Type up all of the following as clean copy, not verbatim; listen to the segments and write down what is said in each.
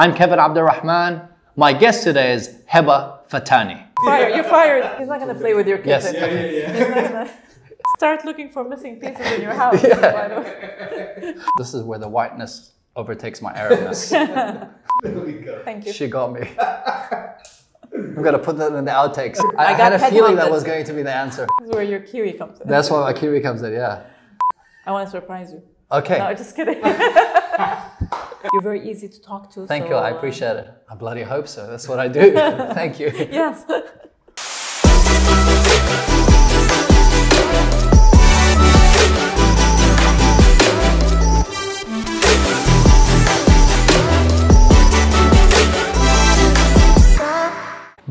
I'm Kevin Abdurrahman. My guest today is Heba Fatani. Fired, you're fired. He's not going to play with your kids. Yes. Yeah. Start looking for missing pieces in your house. Yeah. This is where the whiteness overtakes my Arabness. There we go. Thank you. She got me. I'm going to put that in the outtakes. I had a feeling that was going to be the answer. This is where your kiwi comes in. That's where my kiwi comes in, yeah. I want to surprise you. Okay. No, just kidding. You're very easy to talk to. Thank you. I appreciate it. I bloody hope so. That's what I do. Thank you. Yes.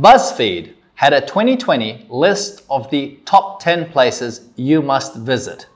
BuzzFeed had a 2020 list of the top 10 places you must visit.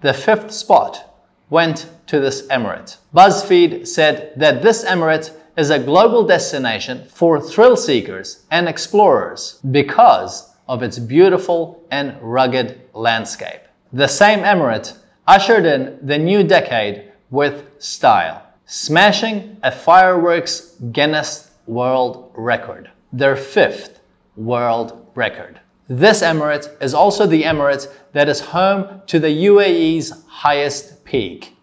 The fifth spot went to this emirate. BuzzFeed said that this emirate is a global destination for thrill seekers and explorers because of its beautiful and rugged landscape. The same emirate ushered in the new decade with style, smashing a fireworks Guinness World Record. Their fifth world record. This emirate is also the emirate that is home to the UAE's highest peak,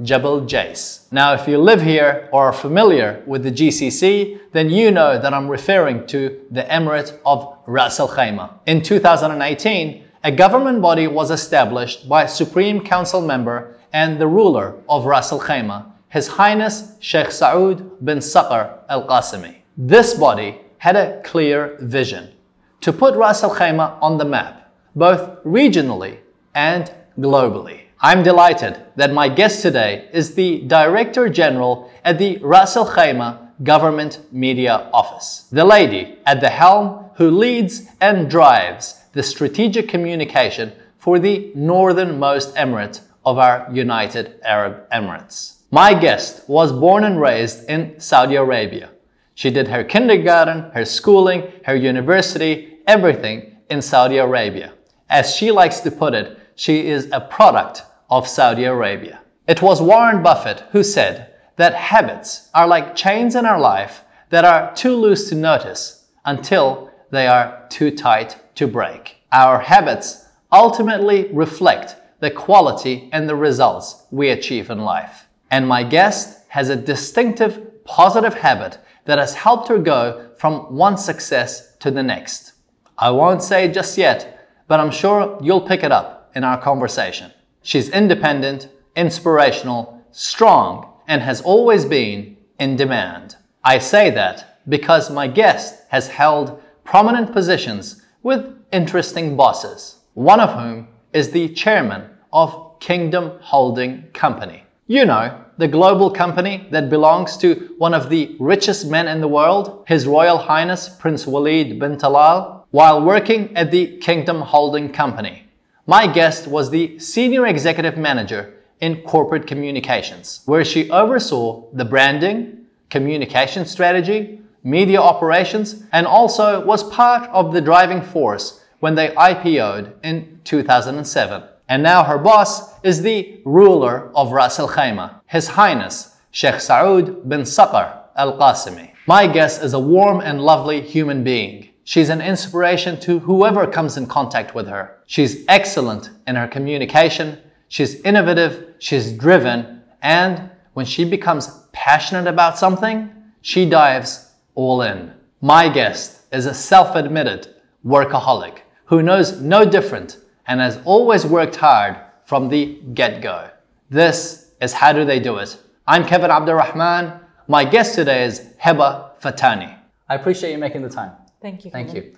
Jebel Jais. Now, if you live here or are familiar with the GCC, then you know that I'm referring to the emirate of Ras Al Khaimah. In 2018, a government body was established by Supreme Council member and the ruler of Ras Al Khaimah, His Highness Sheikh Saud bin Saqr Al Qasimi. This body had a clear vision to put Ras Al Khaimah on the map, both regionally and globally. I'm delighted that my guest today is the Director General at the Ras Al Khaimah Government Media Office, the lady at the helm who leads and drives the strategic communication for the northernmost emirate of our United Arab Emirates. My guest was born and raised in Saudi Arabia. She did her kindergarten, her schooling, her university, everything in Saudi Arabia. As she likes to put it, she is a product of Saudi Arabia. It was Warren Buffett who said that habits are like chains in our life that are too loose to notice until they are too tight to break. Our habits ultimately reflect the quality and the results we achieve in life. And my guest has a distinctive positive habit that has helped her go from one success to the next. I won't say just yet, but I'm sure you'll pick it up in our conversation. She's independent, inspirational, strong, and has always been in demand. I say that because my guest has held prominent positions with interesting bosses, one of whom is the chairman of Kingdom Holding Company. You know, the global company that belongs to one of the richest men in the world, His Royal Highness Prince Waleed Bin Talal, while working at the Kingdom Holding Company. My guest was the Senior Executive Manager in Corporate Communications, where she oversaw the branding, communication strategy, media operations, and also was part of the driving force when they IPO'd in 2007. And now her boss is the ruler of Ras Al Khaimah, His Highness Sheikh Saud bin Saqr Al Qasimi. My guest is a warm and lovely human being. She's an inspiration to whoever comes in contact with her. She's excellent in her communication, she's innovative, she's driven, and when she becomes passionate about something, she dives all in. My guest is a self-admitted workaholic who knows no different and has always worked hard from the get-go. This is How Do They Do It? I'm Kevin Abdurrahman. My guest today is Heba Fatani. I appreciate you making the time. Thank you. Thank you.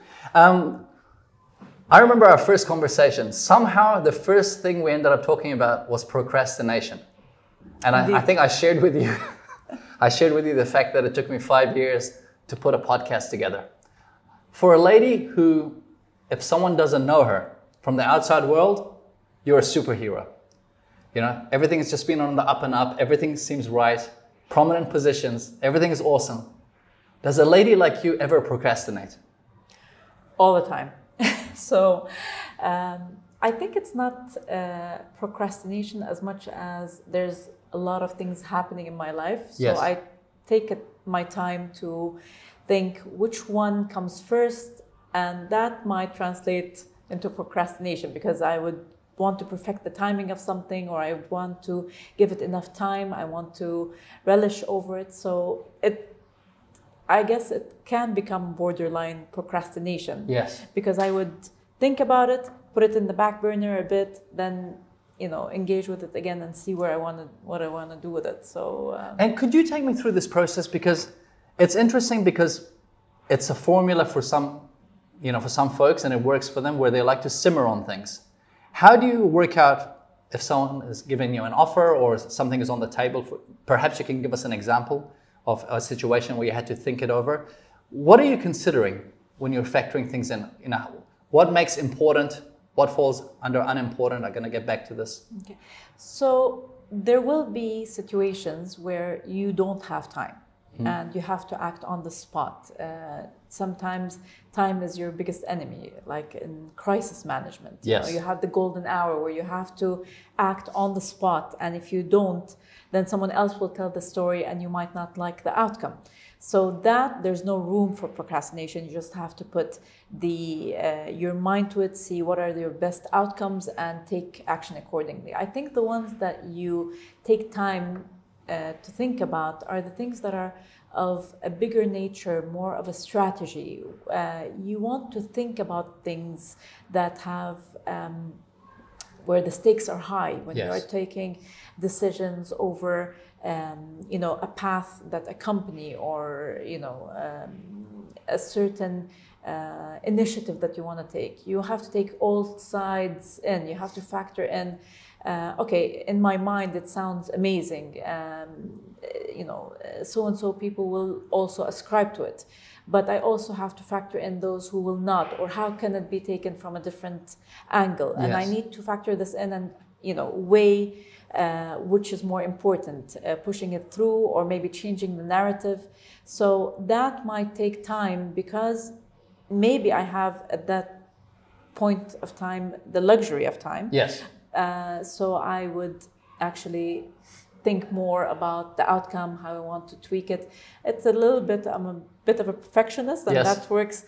I remember our first conversation. Somehow the first thing we ended up talking about was procrastination. And I think I shared with you, the fact that it took me 5 years to put a podcast together. For a lady who, if someone doesn't know her, from the outside world, you're a superhero. You know, everything has just been on the up and up. Everything seems right. Prominent positions. Everything is awesome. Does a lady like you ever procrastinate? All the time. So I think it's not procrastination as much as there's a lot of things happening in my life. So yes. I take it my time to think which one comes first, and that might translate into procrastination because I would want to perfect the timing of something, or I would want to give it enough time, I want to relish over it. So I guess it can become borderline procrastination. Yes. Because I would think about it, put it in the back burner a bit, then engage with it again and see where I want to, what I want to do with it. So. And could you take me through this process, because it's interesting, because it's a formula for some, for some folks, and it works for them where they like to simmer on things. How do you work out if someone is giving you an offer or something is on the table? Perhaps you can give us an example of a situation where you had to think it over. What are you considering when you're factoring things in? What makes important? What falls under unimportant? I'm going to get back to this. Okay. So there will be situations where you don't have time. And you have to act on the spot. Sometimes time is your biggest enemy, like in crisis management. Yes. You have the golden hour where you have to act on the spot. And if you don't, then someone else will tell the story and you might not like the outcome. So that there's no room for procrastination. You just have to put your mind to it, see what are your best outcomes and take action accordingly. I think the ones that you take time to think about are the things that are of a bigger nature, more of a strategy. You want to think about things that have where the stakes are high when you are taking decisions over a path that a company or a certain initiative that you want to take. You have to take all sides in. You have to factor in. Okay, in my mind, it sounds amazing. So-and-so people will also ascribe to it. But I also have to factor in those who will not, or how can it be taken from a different angle? And I need to factor this in and, weigh which is more important, pushing it through or maybe changing the narrative. So that might take time because maybe I have at that point of time the luxury of time. Yes. So I would actually think more about the outcome, how I want to tweak it. It's a little bit, I'm a bit of a perfectionist, and that works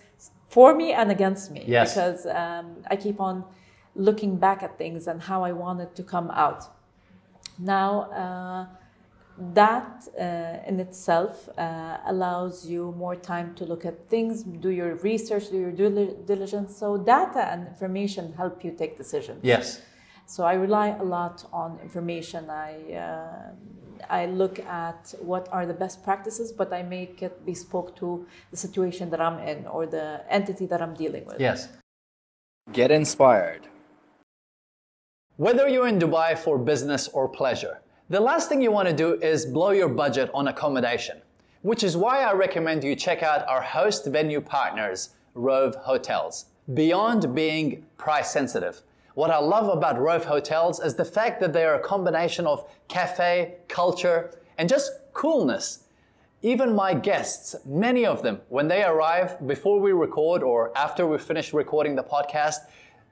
for me and against me. Yes. Because I keep on looking back at things and how I want it to come out. Now, that in itself allows you more time to look at things, do your research, do your due diligence. So data and information help you take decisions. Yes. So I rely a lot on information. I look at what are the best practices, but I make it bespoke to the situation that I'm in or the entity that I'm dealing with. Yes. Get inspired. Whether you're in Dubai for business or pleasure, the last thing you want to do is blow your budget on accommodation, which is why I recommend you check out our host venue partners, Rove Hotels. Beyond being price sensitive, what I love about Rove Hotels is the fact that they are a combination of cafe, culture, and just coolness. Even my guests, many of them, when they arrive before we record or after we finish recording the podcast,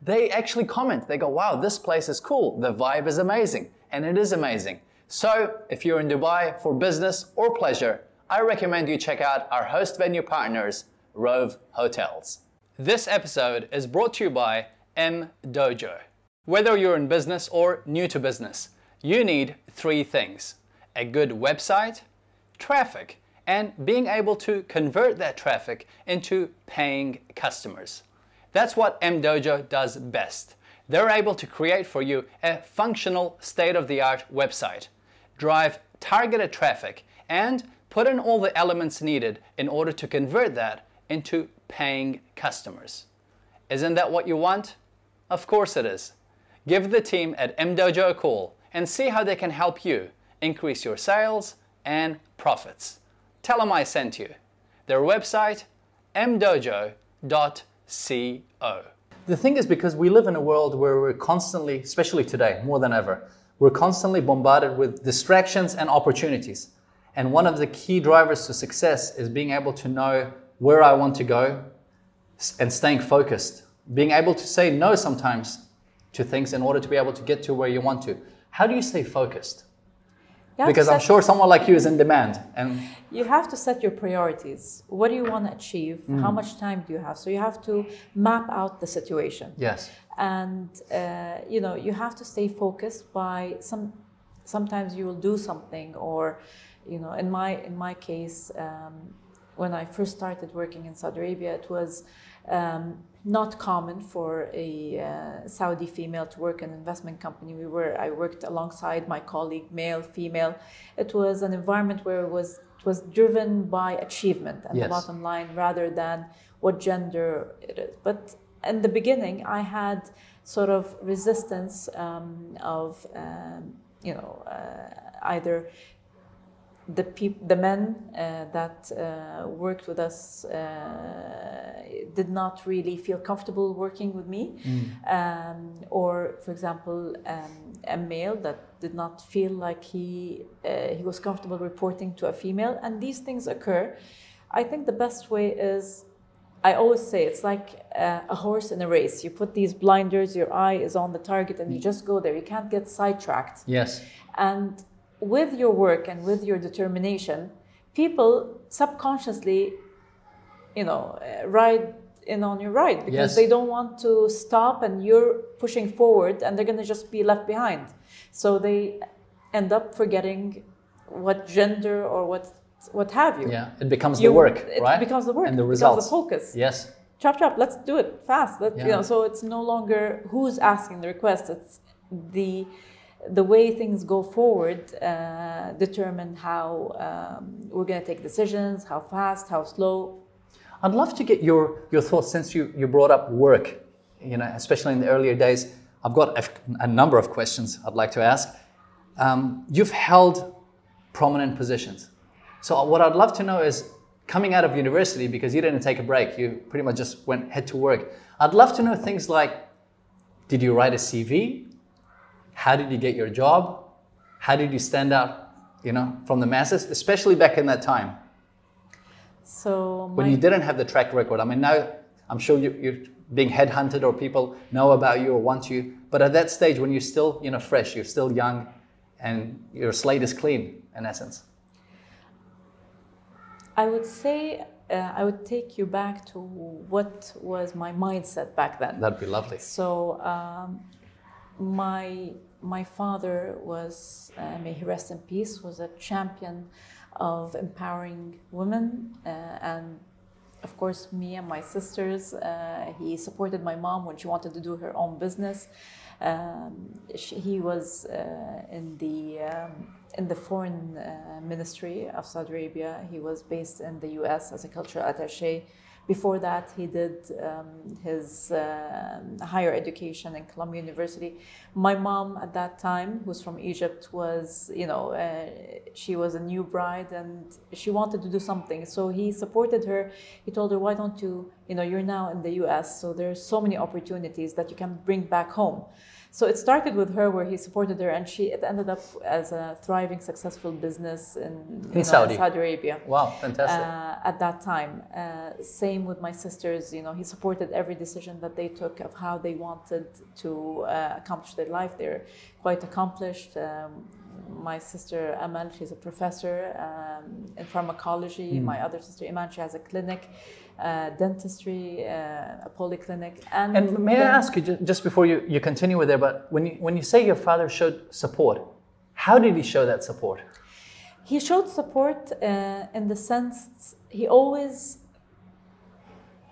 they actually comment. They go, wow, this place is cool. The vibe is amazing. And it is amazing. So if you're in Dubai for business or pleasure, I recommend you check out our host venue partners, Rove Hotels. This episode is brought to you by mDOJO. Whether you're in business or new to business, you need three things: a good website, traffic, and being able to convert that traffic into paying customers. That's what mDOJO does best. They're able to create for you a functional, state-of-the-art website, drive targeted traffic, and put in all the elements needed in order to convert that into paying customers. Isn't that what you want? Of course it is. Give the team at mDOJO a call and see how they can help you increase your sales and profits. Tell them I sent you. Their website, mdojo.co. The thing is, because we live in a world where we're constantly, especially today, more than ever, we're constantly bombarded with distractions and opportunities. And one of the key drivers to success is being able to know where I want to go and staying focused. Being able to say no sometimes to things in order to be able to get to where you want to. How do you stay focused? Because I'm sure someone like you is in demand. And you have to set your priorities. What do you want to achieve? How much time do you have? So you have to map out the situation. Yes. And, you know, you have to stay focused by sometimes you will do something, or, you know, in my case, when I first started working in Saudi Arabia, it was not common for a Saudi female to work in an investment company. I worked alongside my colleague, male, female. It was an environment where it was driven by achievement and the bottom line, rather than what gender it is. But in the beginning, I had sort of resistance of you know, either the men that worked with us did not really feel comfortable working with me, or, for example, a male that did not feel like he was comfortable reporting to a female. And these things occur. I think the best way is, I always say, it's like a horse in a race. You put these blinders, your eye is on the target, and you just go there. You can't get sidetracked. Yes. And with your work and with your determination, people subconsciously, you know, ride in on your ride, because they don't want to stop, and you're pushing forward and they're going to just be left behind. So they end up forgetting what gender or what have you. Yeah, it becomes the work, right? It becomes the work. And the results. It becomes the focus. Yes. Chop, chop, let's do it fast. You know, so it's no longer who's asking the request. It's the way things go forward determine how we're going to take decisions, how fast, how slow. I'd love to get your thoughts, since you brought up work, you know, especially in the earlier days. I've got a number of questions I'd like to ask. You've held prominent positions. So what I'd love to know is, coming out of university, because you didn't take a break, you pretty much just went head to work. I'd love to know things like, did you write a CV? How did you get your job? How did you stand out, you know, from the masses, especially back in that time? So when you didn't have the track record. I mean, now I'm sure you're being headhunted, or people know about you or want you. But at that stage, when you're still, you know, fresh, you're still young, and your slate is clean, in essence. I would say I would take you back to what was my mindset back then. That'd be lovely. So my father was, may he rest in peace, was a champion of empowering women, and of course me and my sisters. He supported my mom when she wanted to do her own business. He was in the foreign ministry of Saudi Arabia. He was based in the US as a cultural attaché. Before that, he did his higher education in Columbia University. My mom at that time, who's from Egypt, was, you know, she was a new bride and she wanted to do something. So he supported her. He told her, why don't you, you know, you're now in the US, so there's so many opportunities that you can bring back home. So it started with her, where he supported her, and it ended up as a thriving, successful business in Saudi Arabia. Wow, fantastic. At that time. Same with my sisters. You know, he supported every decision that they took of how they wanted to accomplish their life. They're quite accomplished. My sister Amal, she's a professor in pharmacology. My other sister Iman, she has a clinic, dentistry, a polyclinic. And may I ask you, just before you continue with there, but when you say your father showed support, how did he show that support? He showed support in the sense he always,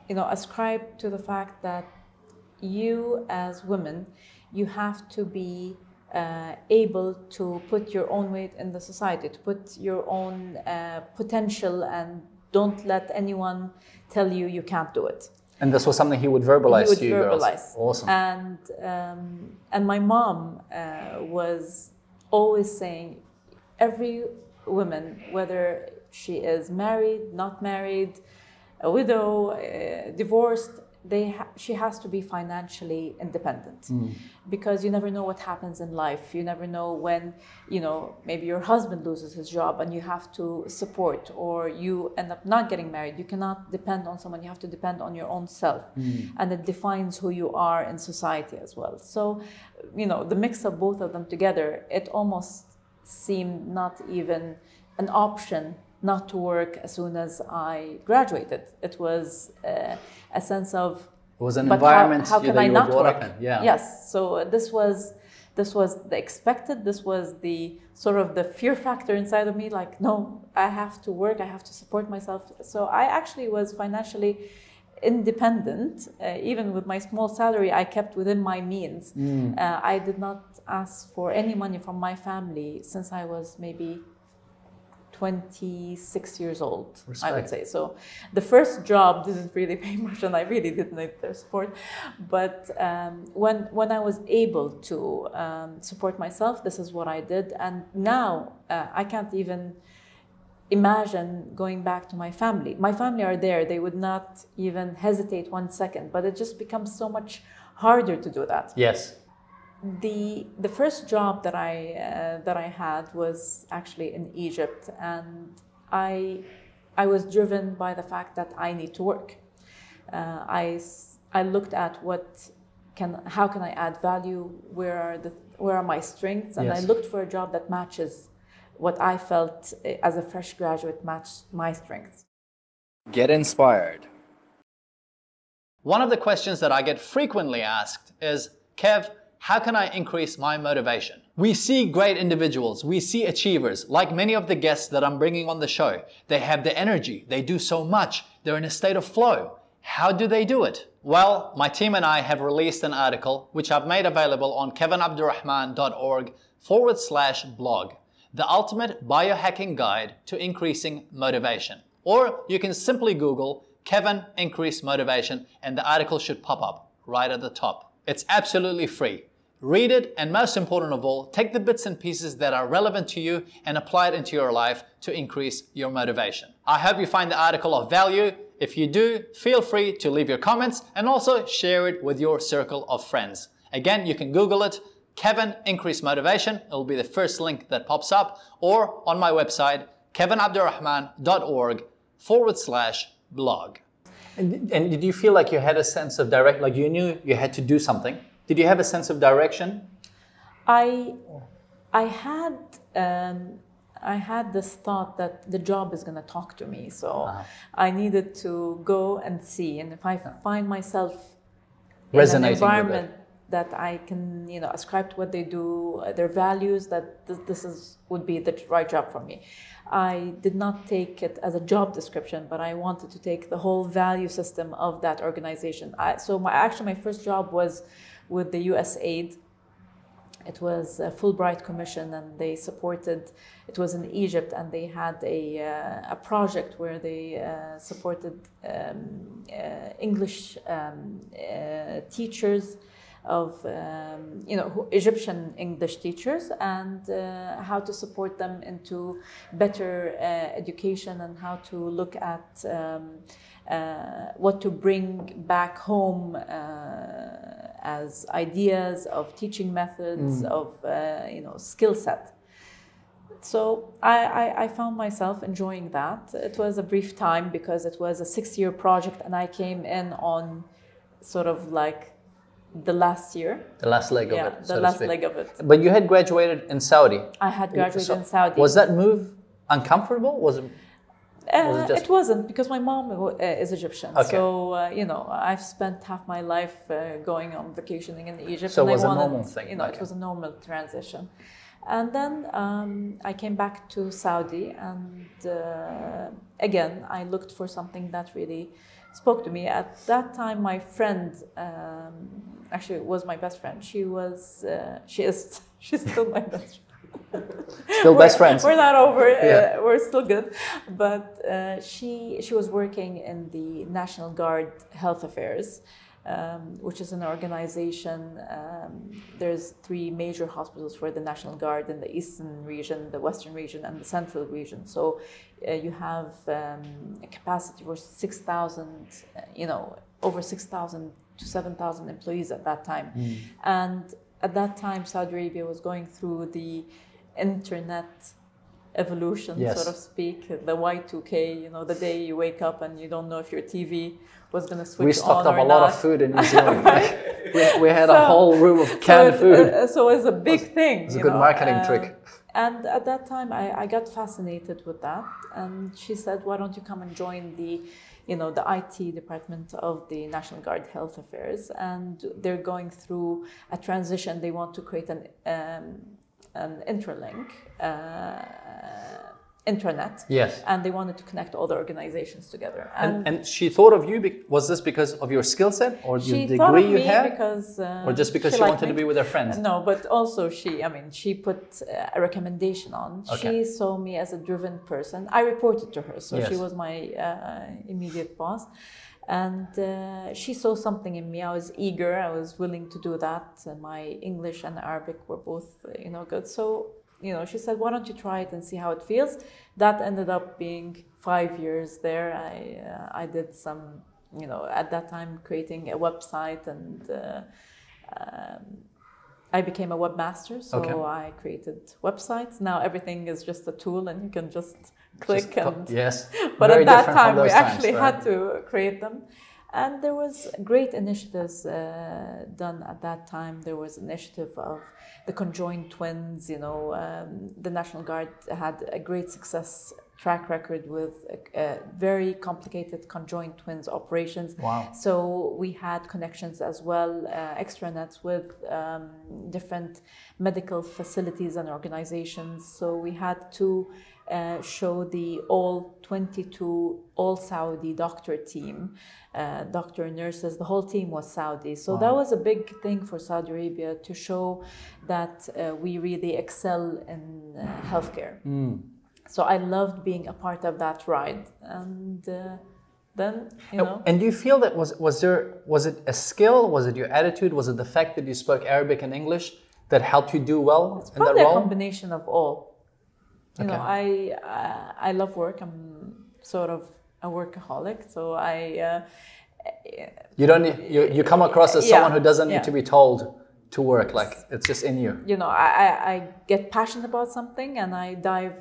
you know, ascribed to the fact that you as women, you have to be able to put your own weight in the society, to put your own potential, and don't let anyone tell you you can't do it. And this was something he would verbalize to you girls. Awesome. And my mom was always saying, every woman, whether she is married, not married, a widow, divorced, she has to be financially independent, because you never know what happens in life. You never know when, you know, maybe your husband loses his job and you have to support, or you end up not getting married. You cannot depend on someone. You have to depend on your own self, and it defines who you are in society as well. So, you know, the mix of both of them together, it almost seemed not even an option not to work as soon as I graduated. It was a sense of... It was an environment. How can I not work? Yeah. Yes. So this was the expected. This was the sort of the fear factor inside of me. Like, no, I have to work. I have to support myself. So I actually was financially independent. Even with my small salary, I kept within my means. Mm. I did not ask for any money from my family since I was maybe 26 years old, respect. I would say. So the first job didn't really pay much and I really didn't need their support. But when I was able to support myself, this is what I did. And now I can't even imagine going back to my family. My family are there. They would not even hesitate one second, but it just becomes so much harder to do that. Yes. The first job that I had was actually in Egypt, and I was driven by the fact that I need to work. I looked at how can I add value, where are my strengths, and yes. I looked for a job that matches what I felt as a fresh graduate matched my strengths. Get inspired. One of the questions that I get frequently asked is, Kev, how can I increase my motivation? We see great individuals, we see achievers, like many of the guests that I'm bringing on the show. They have the energy, they do so much, they're in a state of flow. How do they do it? Well, my team and I have released an article, which I've made available on kevinabdurrahman.org/blog, the ultimate biohacking guide to increasing motivation. Or you can simply Google Kevin Increase Motivation and the article should pop up right at the top. It's absolutely free. Read it, and most important of all, take the bits and pieces that are relevant to you and apply it into your life to increase your motivation. I hope you find the article of value. If you do, feel free to leave your comments and also share it with your circle of friends. Again, you can Google it, Kevin Increase Motivation. It'll be the first link that pops up, or on my website, kevinabdurrahman.org/blog. And did you feel like you had a sense of direction, like you knew you had to do something? Did you have a sense of direction? I had this thought that the job is going to talk to me. So I needed to go and see. And if I find myself in an environment that I can, you know, ascribe to what they do, their values, that this would be the right job for me. I did not take it as a job description, but I wanted to take the whole value system of that organization. So my first job was with the USAID. It was a Fulbright Commission, and they supported. It was in Egypt, and they had a project where they supported English teachers. Egyptian English teachers, and how to support them into better education, and how to look at what to bring back home as ideas of teaching methods, of skill set. So I found myself enjoying that. It was a brief time because it was a 6-year project, and I came in on sort of like the last year. The last leg of it. The last leg of it. But you had graduated in Saudi. I had graduated in Saudi. Was that move uncomfortable? It wasn't, because my mom is Egyptian. Okay. So, I've spent half my life going on vacationing in Egypt. So it was a normal thing. It was a normal transition. And then I came back to Saudi, and again, I looked for something that really spoke to me. At that time, my friend, actually was my best friend. She's still my best friend. Best friends. We're not over. Yeah. We're still good. But she was working in the National Guard Health Affairs, which is an organization. There's 3 major hospitals for the National Guard in the eastern region, the western region, and the central region. So you have a capacity for 6,000, over 6,000 to 7,000 employees at that time. Mm. And at that time, Saudi Arabia was going through the internet evolution, yes, sort of speak, the Y2K, the day you wake up and you don't know if your TV was going to switch on. We stocked up a lot of food in New Zealand. Right? We had a whole room of canned food. So it was a big thing. It's a good marketing trick. And at that time, I got fascinated with that. And she said, why don't you come and join the, the IT department of the National Guard Health Affairs. And they're going through a transition. They want to create an interlink, intranet. Yes. And they wanted to connect all the organizations together. And she thought of you, was this because of your skill set or the degree you had? Because, or just because she wanted to be with her friends? No, but also she put a recommendation on. Okay. She saw me as a driven person. I reported to her, so yes. She was my immediate boss. And she saw something in me. I was eager, I was willing to do that. And my English and Arabic were both, good. So, she said, why don't you try it and see how it feels? That ended up being 5 years there. I did some, at that time, creating a website, and I became a webmaster. So okay. I created websites. Now everything is just a tool and you can just click. Yes. But at that time, we actually had to create them. And there was great initiatives done at that time. There was initiative of the conjoined twins. The National Guard had a great success track record with very complicated conjoined twins operations. Wow. So we had connections as well, extranets with different medical facilities and organizations. So we had to show the all 22 all Saudi doctor team, doctor, nurses, the whole team was Saudi. So wow. That was a big thing for Saudi Arabia to show that we really excel in healthcare. Mm. So I loved being a part of that ride, and then And do you feel that was it a skill? Was it your attitude? Was it the fact that you spoke Arabic and English that helped you do well in that role? It's probably a combination of all. You know, I love work. I'm sort of a workaholic, so you come across as someone who doesn't need to be told to work. Like it's just in you. I get passionate about something and I dive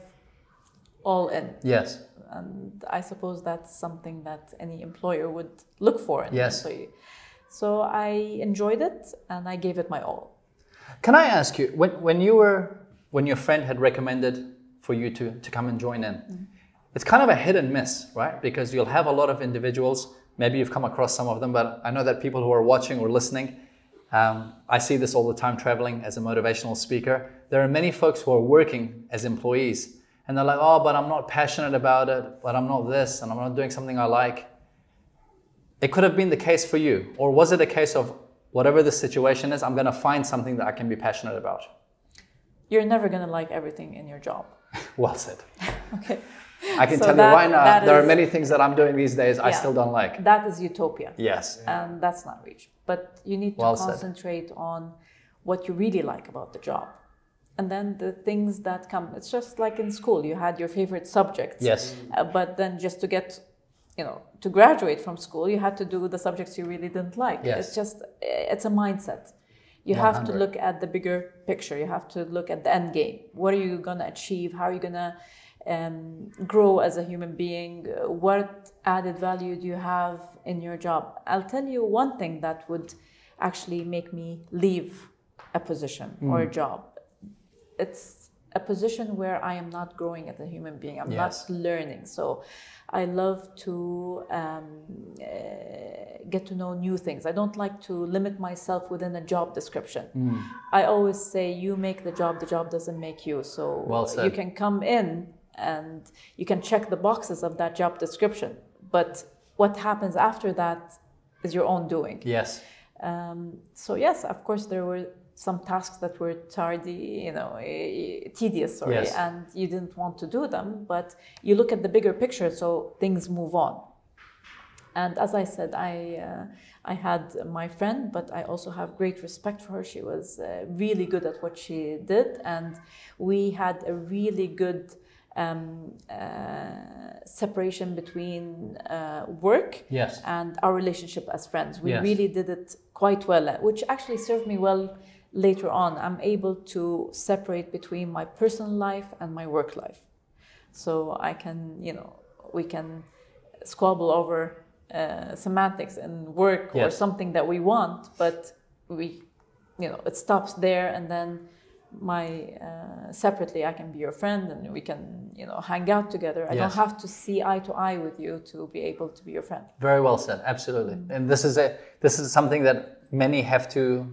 all in. Yes. And I suppose that's something that any employer would look for in an employee. So I enjoyed it and I gave it my all. Can I ask you, when your friend had recommended for you to come and join in. Mm-hmm. It's kind of a hit and miss, right? Because you'll have a lot of individuals, maybe you've come across some of them, but I know that people who are watching or listening, I see this all the time traveling as a motivational speaker. There are many folks who are working as employees and they're like, oh, but I'm not passionate about it, but I'm not this, and I'm not doing something I like. It could have been the case for you, or was it a case of whatever the situation is, I'm gonna find something that I can be passionate about? You're never gonna like everything in your job. Well said. Okay. I can tell you right now, there are many things that I'm doing these days I still don't like. That is utopia. Yes. And that's not reach. But you need to concentrate on what you really like about the job. And then the things that come, it's just like in school, you had your favorite subjects. Yes. But then just to get, to graduate from school, you had to do the subjects you really didn't like. Yes. It's a mindset. You have to look at the bigger picture. You have to look at the end game. What are you going to achieve? How are you going to grow as a human being? What added value do you have in your job? I'll tell you one thing that would actually make me leave a position or a job. It's a position where I am not growing as a human being. I'm not learning. So I love to get to know new things. I don't like to limit myself within a job description. Mm. I always say you make the job doesn't make you. So you can come in and you can check the boxes of that job description. But what happens after that is your own doing. Yes. So yes, of course there were some tasks that were tedious, and you didn't want to do them, but you look at the bigger picture, so things move on. And as I said, I had my friend, but I also have great respect for her. She was really good at what she did, and we had a really good separation between work and our relationship as friends. We really did it quite well, which actually served me well later on. I'm able to separate between my personal life and my work life. So I can, we can squabble over semantics in work or something that we want, but it stops there, and then separately, I can be your friend and we can, you know, hang out together. I don't have to see eye to eye with you to be able to be your friend. Very well said, absolutely. And this is something that many have to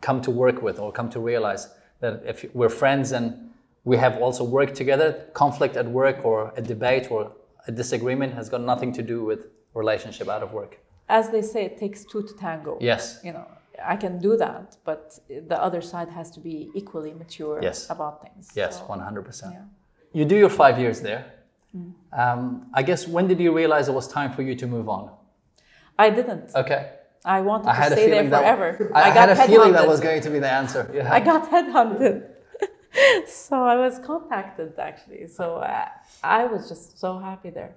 come to work with or come to realize, that if we're friends and we have also worked together, conflict at work or a debate or a disagreement has got nothing to do with relationship out of work. As they say, it takes two to tango. Yes. You know, I can do that, but the other side has to be equally mature about things. Yes, so, 100%. Yeah. You do your 5 years there. I guess, when did you realize it was time for you to move on? I didn't. Okay. I wanted to stay there forever. I had a feeling that was going to be the answer. Yeah. I got headhunted. So I was contacted, actually. So I was just so happy there.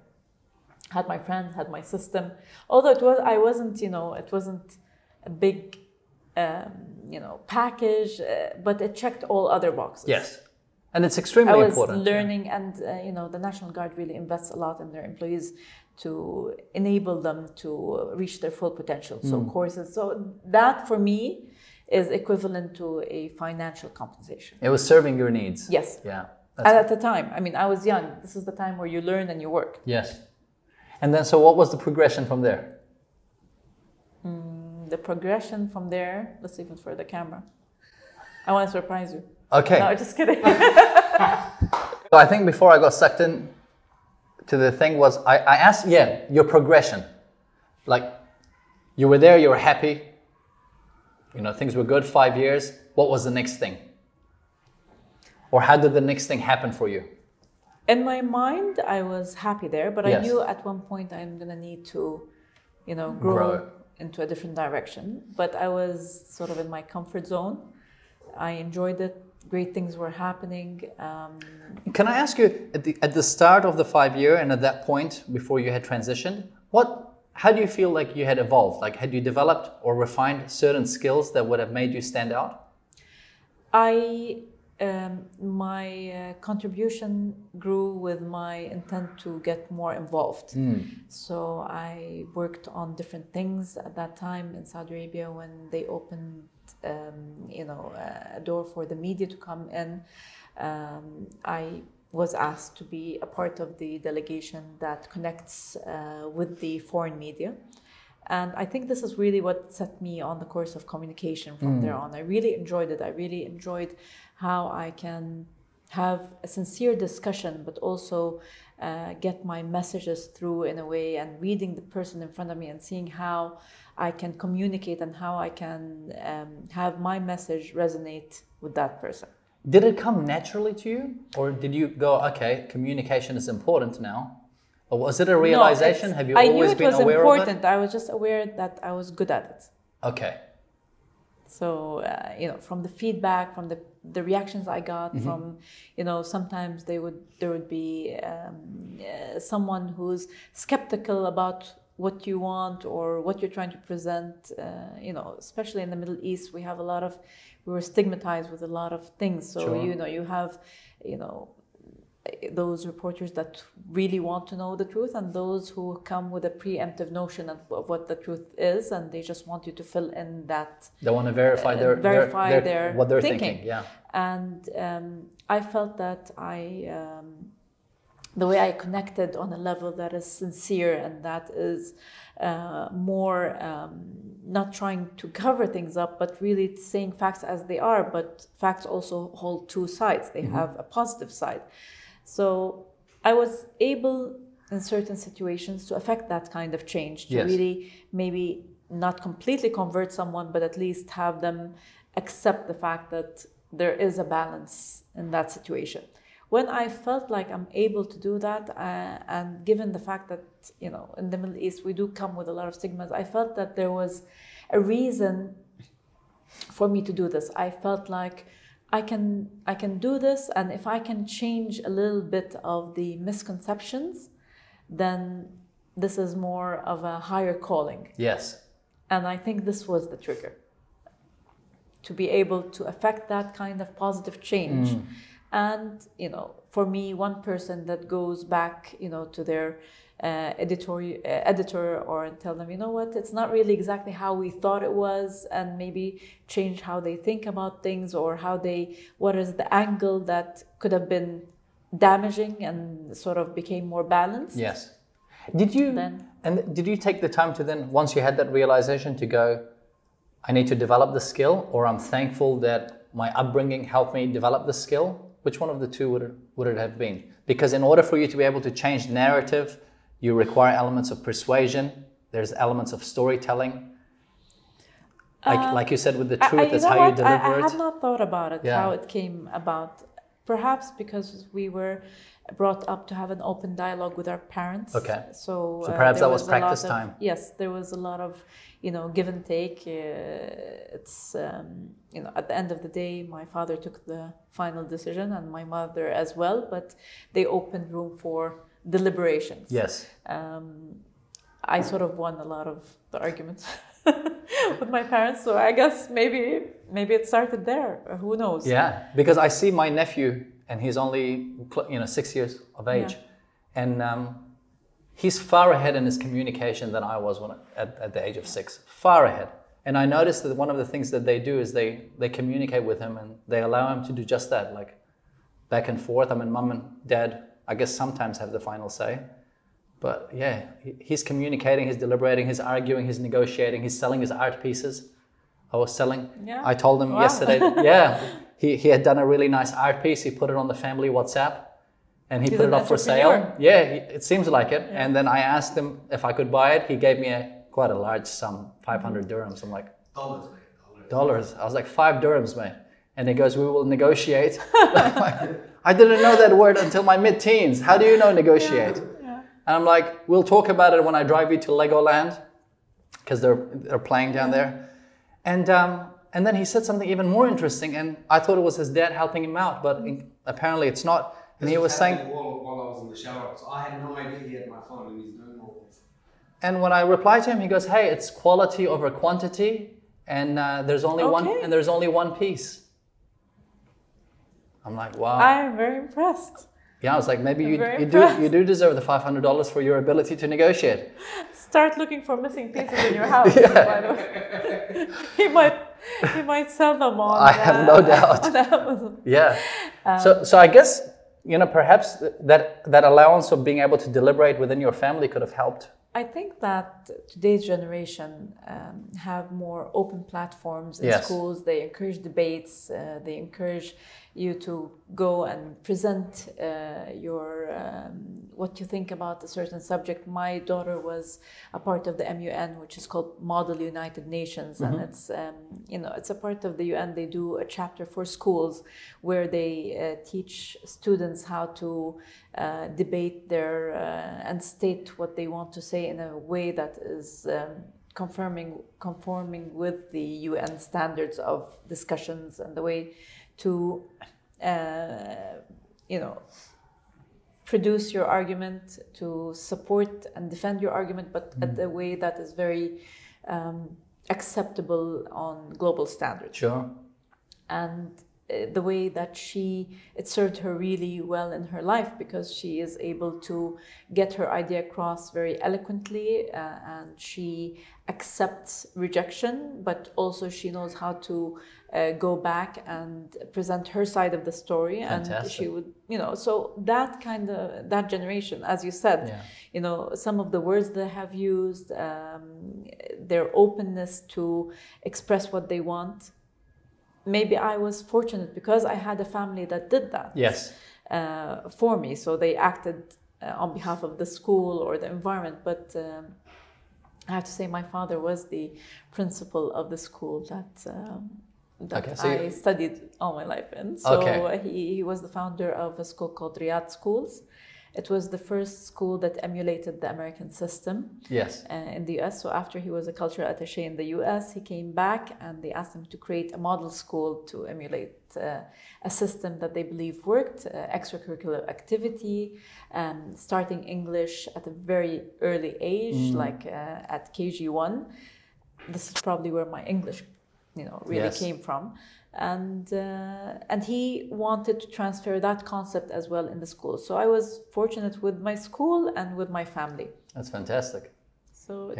Had my friends, had my system. Although it wasn't a big, package, but it checked all other boxes. Yes. And it's extremely important. I was learning, and, the National Guard really invests a lot in their employees to enable them to reach their full potential. So courses. So that, for me, is equivalent to a financial compensation. It was serving your needs. Yes. Yeah. At the time. I mean, I was young. This is the time where you learn and you work. Yes. And then, so what was the progression from there? The progression from there, let's leave it for the camera. I want to surprise you. Okay. No, just kidding. So I think before I got sucked in to the thing was, I asked, your progression. Like, you were there, you were happy. You know, things were good, 5 years. What was the next thing? Or how did the next thing happen for you? In my mind, I was happy there, but I knew at one point I'm going to need to, grow into a different direction. But I was sort of in my comfort zone. I enjoyed it. Great things were happening. Can I ask you, at the start of the 5 year and at that point before you had transitioned, how do you feel like you had evolved? Like, had you developed or refined certain skills that would have made you stand out? My contribution grew with my intent to get more involved. So I worked on different things at that time in Saudi Arabia when they opened a door for the media to come in. I was asked to be a part of the delegation that connects with the foreign media. And I think this is really what set me on the course of communication from there on. I really enjoyed it. I really enjoyed how I can have a sincere discussion, but also get my messages through in a way, and reading the person in front of me and seeing how I can communicate and how I can have my message resonate with that person. Did it come naturally to you? Or did you go, okay, communication is important now? Or was it a realization? No, have you always been aware important. Of it? I was just aware that I was good at it. Okay. So, from the feedback, from the reactions I got, from, sometimes there would be someone who's skeptical about what you want or what you're trying to present. Especially in the Middle East, we were stigmatized with a lot of things. So, you have, those reporters that really want to know the truth, and those who come with a preemptive notion of what the truth is, and they just want you to fill in that. They want to verify what they're thinking. Yeah. And I felt that the way I connected on a level that is sincere and that is more not trying to cover things up, but really saying facts as they are. But facts also hold two sides. They have a positive side. So I was able in certain situations to affect that kind of change, to really maybe not completely convert someone, but at least have them accept the fact that there is a balance in that situation. When I felt like I'm able to do that, and given the fact that, in the Middle East, we do come with a lot of stigmas, I felt that there was a reason for me to do this. I felt like I can do this, and if I can change a little bit of the misconceptions, then this is more of a higher calling. Yes. And I think this was the trigger to be able to affect that kind of positive change. And, for me, one person that goes back, to their editor or tell them, you know what, it's not really exactly how we thought it was, and maybe change how they think about things, or how they, what is the angle that could have been damaging and sort of became more balanced. Yes. Did you then, and did you take the time to then, once you had that realization, to go, I need to develop the skill, or I'm thankful that my upbringing helped me develop the skill? Which one of the two would it have been? Because in order for you to be able to change the narrative, you require elements of persuasion. There's elements of storytelling. Like you said, with the truth, that's how you deliver it. I have not thought about it, how it came about. Perhaps because we were brought up to have an open dialogue with our parents. Okay. So perhaps that was practice time. Yes, there was a lot of, you know, give and take. It's, you know, at the end of the day, my father took the final decision and my mother as well, but they opened room for deliberations. Yes. I sort of won a lot of the arguments with my parents, so I guess maybe it started there. Who knows? Yeah, because I see my nephew, and he's only 6 years of age, and he's far ahead in his communication than I was at the age of 6. Far ahead. And I noticed that one of the things that they do is they communicate with him, and they allow him to do just that, like back and forth. I mean, mom and dad, I guess, sometimes have the final say. But yeah, he's communicating, he's deliberating, he's arguing, he's negotiating, he's selling his art pieces. I told him yesterday, he had done a really nice art piece. He put it on the family WhatsApp and he put it up for sale. Yeah, it seems like it. Yeah. And then I asked him if I could buy it. He gave me quite a large sum, 500 dirhams. I'm like, dollars, mate. Dollars. I was like, 5 dirhams, mate. And he goes, we will negotiate. I didn't know that word until my mid-teens. How do you know negotiate? Yeah. And I'm like, we'll talk about it when I drive you to Legoland, because they're playing down there. And then he said something even more interesting, and I thought it was his dad helping him out, but apparently it's not. And he was saying, while I was in the shower, so I had no idea he had my phone, and he's doing all this. And when I replied to him, he goes, "Hey, it's quality over quantity, and there's only one piece." I'm like, wow. I am very impressed. Yeah, I was like, maybe you do deserve the $500 for your ability to negotiate. Start looking for missing pieces in your house. By the way. he might sell them on. I have no doubt. On Amazon. Yeah. So I guess, you know, perhaps that allowance of being able to deliberate within your family could have helped. I think that today's generation have more open platforms in schools. They encourage debates. They encourage you to go and present what you think about a certain subject. My daughter was a part of the MUN, which is called Model United Nations, and it's it's a part of the UN. They do a chapter for schools where they teach students how to debate and state what they want to say in a way that is conforming with the UN standards of discussions, and the way to produce your argument, to support and defend your argument, but at a way that is very acceptable on global standards. Sure. And the way that it served her really well in her life, because she is able to get her idea across very eloquently, and she accepts rejection, but also she knows how to go back and present her side of the story. Fantastic. And she would, so that generation, as you said, some of the words they have used, their openness to express what they want. Maybe I was fortunate because I had a family that did that for me. So they acted on behalf of the school or the environment. But I have to say, my father was the principal of the school that I studied all my life in. So he was the founder of a school called Riyadh Schools. It was the first school that emulated the American system in the US. So after he was a cultural attaché in the US, he came back and they asked him to create a model school to emulate a system that they believe worked, extracurricular activity, starting English at a very early age, like at KG1. This is probably where my English really came from. And he wanted to transfer that concept as well in the school. So I was fortunate with my school and with my family. That's fantastic. So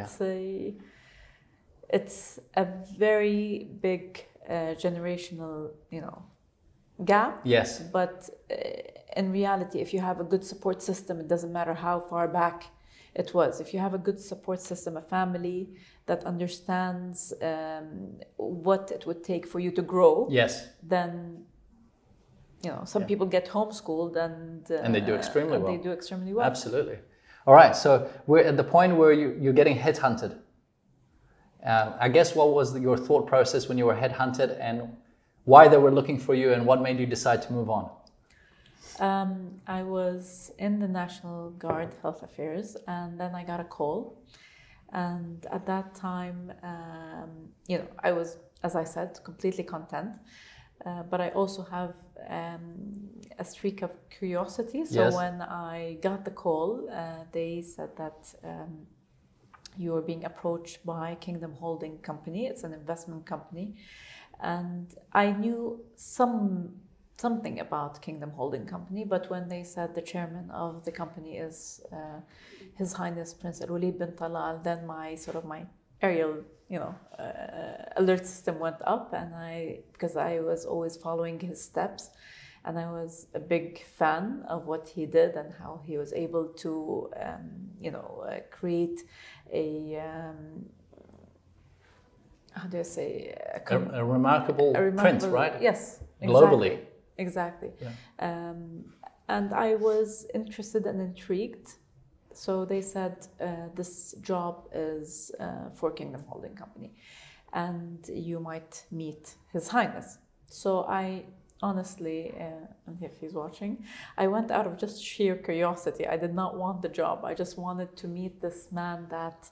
it's a very big generational, you know, gap. Yes. But in reality, if you have a good support system, it doesn't matter how far back it was. If you have a good support system, a family that understands what it would take for you to grow, yes, then, you know, some people get homeschooled and they do extremely well. They do extremely well. Absolutely. All right. So we're at the point where you're getting headhunted. I guess what was your thought process when you were headhunted, and why they were looking for you, and what made you decide to move on? I was in the National Guard Health Affairs, and then I got a call. And at that time, you know, I was, as I said, completely content. But I also have a streak of curiosity. So when I got the call, they said that you are being approached by Kingdom Holding Company. It's an investment company. And I knew something about Kingdom Holding Company, but when they said the chairman of the company is His Highness Prince Al Waleed Bin Talal, then my aerial, you know, alert system went up, and because I was always following his steps, and I was a big fan of what he did and how he was able to, you know, create a how do I say, a remarkable print, right? Yes, globally. Exactly. Exactly. Yeah. And I was interested and intrigued. So they said, this job is for Kingdom Holding Company, and you might meet His Highness. So I honestly, and if he's watching, I went out of just sheer curiosity. I did not want the job. I just wanted to meet this man that,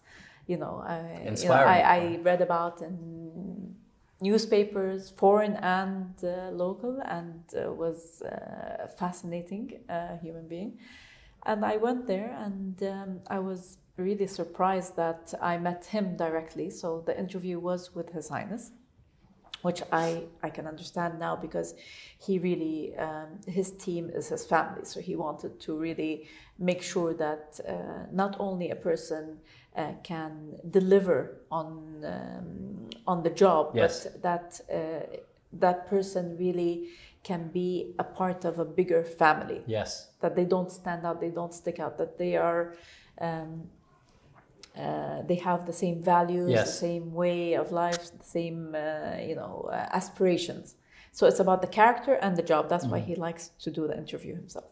you know, I read about in newspapers, foreign and local, and was a fascinating human being. And I went there, and I was really surprised that I met him directly. So the interview was with His Highness, which I can understand now, because he really, his team is his family. So he wanted to really make sure that not only a person can deliver on the job, but that that person really can be a part of a bigger family. Yes, that they don't stand out, they don't stick out, that they are, they have the same values, the same way of life, the same you know, aspirations. So it's about the character and the job. That's why he likes to do the interview himself.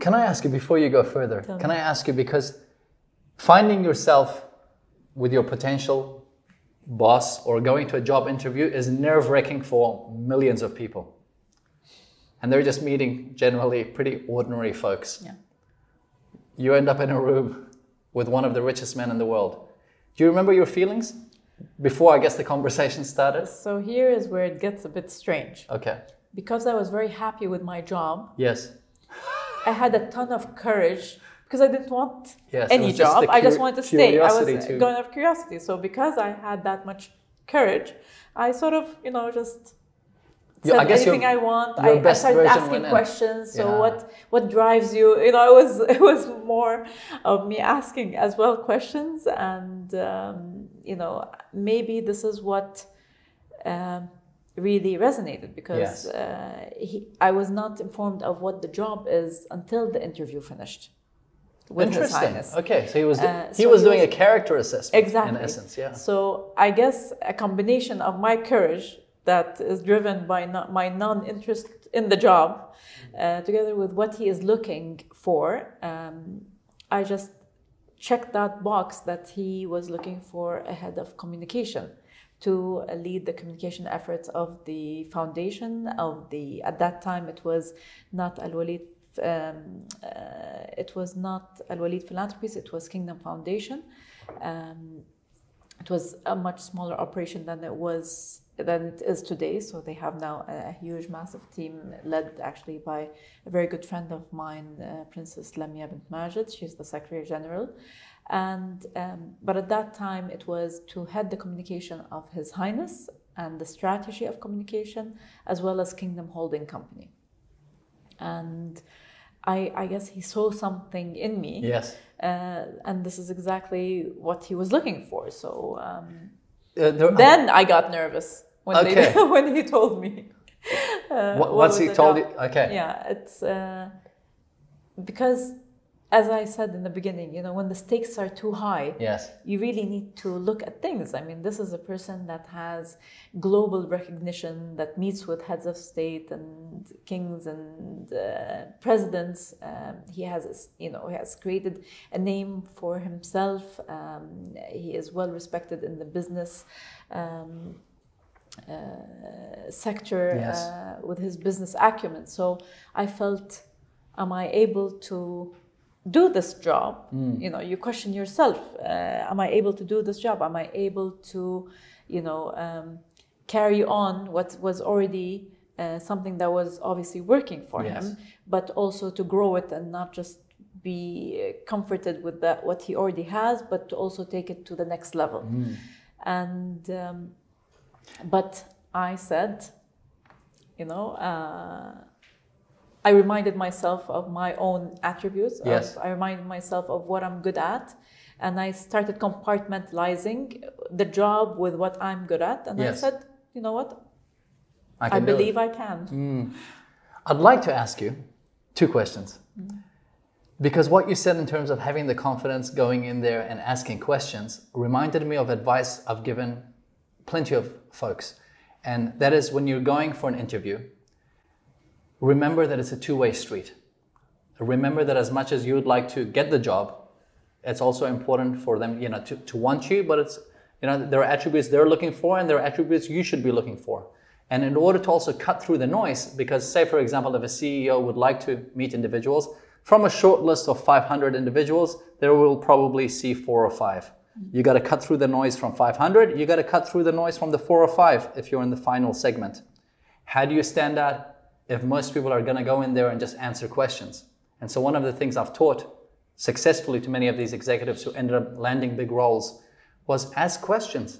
Can I ask you, before you go further, can I ask you, because finding yourself with your potential boss or going to a job interview is nerve-wracking for millions of people. And they're just meeting generally pretty ordinary folks. Yeah. You end up in a room with one of the richest men in the world. Do you remember your feelings before, I guess, the conversation started? So here is where it gets a bit strange. Okay. Because I was very happy with my job. Yes. I had a ton of courage, because I didn't want any job. I just wanted to stay. I was going out of curiosity. So because I had that much courage, I sort of, you know, just said anything I want. I started asking questions. So what drives you? You know, it was more of me asking as well questions. And, you know, maybe this is what really resonated, because I was not informed of what the job is until the interview finished. Interesting. Okay, so he was doing a character assessment, in essence. Yeah. So I guess a combination of my courage that is driven by my non-interest in the job, together with what he is looking for, I just checked that box that he was looking for a head of communication to lead the communication efforts of the foundation of the. At that time, it was not Al-Waleed. It was not Al-Waleed Philanthropies, it was Kingdom Foundation. It was a much smaller operation than it is today. So they have now a huge, massive team, led actually by a very good friend of mine, Princess Lamia bint Majid. She's the Secretary General. And but at that time, it was to head the communication of His Highness and the strategy of communication, as well as Kingdom Holding Company. And I guess he saw something in me. Yes. And this is exactly what he was looking for. So then I got nervous when, okay. When he told me. Once he told you, okay. Yeah, it's because, as I said in the beginning, you know, when the stakes are too high, yes, you really need to look at things. I mean, this is a person that has global recognition, that meets with heads of state and kings and presidents. He has, you know, has created a name for himself. He is well respected in the business sector, yes, with his business acumen. So I felt, am I able to do this job? Mm. You know, you question yourself, am I able to do this job? Am I able to, you know, carry on what was already something that was obviously working for, yes, him, but also to grow it and not just be comforted with that, what he already has, but to also take it to the next level. Mm. And but I said, you know, I reminded myself of my own attributes. Yes. I reminded myself of what I'm good at. And I started compartmentalizing the job with what I'm good at. And yes, I said, you know what? I believe I can. Mm. I'd like to ask you two questions. Mm. Because what you said in terms of having the confidence going in there and asking questions reminded me of advice I've given plenty of folks. And that is, when you're going for an interview, remember that it's a two-way street. Remember that as much as you would like to get the job, it's also important for them, you know, to want you, but it's, you know, there are attributes they're looking for and there are attributes you should be looking for. And in order to also cut through the noise, because say, for example, if a CEO would like to meet individuals, from a short list of 500 individuals, there will probably see 4 or 5. You got to cut through the noise from 500. You got to cut through the noise from the 4 or 5 if you're in the final segment. How do you stand out if most people are going to go in there and just answer questions? And so one of the things I've taught successfully to many of these executives who ended up landing big roles was ask questions.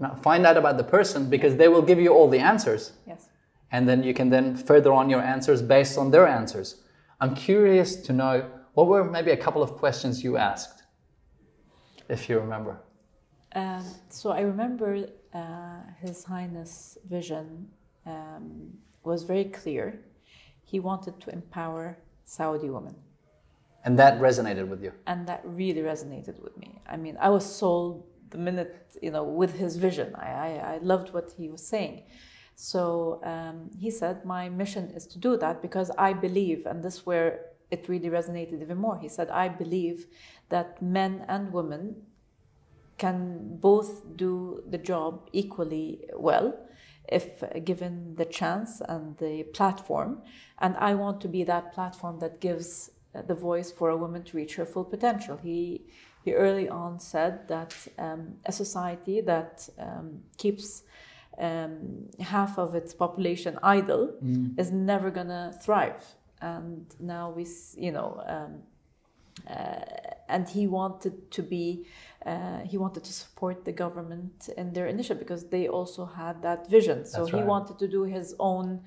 You know, find out about the person, because they will give you all the answers. Yes. And then you can then further on your answers based on their answers. I'm curious to know, what were maybe a couple of questions you asked, if you remember? So I remember His Highness' vision was very clear. He wanted to empower Saudi women. And that resonated with you? And that really resonated with me. I mean, I was sold the minute, you know, with his vision. I loved what he was saying. So he said, my mission is to do that because I believe, and this is where it really resonated even more. He said, I believe that men and women can both do the job equally well if given the chance and the platform, and I want to be that platform that gives the voice for a woman to reach her full potential. He early on said that a society that keeps half of its population idle, mm, is never gonna thrive. And now we, you know, and he wanted to be, he wanted to support the government in their initiative because they also had that vision. So that's right. He wanted to do his own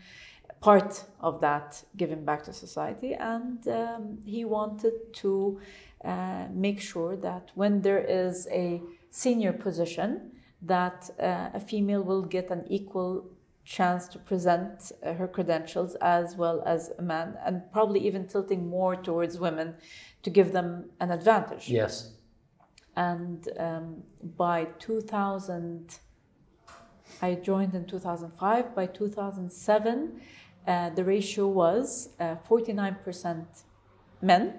part of that, giving back to society. And he wanted to make sure that when there is a senior position, that a female will get an equal chance to present her credentials as well as a man, and probably even tilting more towards women to give them an advantage. Yes. And by 2000, I joined in 2005. By 2007, the ratio was 49% men.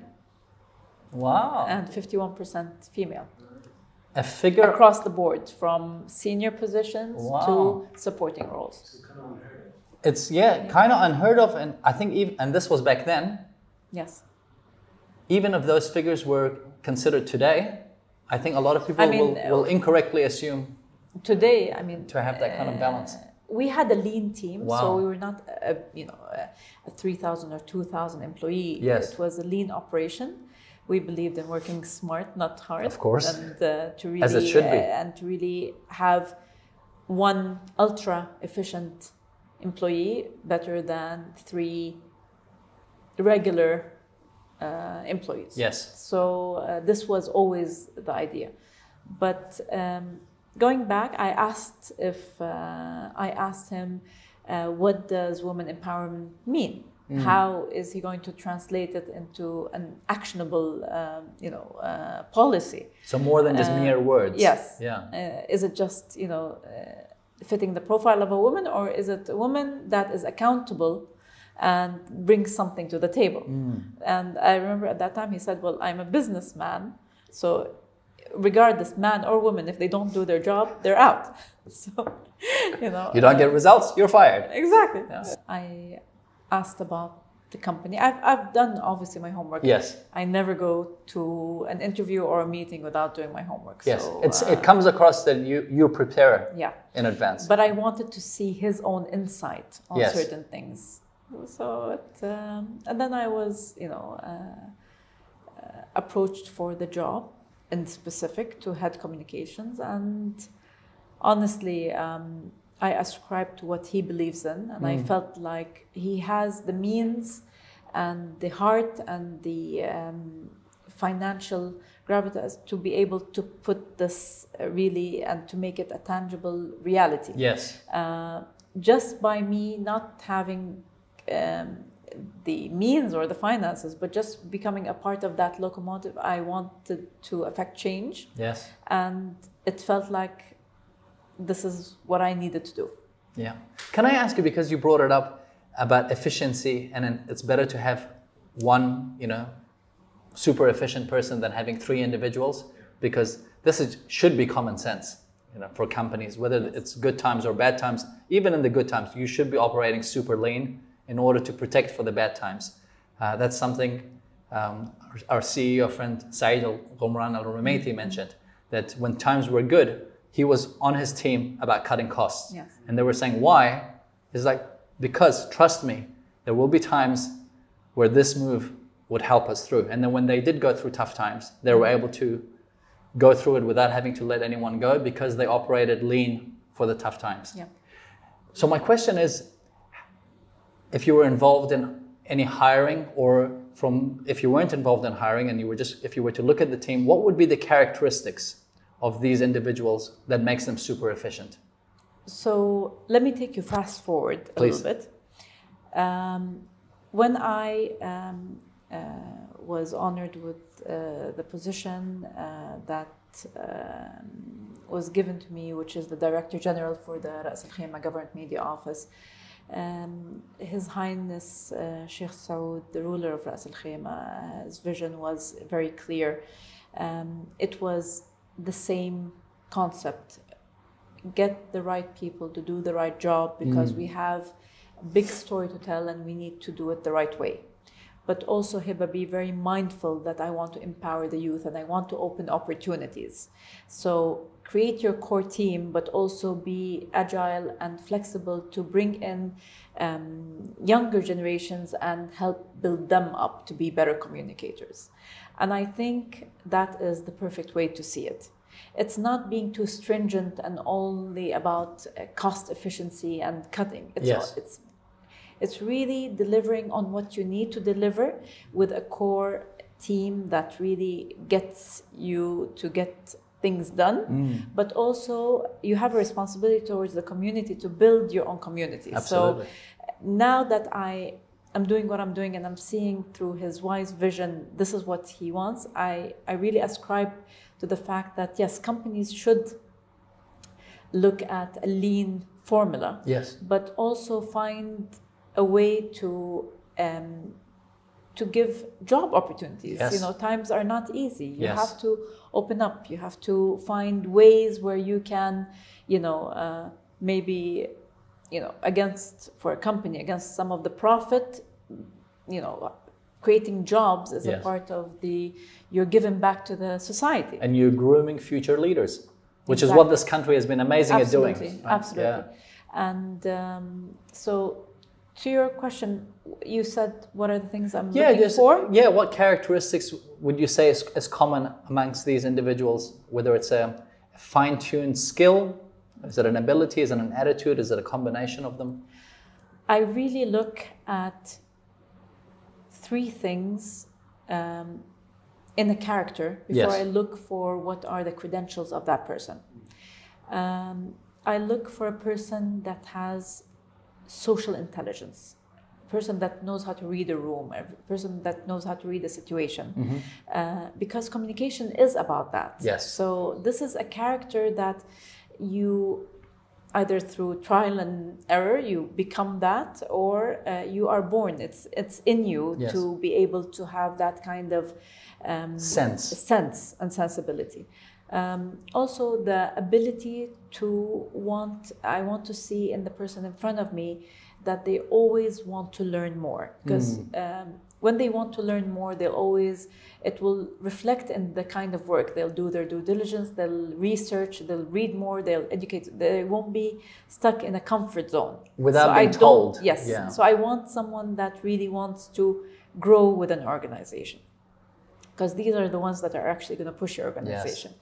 Wow. And 51% female. A figure across the board, from senior positions, wow, to supporting roles. It's, yeah, kind of unheard of. And I think even, and this was back then. Yes. Even if those figures were considered today, I think a lot of people, I mean, will incorrectly assume today, I mean, to have that kind of balance. We had a lean team, wow, so we were not a, you know, a 3,000 or 2,000 employee. Yes. It was a lean operation. We believed in working smart, not hard. Of course. And to really, as it should be. And to really have one ultra-efficient employee better than three regular employees. Yes. So this was always the idea. But going back, I asked if I asked him, what does women empowerment mean? Mm. How is he going to translate it into an actionable, policy? So more than just mere words. Yes. Yeah. Is it just fitting the profile of a woman, or is it a woman that is accountable and brings something to the table? Mm. And I remember at that time he said, "Well, I'm a businessman, so." Regardless, man or woman, if they don't do their job, they're out. So, you don't get results, you're fired. Exactly. Yes. I asked about the company. I've done obviously my homework. Yes. I never go to an interview or a meeting without doing my homework. Yes. So, it comes across that you prepare. Yeah. In advance. But I wanted to see his own insight on yes. certain things. So, and then I was, approached for the job. In specific to head communications, and honestly, I ascribe to what he believes in, and I felt like he has the means and the heart and the financial gravitas to be able to put this really and to make it a tangible reality. Yes. Just by me not having the means or the finances, but just becoming a part of that locomotive, I wanted to affect change. Yes. And it felt like this is what I needed to do. Yeah. Can I ask you, because you brought it up about efficiency, and it's better to have one, super efficient person than having three individuals, because this should be common sense, for companies, whether it's good times or bad times. Even in the good times, you should be operating super lean in order to protect for the bad times. That's something our CEO friend Saeed Al-Ghomran Al-Rumaiti mentioned, that when times were good, he was on his team about cutting costs. Yes. And they were saying, why? He's like, because trust me, there will be times where this move would help us through. And then when they did go through tough times, they were able to go through it without having to let anyone go, because they operated lean for the tough times. Yeah. So my question is, if you were involved in any hiring, if you weren't involved in hiring and if you were to look at the team, what would be the characteristics of these individuals that makes them super efficient? So let me take you fast forward a little bit. When I was honored with the position that was given to me, which is the Director General for the Ras Al Khaimah Government Media Office, His Highness Sheikh Saud, the ruler of Ras Al Khaimah, his vision was very clear. It was the same concept. Get the right people to do the right job, because we have a big story to tell and we need to do it the right way. But also, Heba, be very mindful that I want to empower the youth and I want to open opportunities. So create your core team, but also be agile and flexible to bring in younger generations and help build them up to be better communicators. And I think that is the perfect way to see it. It's not being too stringent and only about cost efficiency and cutting. It's really delivering on what you need to deliver with a core team that really gets you to get things done, but also you have a responsibility towards the community to build your own community. Absolutely. So now that I am doing what I'm doing and I'm seeing through his wise vision, this is what he wants, I really ascribe to the fact that, yes, companies should look at a lean formula, yes, but also find a way to give job opportunities. Yes. Times are not easy. You yes. have to open up. You have to find ways where you can, maybe, against some of the profit, creating jobs is yes. a part of you're giving back to the society. And you're grooming future leaders, which exactly. is what this country has been amazing absolutely. At doing. Absolutely. Yeah. And so, to your question, you said, what are the things I'm looking for? Yeah, what characteristics would you say is common amongst these individuals, whether it's a fine-tuned skill Is it an ability? Is it an attitude? Is it a combination of them? I really look at three things in the character before I look for what are the credentials of that person. I look for a person that has social intelligence, a person that knows how to read a room, a person that knows how to read a situation, because communication is about that. So this is a character that you either through trial and error you become that, or you are born. It's in you to be able to have that kind of sense and sensibility. Also the ability to want, I want to see in the person in front of me that they always want to learn more, because when they want to learn more, they'll always, it will reflect in the kind of work. They'll do their due diligence, they'll research, they'll read more, they'll educate. They won't be stuck in a comfort zone. Without being told. Yes. Yeah. So I want someone that really wants to grow with an organization, because these are the ones that are actually going to push your organization.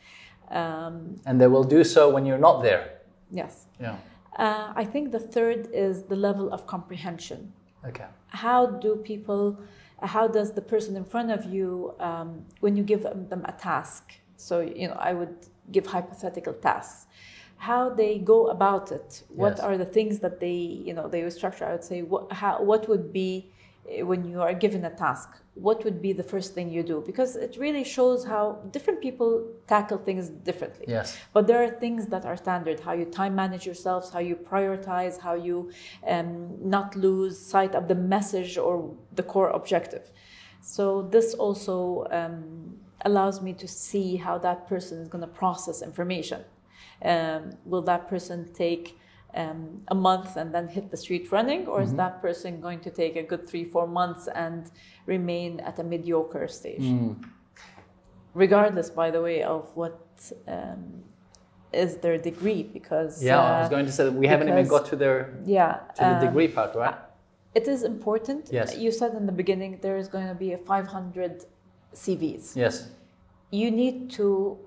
And they will do so when you're not there. I think the third is the level of comprehension. How does the person in front of you, when you give them a task, so, you know, I would give hypothetical tasks, how they go about it, what are the things that they, you know, they structure. I would say, what would be, when you are given a task, what would be the first thing you do? Because it really shows how different people tackle things differently. But there are things that are standard, how you time manage yourselves, how you prioritize, how you not lose sight of the message or the core objective. So this also allows me to see how that person is going to process information. Will that person take a month and then hit the street running, or is that person going to take a good 3-4 months and remain at a mediocre stage? Regardless, by the way, of what is their degree, because I was going to say that we haven't even got to their to the degree part, right? It is important. You said in the beginning there is going to be a 500 CVs. You need to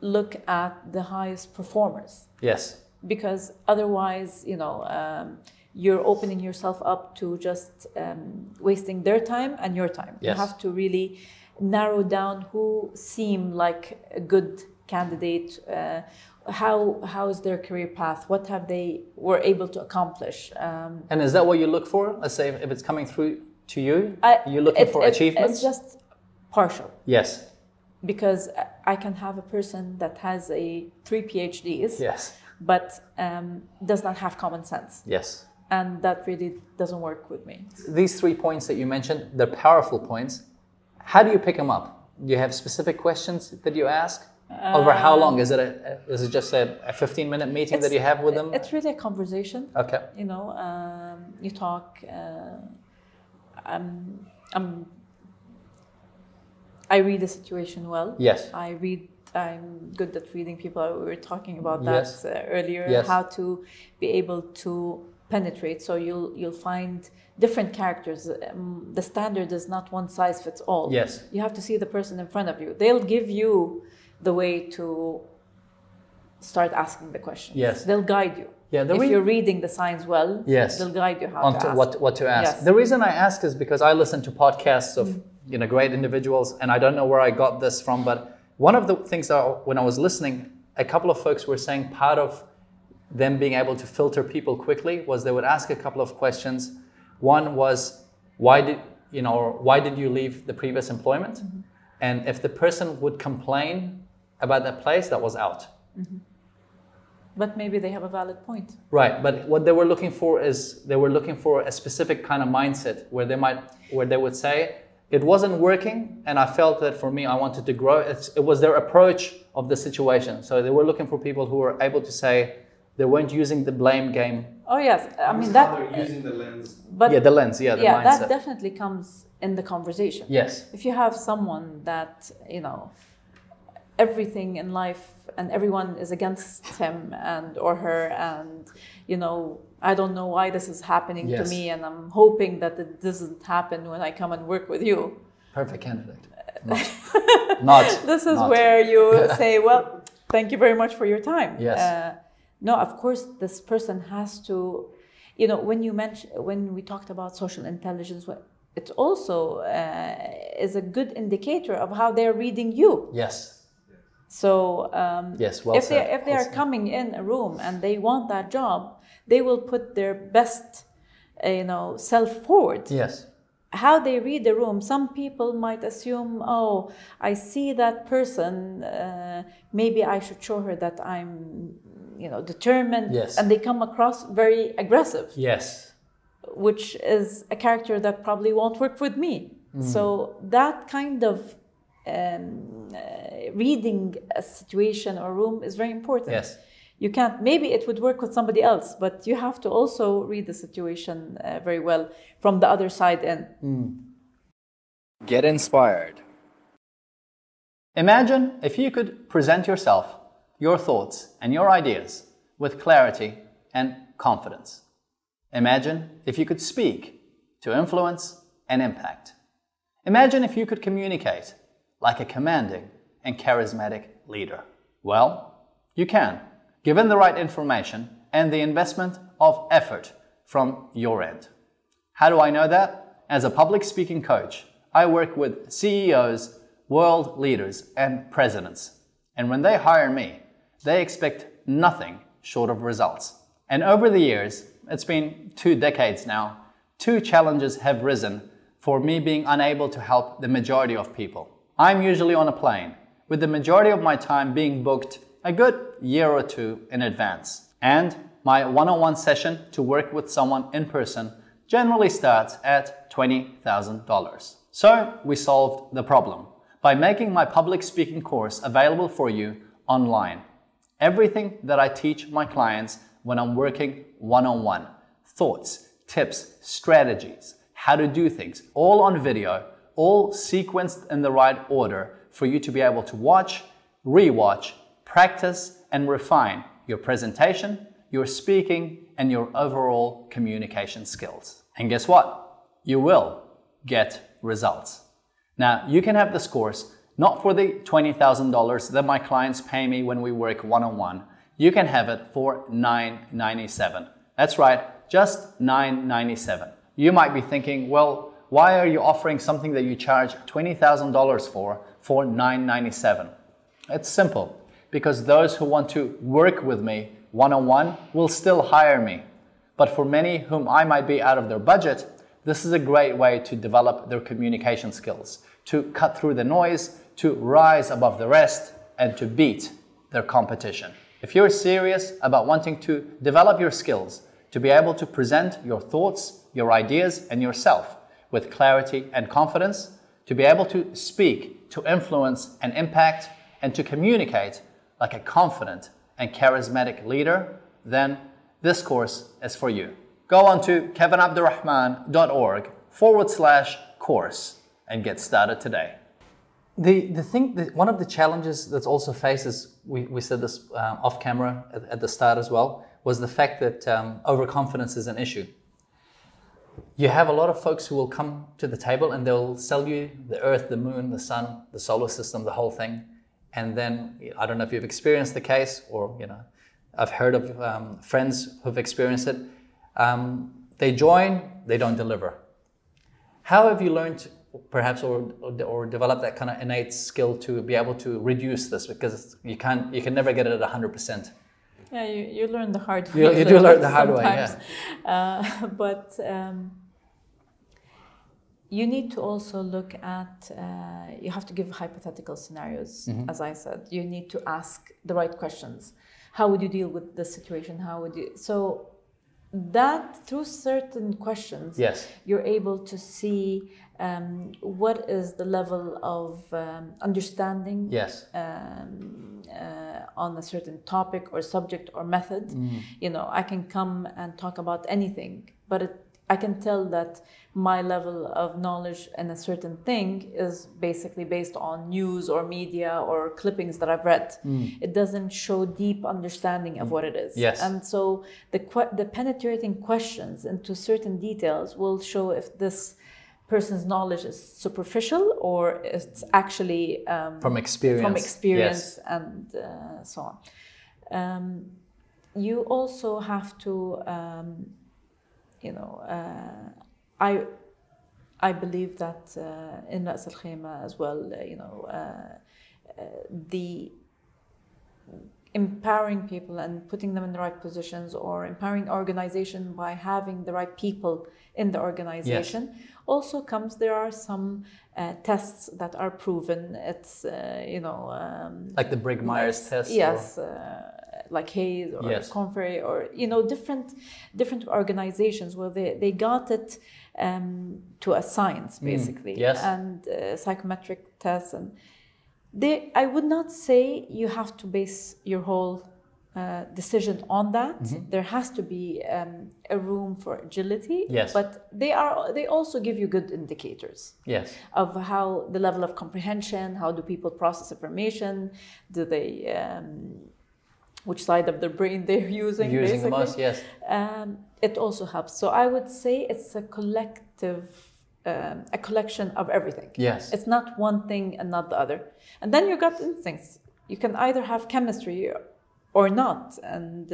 look at the highest performers. Because otherwise, you know, you're opening yourself up to just wasting their time and your time. You have to really narrow down who seem like a good candidate. How is their career path? What have they were able to accomplish? And is that what you look for? Let's say if it's coming through to you, you're looking for achievements. It's just partial. Because I can have a person that has a 3 PhDs. But does not have common sense. And that really doesn't work with me. These 3 points that you mentioned, they're powerful points. How do you pick them up? Do you have specific questions that you ask? Over how long? Is it just a 15-minute meeting that you have with them? It's really a conversation. You know, you talk. I read the situation well. I'm good at reading people. We were talking about that earlier, how to be able to penetrate. So you'll find different characters. The standard is not one size fits all. You have to see the person in front of you. They'll give you the way to start asking the questions. They'll guide you. If you're reading the signs well, they'll guide you how to ask. What to ask. The reason I ask is because I listen to podcasts of you know, great individuals, and I don't know where I got this from, but one of the things that when I was listening, a couple of folks were saying part of them being able to filter people quickly was they would ask a couple of questions. One was, why did you leave the previous employment? And if the person would complain about that place, that was out. But maybe they have a valid point. But what they were looking for is they were looking for a specific kind of mindset where they might, where they would say, it wasn't working, and I felt that for me, I wanted to grow. It was their approach of the situation. So they were looking for people who were able to say they weren't using the blame game. They're using the lens. But the lens, the mindset. That definitely comes in the conversation. If you have someone that, you know, everything in life and everyone is against him and or her, and, you know, I don't know why this is happening to me, and I'm hoping that it doesn't happen when I come and work with you. Perfect candidate. Not. This is where you say, well, thank you very much for your time. No, of course, this person has to, you know, when you mentioned, when we talked about social intelligence, it also is a good indicator of how they're reading you. Yes. So yes, well said. If they are coming in a room and they want that job, they will put their best, you know, self forward. Yes. How they read the room, some people might assume, oh, I see that person, maybe I should show her that I'm, you know, determined. Yes. And they come across very aggressive. Yes. Which is a character that probably won't work with me. Mm. So that kind of reading a situation or room is very important. Yes. You can't, maybe it would work with somebody else, but you have to also read the situation very well from the other side in. Mm. Get inspired. Imagine if you could present yourself, your thoughts and your ideas with clarity and confidence. Imagine if you could speak to influence and impact. Imagine if you could communicate like a commanding and charismatic leader. Well, you can. Given the right information and the investment of effort from your end. How do I know that? As a public speaking coach, I work with CEOs, world leaders, and presidents. And when they hire me, they expect nothing short of results. And over the years, it's been 2 decades now, 2 challenges have risen for me being unable to help the majority of people. I'm usually on a plane, with the majority of my time being booked a good year or 2 in advance. And my one-on-one session to work with someone in person generally starts at $20,000. So we solved the problem by making my public speaking course available for you online. Everything that I teach my clients when I'm working one-on-one, thoughts, tips, strategies, how to do things, all on video, all sequenced in the right order for you to be able to watch, rewatch, practice and refine your presentation, your speaking, and your overall communication skills. And guess what? You will get results. Now, you can have this course not for the $20,000 that my clients pay me when we work one-on-one. You can have it for $997. That's right, just $997. You might be thinking, well, why are you offering something that you charge $20,000 for $997? It's simple. Because those who want to work with me one-on-one will still hire me. But for many whom I might be out of their budget, this is a great way to develop their communication skills, to cut through the noise, to rise above the rest, and to beat their competition. If you're serious about wanting to develop your skills, to be able to present your thoughts, your ideas, and yourself with clarity and confidence, to be able to speak, to influence and impact, and to communicate like a confident and charismatic leader, then this course is for you. Go on to kevinabdurrahman.org/course and get started today. The thing, one of the challenges that's also faced is, we said this off camera at the start as well, was the fact that overconfidence is an issue. You have a lot of folks who will come to the table and they'll sell you the earth, the moon, the sun, the solar system, the whole thing. And then, I don't know if you've experienced the case or, you know, I've heard of friends who've experienced it. They join, they don't deliver. How have you learned perhaps or developed that kind of innate skill to be able to reduce this? Because you can never get it at 100%. Yeah, you learn the hard way. You do learn the hard way, yeah. But you need to also look at, you have to give hypothetical scenarios, mm-hmm. as I said. You need to ask the right questions. How would you deal with this situation? How would you, so that through certain questions, yes. you're able to see what is the level of understanding yes. On a certain topic or subject or method. Mm. You know, I can come and talk about anything, but I can tell that my level of knowledge in a certain thing is basically based on news or media or clippings that I've read. Mm. It doesn't show deep understanding of what it is. Yes. And so the penetrating questions into certain details will show if this person's knowledge is superficial or it's actually from experience yes. and so on. you also have to, I believe that in Ras Al Khaimah as well, the empowering people and putting them in the right positions, or empowering organization by having the right people in the organization. Yes. Also comes, there are some tests that are proven. It's, like the Brigg-Myers test. Yes. Like Hayes or yes. Conferry, or different organizations where they got it to a science, basically. Yes. And psychometric tests, and I would not say you have to base your whole decision on that. Mm-hmm. There has to be a room for agility. Yes. But they also give you good indicators. Yes. Of how the level of comprehension, how do people process information, do they which side of their brain they're using. Using the most, yes. It also helps. So I would say it's a collective. A collection of everything. Yes. It's not one thing and not the other. And then you got instincts. You can either have chemistry or not. And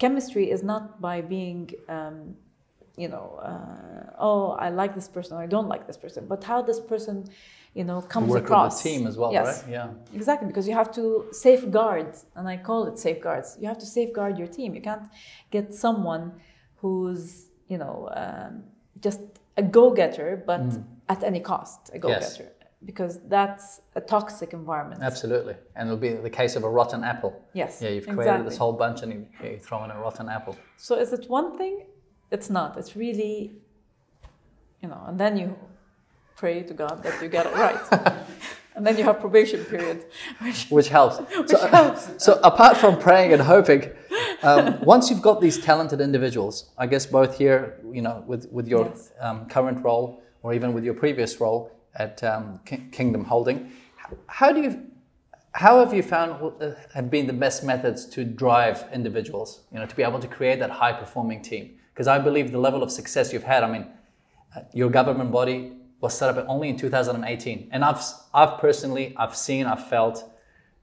chemistry is not by being, oh, I like this person, or I don't like this person, but how this person, comes across. Work with the team as well, yes. Right? Yeah. Exactly, because you have to safeguard, and I call it safeguards. You have to safeguard your team. You can't get someone who's, just a go-getter, but at any cost, a go-getter. Yes. Because that's a toxic environment. Absolutely. And it'll be the case of a rotten apple. Yes. Yeah, you've created this whole bunch and you throw in a rotten apple. So is it one thing? It's not. It's really, and then you pray to God that you get it right. And then you have probation period. Which helps. So apart from praying and hoping, once you've got these talented individuals, I guess both here, with your yes. Current role, or even with your previous role at Kingdom Holding, how have you found what have been the best methods to drive individuals, to be able to create that high-performing team? Because I believe the level of success you've had, your government body was set up only in 2018. And I've personally, I've felt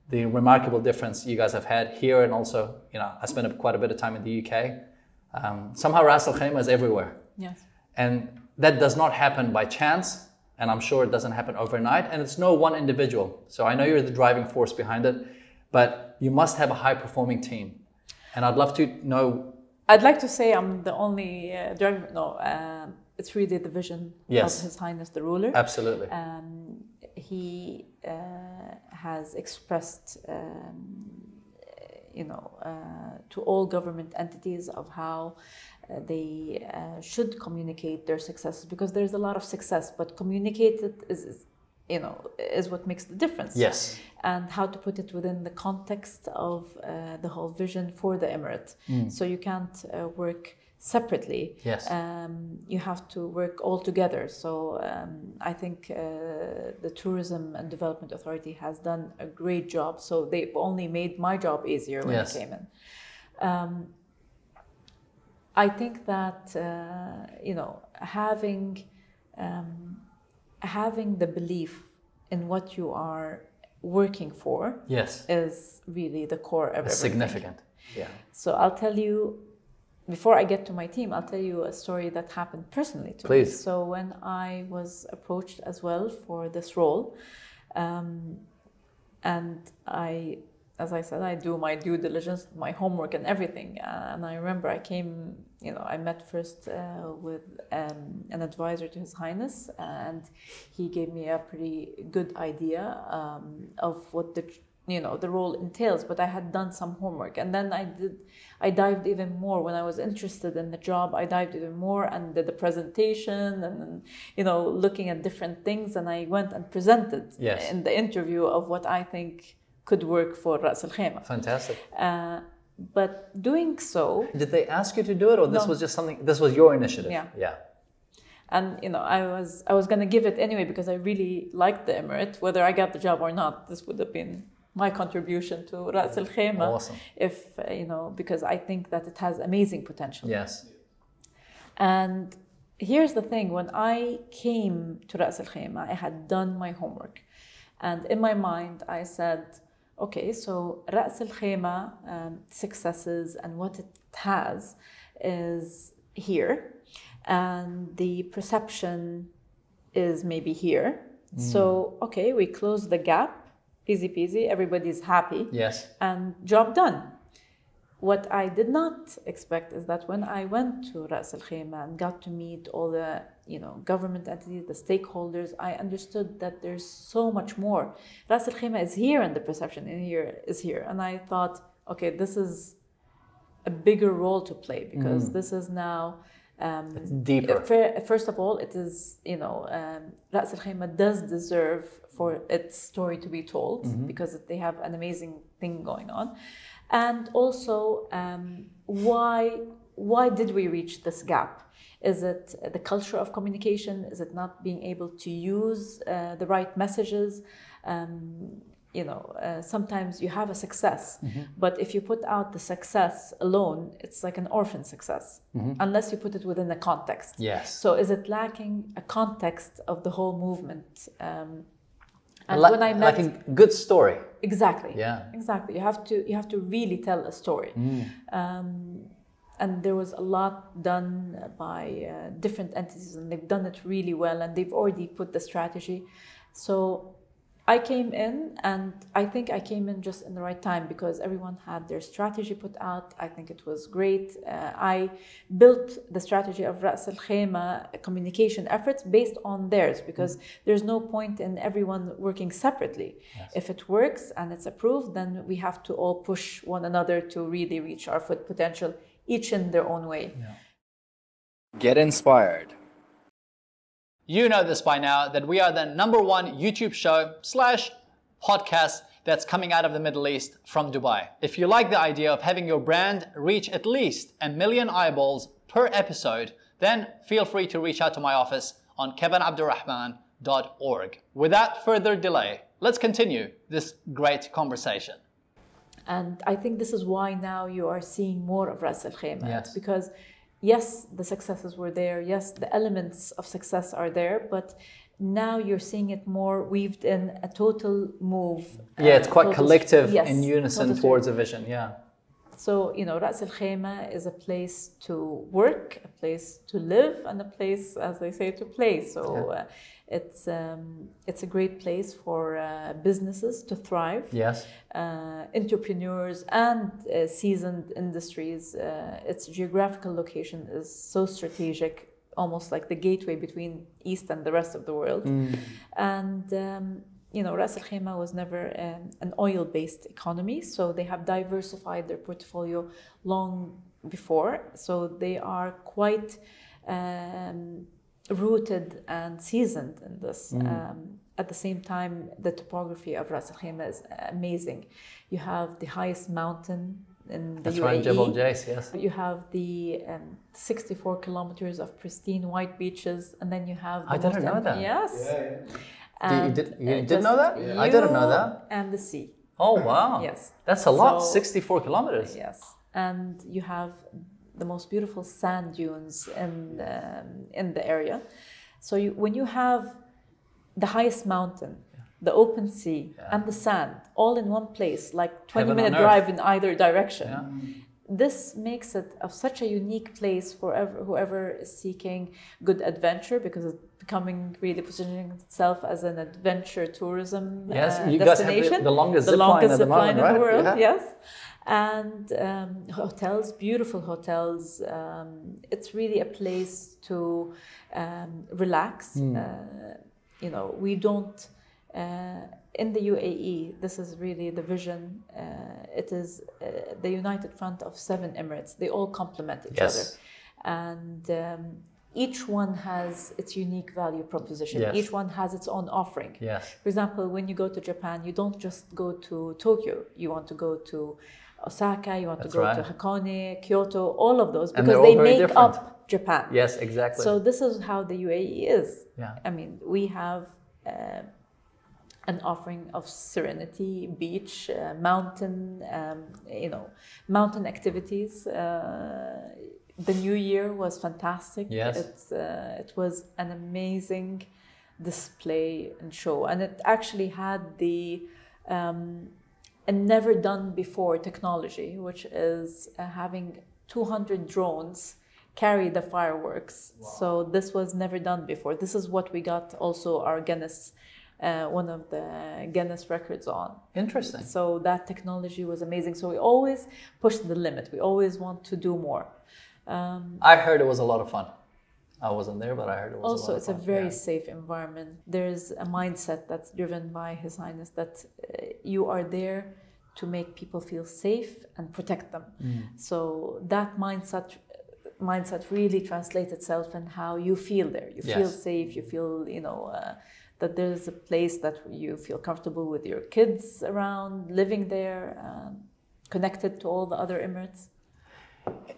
the remarkable difference you guys have had here, and also, I spent quite a bit of time in the UK. Somehow Ras Al Khaimah is everywhere. Yes. And that does not happen by chance, and I'm sure it doesn't happen overnight, and it's no one individual. So I know you're the driving force behind it, but you must have a high-performing team. And I'd love to know... I'd like to say I'm the only driver... No, it's really the vision yes. of His Highness the Ruler. Absolutely. He has expressed, to all government entities of how they should communicate their successes, because there's a lot of success, but communicated is what makes the difference. Yes. And how to put it within the context of the whole vision for the emirate. Mm. So you can't work separately. Yes. You have to work all together. So I think the Tourism and Development Authority has done a great job. So they've only made my job easier when yes. I came in. I think that having the belief in what you are working for yes. is really the core of everything. Significant. Yeah. So I'll tell you. Before I get to my team, I'll tell you a story that happened personally to Please. Me. So when I was approached as well for this role, and I, as I said, I do my due diligence, my homework and everything. And I remember I came, I met first with an advisor to His Highness, and he gave me a pretty good idea of what the role entails, but I had done some homework. And then I dived even more when I was interested in the job. I dived even more and did the presentation, and looking at different things, and I went and presented yes. in the interview of what I think could work for Ras Al Khaimah. Fantastic. But doing so... Did they ask you to do it, or this was just something, this was your initiative? Yeah. Yeah. And I was going to give it anyway, because I really liked the emirate. Whether I got the job or not, this would have been my contribution to Ras Al Khaimah. Awesome. If because I think that it has amazing potential. Yes. And here's the thing: when I came to Ras Al Khaimah, I had done my homework, and in my mind I said, Okay, so Ras Al Khaimah successes and what it has is here, and the perception is maybe here. Mm. So, okay, we close the gap, easy peasy, everybody's happy. Yes. And job done. What I did not expect is that when I went to Ras Al Khaimah and got to meet all the, you know, government entities, the stakeholders, I understood that there's so much more. Ras Al Khaimah is here and the perception in here is here. And I thought, okay, this is a bigger role to play because this is now... it's deeper. First of all, it is, you know, Ras Al Khaimah does deserve for its story to be told because they have an amazing thing going on. And also, why did we reach this gap? Is it the culture of communication? Is it not being able to use the right messages? You know, sometimes you have a success, but if you put out the success alone, it's like an orphan success, unless you put it within a context. Yes. So is it lacking a context of the whole movement? And when I met, like a good story. Exactly. Yeah. Exactly. You have to really tell a story. And there was a lot done by different entities, and they've done it really well, and they've already put the strategy. So I came in, and I think I came in just in the right time because everyone had their strategy put out. I think it was great. I built the strategy of Ras Al Khaimah communication efforts based on theirs because there's no point in everyone working separately. Yes. If it works and it's approved, then we have to all push one another to really reach our full potential, each in their own way. Yeah. Get inspired. You know this by now, that we are the #1 YouTube show / podcast that's coming out of the Middle East from Dubai. If you like the idea of having your brand reach at least 1 million eyeballs per episode, then feel free to reach out to my office on kevinabdurrahman.org. Without further delay, let's continue this great conversation. And I think this is why now you are seeing more of Ras Al Khaimah. Yes. Because yes, the successes were there. Yes, the elements of success are there, but now you're seeing it more weaved in a total move. Yeah, it's quite collective and unison towards a vision, yeah. So, you know, Ras Al Khaimah is a place to work, a place to live, and a place, as they say, to play. So it's a great place for businesses to thrive. Yes. Entrepreneurs and seasoned industries. Its geographical location is so strategic, almost like the gateway between East and the rest of the world. And you know, Ras Al Khaimah was never an oil-based economy, so they have diversified their portfolio long before. So they are quite rooted and seasoned in this. At the same time, the topography of Ras Al Khaimah is amazing. You have the highest mountain in the UAE. That's right, Jebel Jais, yes. You have the 64 kilometers of pristine white beaches, and then you have... I didn't know that. Yes. Yeah, yeah. You didn't know that? Yeah. I didn't know that. And the sea. Oh, wow. Yes. That's a lot, 64 kilometers. Yes. And you have the most beautiful sand dunes in the area. So when you have the highest mountain, the open sea, and the sand all in one place, like 20-minute drive in either direction, this makes it of such a unique place for whoever is seeking good adventure, because it's becoming really positioning itself as an adventure tourism destination. Guys have the longest zipline in the world, right? Yeah. Yes. And hotels, beautiful hotels. It's really a place to relax. You know, we don't... in the UAE, this is really the vision. It is the united front of 7 Emirates. They all complement each other. And each one has its unique value proposition. Yes. Each one has its own offering. Yes. For example, when you go to Japan, you don't just go to Tokyo. You want to go to Osaka, you want to go to Hakone, Kyoto, all of those, because they make up Japan. Yes, exactly. So this is how the UAE is. Yeah. I mean, we have... an offering of serenity, beach, mountain, you know, mountain activities. The new year was fantastic. Yes. It was an amazing display and show. And it actually had the and never done before technology, which is having 200 drones carry the fireworks. Wow. So this was never done before. This is what we got also our Guinness, one of the Guinness records on. Interesting. So that technology was amazing. So we always push the limit. We always want to do more. I heard it was a lot of fun. I wasn't there, but I heard it was also a lot of fun. Also, it's a very safe environment. There's a mindset that's driven by His Highness that you are there to make people feel safe and protect them. Mm. So that mindset really translates itself in how you feel there. You feel safe. You feel, you know, that there's a place that you feel comfortable with your kids around, living there, connected to all the other Emirates.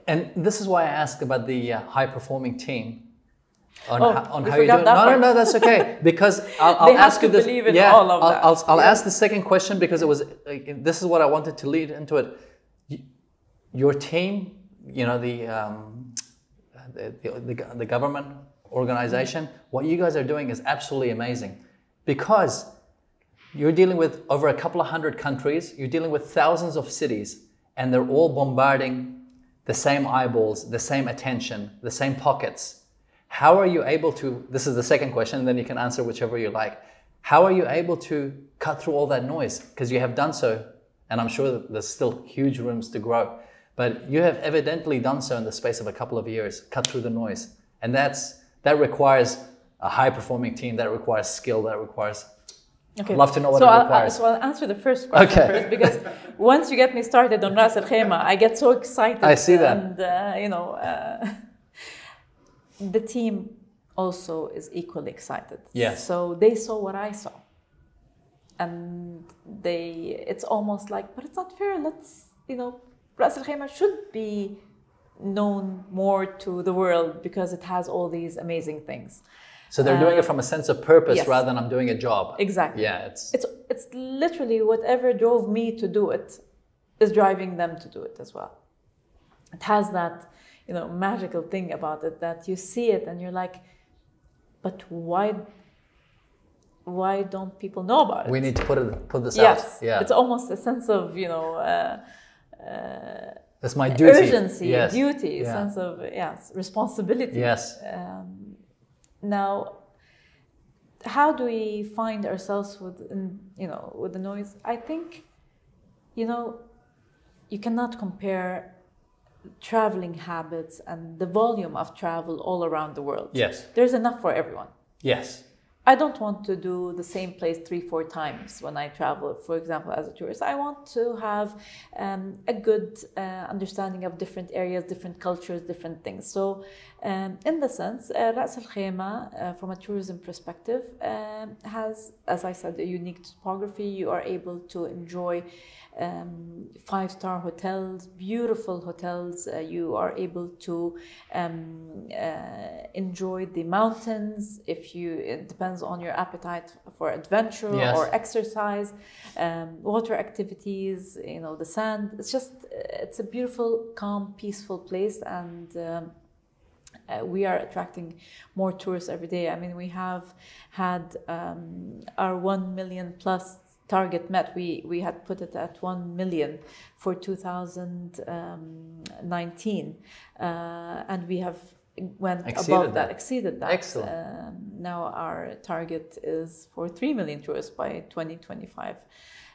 And this is why I ask about the high-performing team. On how you do it. No, that's okay. Because I'll ask you this. Yeah, I'll ask the second question because it was. This is what I wanted to lead into it. Your team, you know, the government organization. What you guys are doing is absolutely amazing, because you're dealing with over a couple of hundred countries. You're dealing with thousands of cities, and they're all bombarding the same eyeballs, the same attention, the same pockets. How are you able to, this is the second question, and then you can answer whichever you like. How are you able to cut through all that noise? Because you have done so, and I'm sure that there's still huge rooms to grow, but you have evidently done so in the space of a couple of years, cut through the noise. And that requires a high-performing team, that requires skill, that requires, I'd love to know what it requires. So I'll answer the first question first, because once you get me started on Ras Al Khaimah, I get so excited. I see that. And, you know, the team also is equally excited. Yes. So they saw what I saw, and it's almost like, but it's not fair. Let's, you know, Ras Al Khaimah should be known more to the world because it has all these amazing things. So they're doing it from a sense of purpose rather than I'm doing a job. Exactly. Yeah. It's literally whatever drove me to do it is driving them to do it as well. It has that, you know, magical thing about it that you see it and you're like, but why don't people know about it? We need to put this out. Yeah. It's almost a sense of, you know, that's my duty. Urgency, duty, sense of, responsibility. Yes. Now, how do we find ourselves with the noise? I think, you know, you cannot compare traveling habits and the volume of travel all around the world. Yes. There's enough for everyone. Yes. I don't want to do the same place 3-4 times when I travel, for example, as a tourist. I want to have a good understanding of different areas, different cultures, different things. So in the sense, Ras Al Khaimah, from a tourism perspective, has, as I said, a unique topography. You are able to enjoy 5-star hotels, beautiful hotels. You are able to enjoy the mountains. It depends on your appetite for adventure or exercise, water activities, you know, the sand. It's a beautiful, calm, peaceful place, and we are attracting more tourists every day. I mean, we have had our 1 million+ target met. We had put it at 1 million for 2019, and we have went above that, exceeded that. Excellent. Now our target is for 3 million tourists by 2025.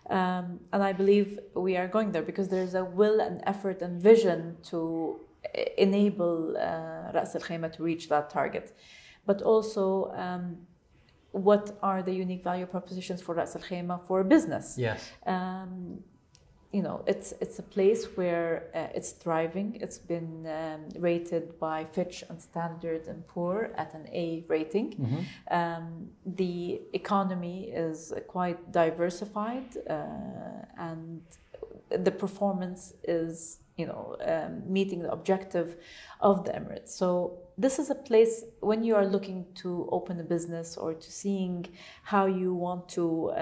And I believe we are going there because there's a will and effort and vision to enable Ras Al Khaimah to reach that target. But also, what are the unique value propositions for Ras Al Khaimah for business? Yes. You know, it's a place where it's thriving. It's been rated by Fitch and Standard and Poor at an A rating. Mm-hmm. The economy is quite diversified, and the performance is, you know, meeting the objective of the Emirates. So this is a place when you are looking to open a business or to seeing how you want to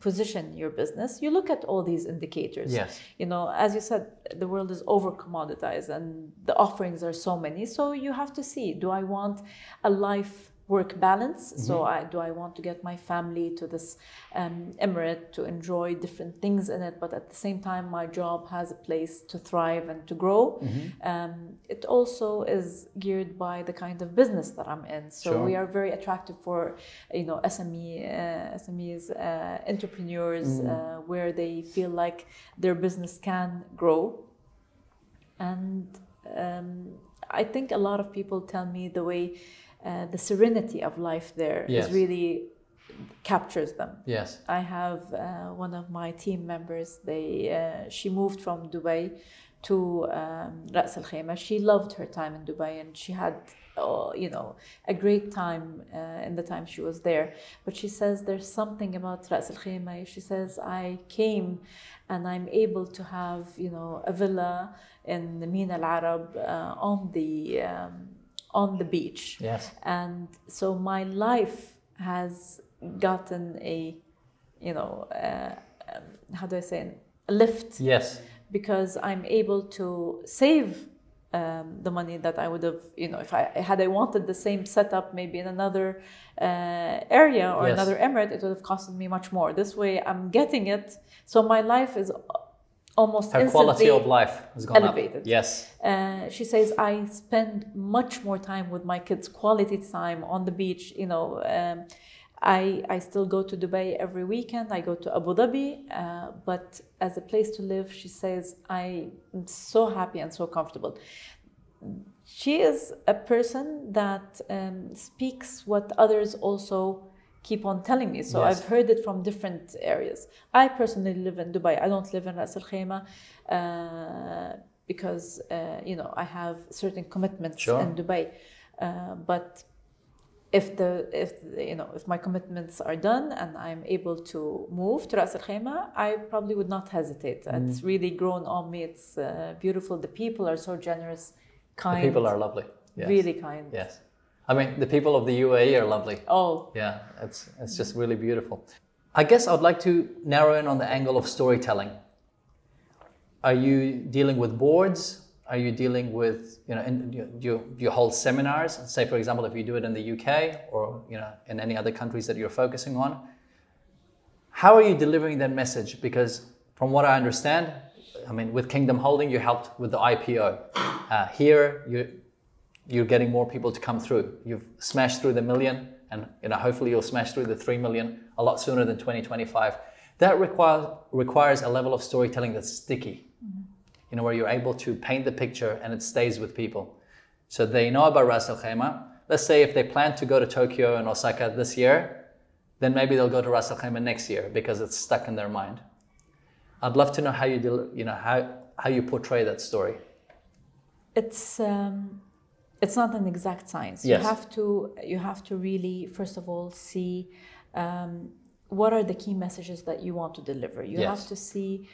position your business, you look at all these indicators. Yes. You know, as you said, the world is over commoditized and the offerings are so many. So you have to see, do I want a life work balance. Mm-hmm. So do I want to get my family to this emirate to enjoy different things in it, but at the same time my job has a place to thrive and to grow. Mm-hmm. It also is geared by the kind of business that I'm in. So sure. we are very attractive for, you know, SMEs, entrepreneurs, mm-hmm. Where they feel like their business can grow. And I think a lot of people tell me the way the serenity of life there yes. is really captures them. Yes. I have one of my team members, she moved from Dubai to Ras Al Khaimah. She loved her time in Dubai and she had, you know, a great time in the time she was there. But she says there's something about Ras Al Khaimah. She says, I came and I'm able to have, you know, a villa in the Mina Al Arab on the beach. Yes. And so my life has gotten a, you know, how do I say it? A lift. Yes. Because I'm able to save the money that I would have, you know, if I wanted the same setup maybe in another area or yes. another emirate, it would have costed me much more. This way I'm getting it. So my life is almost her quality of life has gone elevated. Up. Yes. She says, I spend much more time with my kids, quality time on the beach, you know. I still go to Dubai every weekend. I go to Abu Dhabi, but as a place to live, she says, I'm so happy and so comfortable. She is a person that speaks what others also keep on telling me. So yes. I've heard it from different areas. I personally live in Dubai. I don't live in Ras Al Khaimah because, you know, I have certain commitments sure. in Dubai, but if my commitments are done and I'm able to move to Ras Al Khaimah, I probably would not hesitate. Mm. It's really grown on me. It's beautiful. The people are so generous, kind. The people are lovely. Yes. Really kind. Yes. I mean, the people of the UAE are lovely. Oh. Yeah, it's just really beautiful. I guess I'd like to narrow in on the angle of storytelling. Are you dealing with boards? Are you dealing with, you know, do you hold seminars? Say, for example, if you do it in the UK or, you know, in any other countries that you're focusing on, how are you delivering that message? Because from what I understand, I mean, with Kingdom Holding, you helped with the IPO. Here, you're getting more people to come through. You've smashed through the million and, you know, hopefully you'll smash through the 3 million a lot sooner than 2025. That requires a level of storytelling that's sticky. You know, where you're able to paint the picture and it stays with people. So they know about Ras Al Khaimah. Let's say if they plan to go to Tokyo and Osaka this year, then maybe they'll go to Ras Al Khaimah next year because it's stuck in their mind. I'd love to know how you how you portray that story. It's not an exact science. Yes. You have to really, first of all, see what are the key messages that you want to deliver. You yes. have to see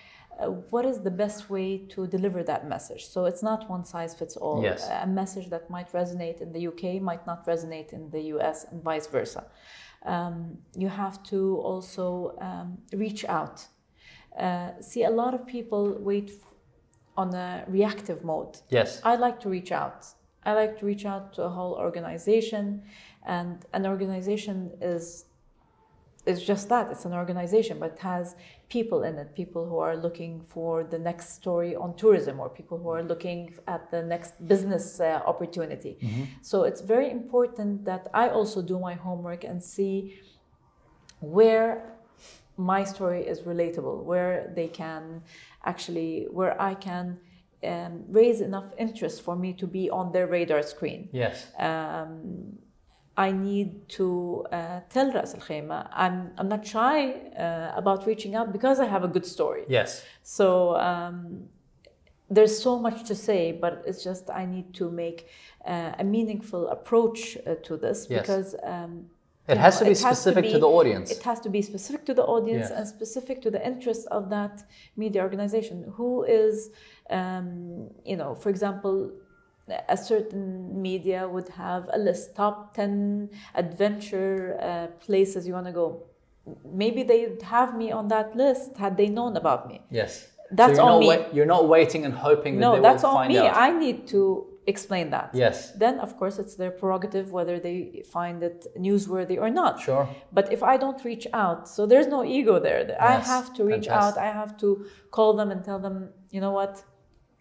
what is the best way to deliver that message. So it's not one size fits all. Yes. A message that might resonate in the UK might not resonate in the US and vice versa. You have to also reach out. See, a lot of people wait on a reactive mode. Yes. I like to reach out. I like to reach out to a whole organization, and an organization is just that. It's an organization, but it has people in it, people who are looking for the next story on tourism or people who are looking at the next business opportunity. Mm-hmm. So it's very important that I also do my homework and see where my story is relatable, where I can raise enough interest for me to be on their radar screen. Yes. I need to tell Ras Al Khaimah. I'm not shy about reaching out because I have a good story. Yes. So there's so much to say, but it's just I need to make a meaningful approach to this yes. because it has to be specific to the audience. It has to be specific to the audience yes. and specific to the interests of that media organization. Who is, you know, for example, a certain media would have a list, top 10 adventure places you want to go. Maybe they'd have me on that list had they known about me. Yes. That's on me. You're not waiting and hoping that they will find out. No, that's on me. I need to explain that. Yes. Then, of course, it's their prerogative whether they find it newsworthy or not. Sure. But if I don't reach out, so there's no ego there. Yes. I have to reach out. I have to call them and tell them, you know what?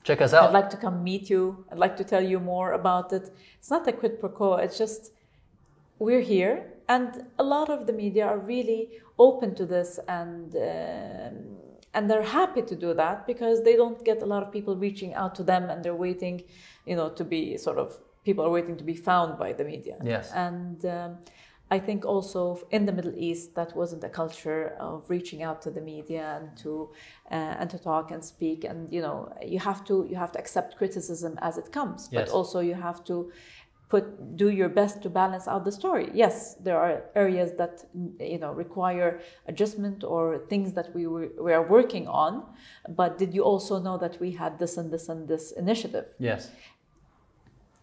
Check us out. I'd like to come meet you. I'd like to tell you more about it. It's not a quid pro quo. It's just we're here. And a lot of the media are really open to this, and they're happy to do that because they don't get a lot of people reaching out to them, and they're waiting, you know, to be sort of, people are waiting to be found by the media. Yes. And I think also in the Middle East, that wasn't a culture of reaching out to the media and to talk and speak. And, you know, you have to accept criticism as it comes, yes. But also you have to do your best to balance out the story. Yes, there are areas that, you know, require adjustment or things that we are working on, but did you also know that we had this and this and this initiative? Yes.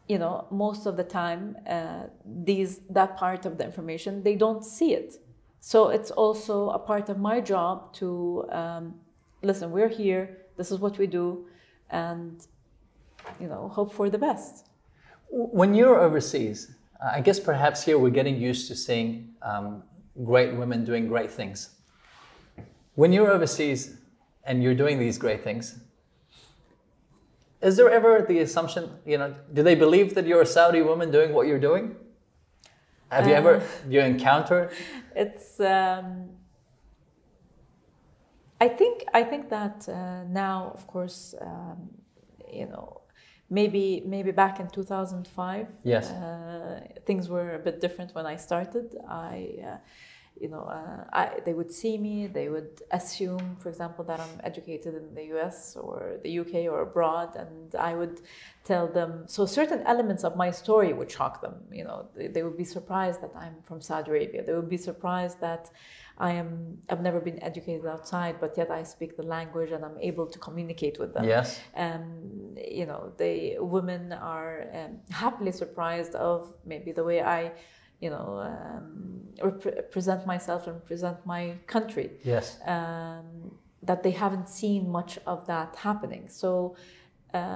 You know, most of the time, that part of the information, they don't see it. So it's also a part of my job to, listen, we're here, this is what we do, and, you know, hope for the best. When you're overseas, I guess perhaps here we're getting used to seeing great women doing great things. When you're overseas and you're doing these great things, is there ever the assumption, you know, do they believe that you're a Saudi woman doing what you're doing? Have you ever, do you encounter? It's, I think that now, of course, you know, Maybe back in 2005, yes. Things were a bit different when I started. They would see me, they would assume, for example, that I'm educated in the US or the UK or abroad, and I would tell them, so certain elements of my story would shock them. You know, they would be surprised that I'm from Saudi Arabia. They would be surprised that I've never been educated outside, but yet I speak the language and I'm able to communicate with them. Yes. You know, women are happily surprised of maybe the way I, you know, present myself and present my country. Yes. That they haven't seen much of that happening. So I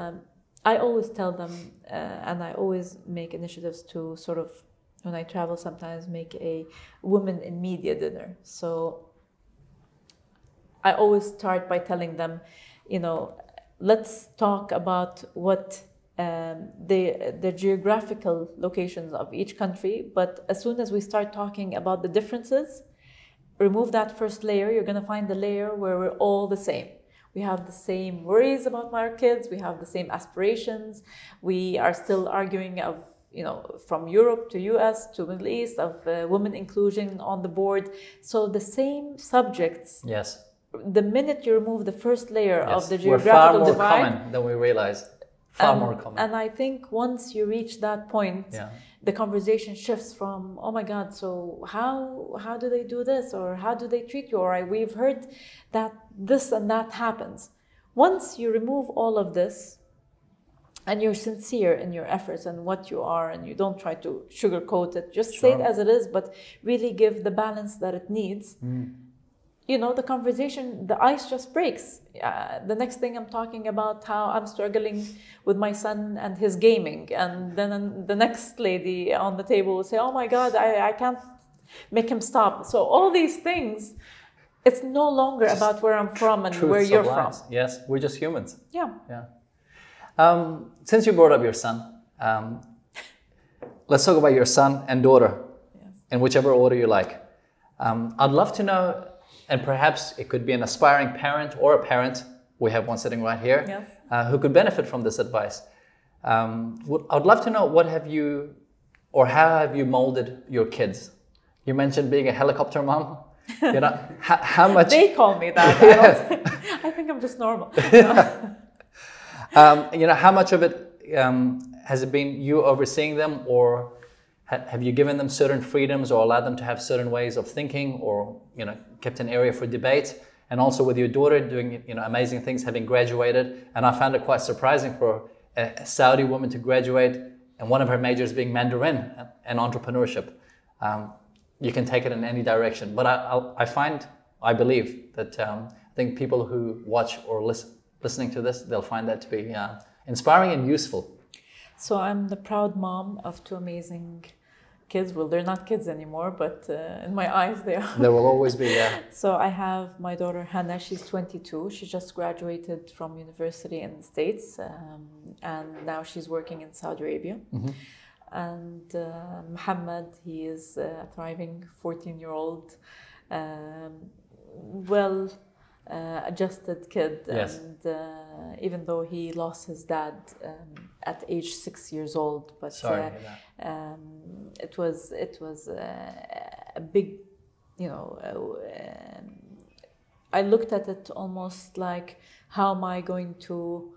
always tell them, and I always make initiatives to sort of, when I travel, sometimes make a women in media dinner. So I always start by telling them, you know, let's talk about what the geographical locations of each country. But as soon as we start talking about the differences, remove that first layer. You're going to find the layer where we're all the same. We have the same worries about our kids. We have the same aspirations. We are still arguing of, you know, from Europe to US to Middle East, of women inclusion on the board. So the same subjects. Yes. The minute you remove the first layer, yes, of the geographical divide, we're far more common than we realize. Far more common. And I think once you reach that point, yeah, the conversation shifts from, oh my God, so how do they do this, or how do they treat you, or we've heard that this and that happens. Once you remove all of this, and you're sincere in your efforts and what you are, and you don't try to sugarcoat it, just say it as it is, but really give the balance that it needs. Mm. You know, the conversation, the ice just breaks. The next thing I'm talking about how I'm struggling with my son and his gaming. And then the next lady on the table will say, oh my God, I can't make him stop. So all these things, it's no longer just about where I'm from and where you're from. Yes, we're just humans. Yeah. Yeah. Since you brought up your son, let's talk about your son and daughter, yes, in whichever order you like. I'd love to know, and perhaps it could be an aspiring parent or a parent, we have one sitting right here, yes, who could benefit from this advice. I'd love to know how have you molded your kids? You mentioned being a helicopter mom. You know, how much... They call me that. I think I'm just normal. No. You know, how much of it has it been you overseeing them, or have you given them certain freedoms or allowed them to have certain ways of thinking, or, you know, kept an area for debate? And also with your daughter doing, you know, amazing things, having graduated. And I found it quite surprising for a Saudi woman to graduate and one of her majors being Mandarin and entrepreneurship. You can take it in any direction. But I believe that I think people who watch or listening to this, they'll find that to be inspiring and useful. So I'm the proud mom of two amazing kids. Well, they're not kids anymore, but in my eyes they are. They will always be, yeah. So I have my daughter Hannah. She's 22. She just graduated from university in the States, and now she's working in Saudi Arabia. Mm-hmm. And Muhammad, he is a thriving 14-year-old, well-adjusted kid. Yes. And even though he lost his dad at age 6 years old, but sorry, it was a big, you know. I looked at it almost like, how am I going to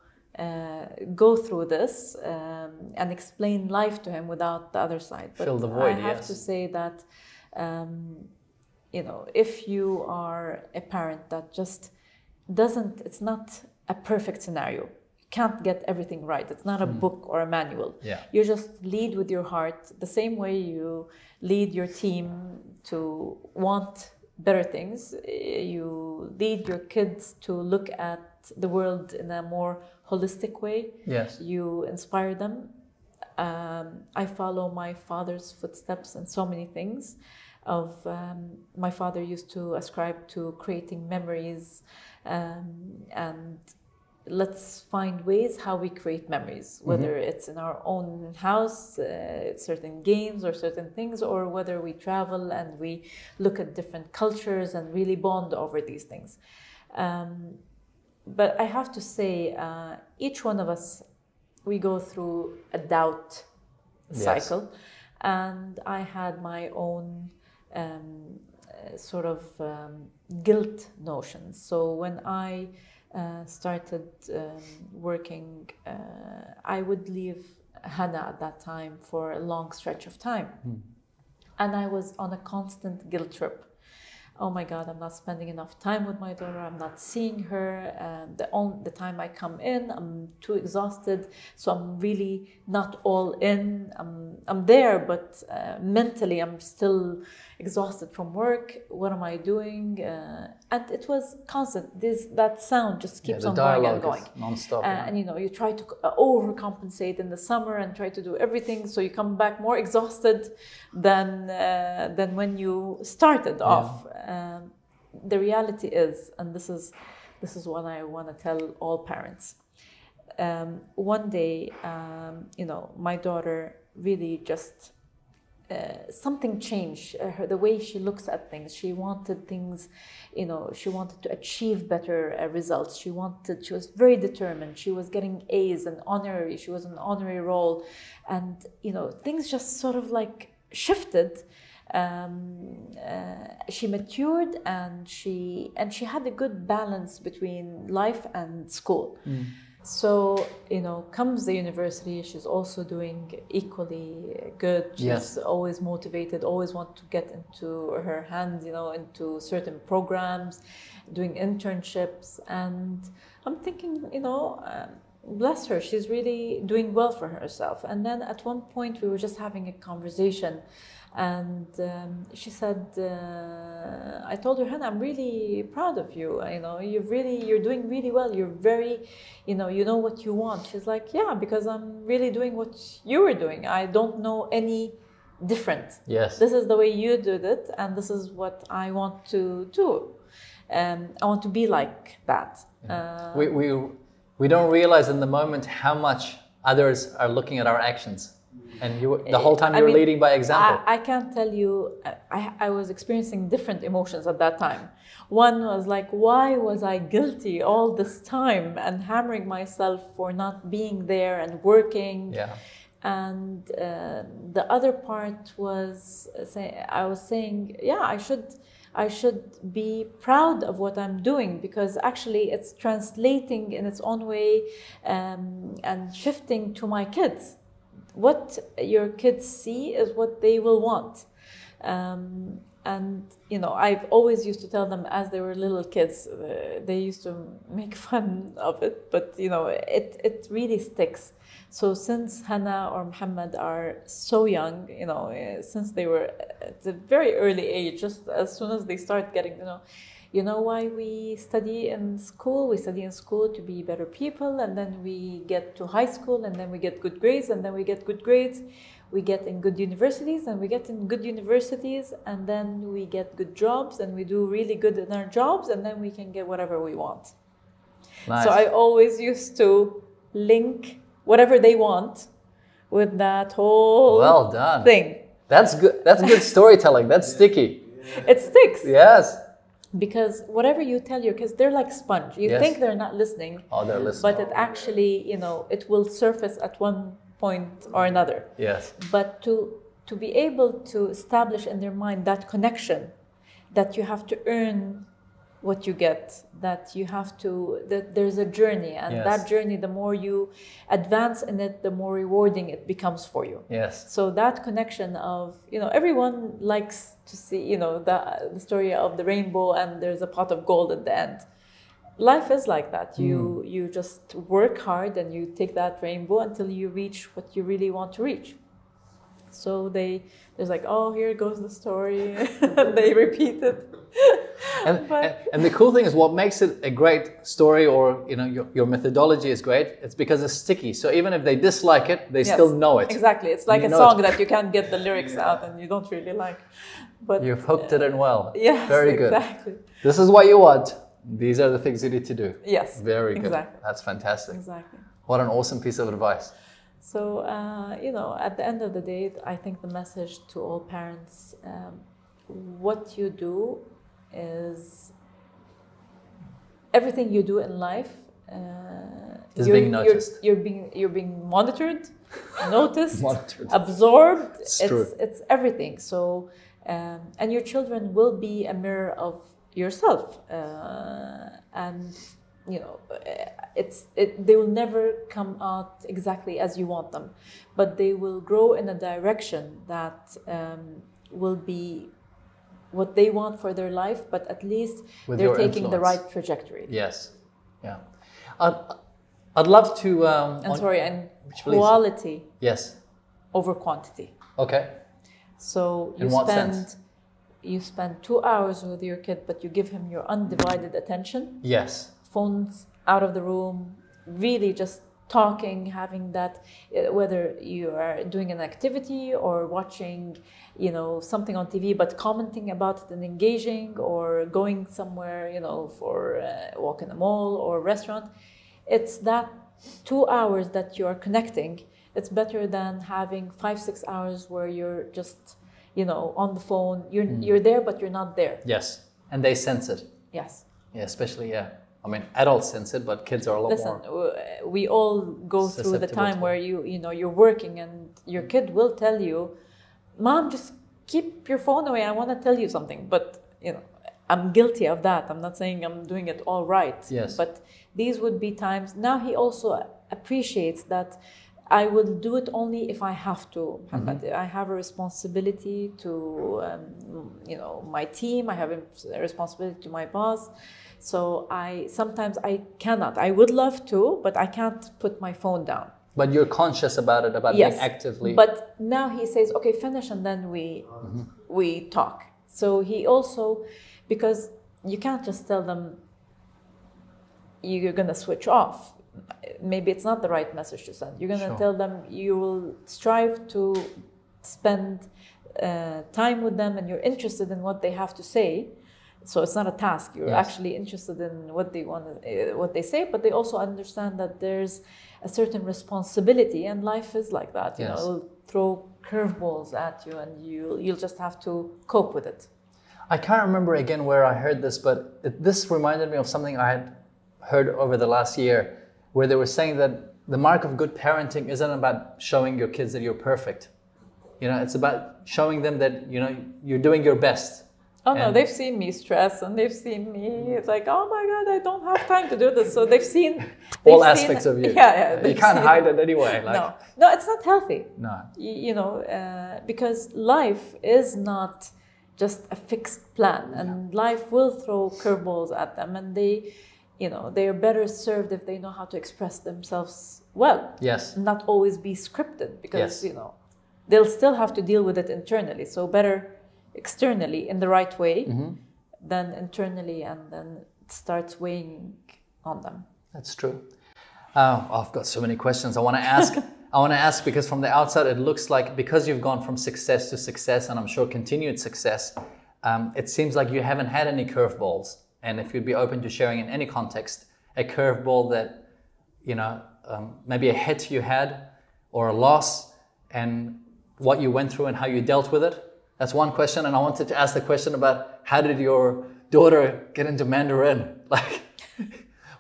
go through this and explain life to him without the other side? But fill the void. I have to say that you know, if you are a parent that just doesn't, it's not a perfect scenario. You can't get everything right. It's not a book or a manual. Yeah. You just lead with your heart, the same way you lead your team to want better things. You lead your kids to look at the world in a more holistic way. Yes. You inspire them. I follow my father's footsteps in so many things. Of my father used to ascribe to creating memories, and let's find ways how we create memories, whether it's in our own house, certain games or certain things, or whether we travel and we look at different cultures and really bond over these things. But I have to say, each one of us, we go through a doubt cycle. Yes. And I had my own sort of guilt notions. So when I started working, I would leave Hannah at that time for a long stretch of time. Mm. And I was on a constant guilt trip. Oh my God, I'm not spending enough time with my daughter. I'm not seeing her. The time I come in, I'm too exhausted. So I'm really not all in. I'm there, but mentally I'm still exhausted from work. What am I doing? And it was constant. That sound just keeps on going and going. Non-stop. And you know, you try to overcompensate in the summer and try to do everything. So you come back more exhausted than when you started off. The reality is, and this is what I want to tell all parents. One day, you know, my daughter really just something changed. The way she looks at things, she wanted things. You know, she wanted to achieve better results. She was very determined. She was getting A's and honorary. She was an honorary role, and you know, things just sort of like shifted. She matured, and she had a good balance between life and school. Mm. So, you know, comes the university, she's also doing equally good. She's always motivated, always want to get into her hands, you know, into certain programs, doing internships. And I'm thinking, you know, bless her, she's really doing well for herself. And then at one point we were just having a conversation, and she said, I told her, Hannah, I'm really proud of you. You know, you're doing really well. You're very, you know what you want. She's like, yeah, because I'm really doing what you were doing. I don't know any different. Yes. This is the way you did it, and this is what I want to do. I want to be like that. Yeah. We don't realize in the moment how much others are looking at our actions. And the whole time you were leading by example. I can't tell you, I was experiencing different emotions at that time. One was like, why was I guilty all this time and hammering myself for not being there and working? Yeah. And the other part was, I was saying, yeah, I should be proud of what I'm doing, because actually it's translating in its own way and shifting to my kids. What your kids see is what they will want. And, you know, I've always used to tell them as they were little kids, they used to make fun of it, but, you know, it really sticks. So since Hannah or Muhammad are so young, you know, since they were at a very early age, just as soon as they start getting, you know, You know why we study in school? We study in school to be better people, and then we get to high school, and then we get good grades, and then we get good grades. We get in good universities, and we get in good universities, and then we get good jobs, and we do really good in our jobs, and then we can get whatever we want. Nice. So I always used to link whatever they want with that whole well done thing. That's good. That's good storytelling. That's sticky. It sticks. Yes. Because whatever you tell your kids, they're like sponge. You think they're not listening. Oh, they're listening. But it actually, you know, it will surface at one point or another. Yes. But to be able to establish in their mind that connection, that you have to earn what you get, that you have to, that there's a journey, and that journey, the more you advance in it, the more rewarding it becomes for you. Yes. So that connection of, you know, everyone likes to see, you know, the story of the rainbow and there's a pot of gold at the end. Life is like that. You just work hard and you take that rainbow until you reach what you really want to reach. So there's like, oh, here goes the story. They repeat it. And the cool thing is, what makes it a great story, or you know, your methodology is great, it's because it's sticky. So even if they dislike it, they still know it. Exactly. It's like a song that you can't get the lyrics out and you don't really like. But you've hooked it in well. Yes, very good. Exactly. This is what you want. These are the things you need to do. Yes. Very good. Exactly. That's fantastic. Exactly. What an awesome piece of advice. So, you know, at the end of the day, I think the message to all parents, what you do is, everything you do in life is being noticed. You're being monitored, noticed, absorbed. It's everything. So, and your children will be a mirror of yourself. And you know, they will never come out exactly as you want them, but they will grow in a direction that will be what they want for their life, but at least they're taking the right trajectory. Yes. Yeah. I'd love to... and quality over quantity. Okay. So you spend 2 hours with your kid, but you give him your undivided attention. Yes. Phones out of the room, really just talking, having that, whether you are doing an activity or watching, you know, something on TV, but commenting about it and engaging, or going somewhere, you know, for a walk in the mall or restaurant. It's that 2 hours that you are connecting. It's better than having 5-6 hours where you're just, you know, on the phone. You're there, but you're not there. Yes. And they sense it. Yes. Yeah, especially, yeah. I mean, adults sense it, but kids are a lot more. Listen, we all go through the time where you're working and your kid will tell you, "Mom, just keep your phone away. I want to tell you something." But you know, I'm guilty of that. I'm not saying I'm doing it all right. Yes. But these would be times. Now he also appreciates that I will do it only if I have to. Mm-hmm. I have a responsibility to, you know, my team. I have a responsibility to my boss. So sometimes I cannot. I would love to, but I can't put my phone down. But you're conscious about it, about being actively. But now he says, "Okay, finish, and then we talk." So he also, because you can't just tell them you're going to switch off. Maybe it's not the right message to send. You're going to tell them you will strive to spend time with them, and you're interested in what they have to say. So it's not a task. You're actually interested in what they want, what they say, but they also understand that there's a certain responsibility, and life is like that. You know, it'll throw curveballs at you, and you'll just have to cope with it. I can't remember again where I heard this, but this reminded me of something I had heard over the last year, where they were saying that the mark of good parenting isn't about showing your kids that you're perfect. You know, it's about showing them that, you know, you're doing your best. Oh no, they've seen me stress, and they've seen me, it's like, oh my God, I don't have time to do this. So they've seen... all aspects of you. Yeah, yeah. You can't hide it anyway. Like, no, it's not healthy. No. You know, because life is not just a fixed plan, and life will throw curveballs at them, and they, you know, they are better served if they know how to express themselves well. Yes. Not always be scripted, because, you know, they'll still have to deal with it internally. So better... externally in the right way, then internally, and then it starts weighing on them. That's true. I've got so many questions I want to ask. I want to ask because from the outside it looks like, because you've gone from success to success, and I'm sure continued success, it seems like you haven't had any curveballs. And if you'd be open to sharing in any context, a curveball that, you know, maybe a hit you had or a loss, and what you went through and how you dealt with it. That's one question. And I wanted to ask the question about, how did your daughter get into Mandarin? Like,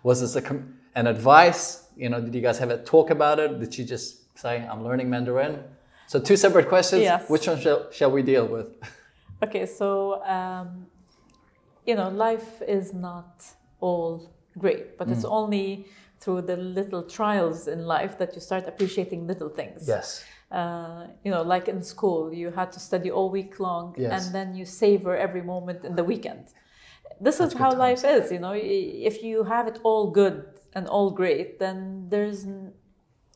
was this an advice? You know, did you guys have a talk about it? Did she just say, I'm learning Mandarin? So two separate questions. Yes. Which one shall we deal with? Okay, so, you know, life is not all great, but it's only through the little trials in life that you start appreciating little things. Yes. You know, like in school, you had to study all week long, yes, and then you savor every moment in the weekend. This is how life is, you know. If you have it all good and all great, then then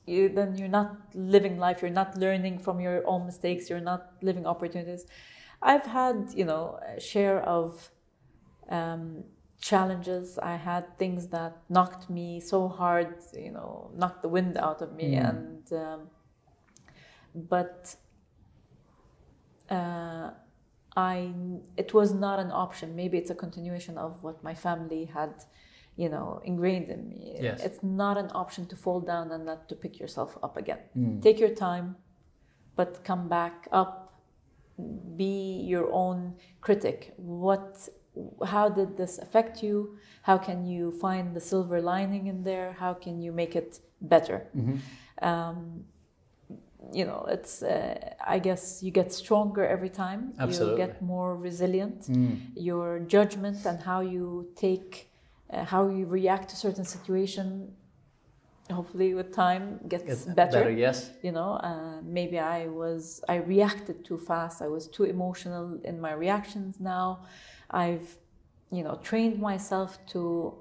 you're not living life. You're not learning from your own mistakes. You're not living opportunities. I've had, you know, a share of challenges. I had things that knocked me so hard, you know, knocked the wind out of me, and it was not an option. Maybe it's a continuation of what my family had, you know, ingrained in me. Yes. It's not an option to fall down and not to pick yourself up again. Take your time, but come back up. Be your own critic. How did this affect you? How can you find the silver lining in there? How can you make it better? You know, it's, I guess you get stronger every time. Absolutely. You get more resilient. Your judgment and how you take, how you react to certain situation, hopefully with time gets better. Yes. You know, maybe I reacted too fast. I was too emotional in my reactions now. I've, you know, trained myself to,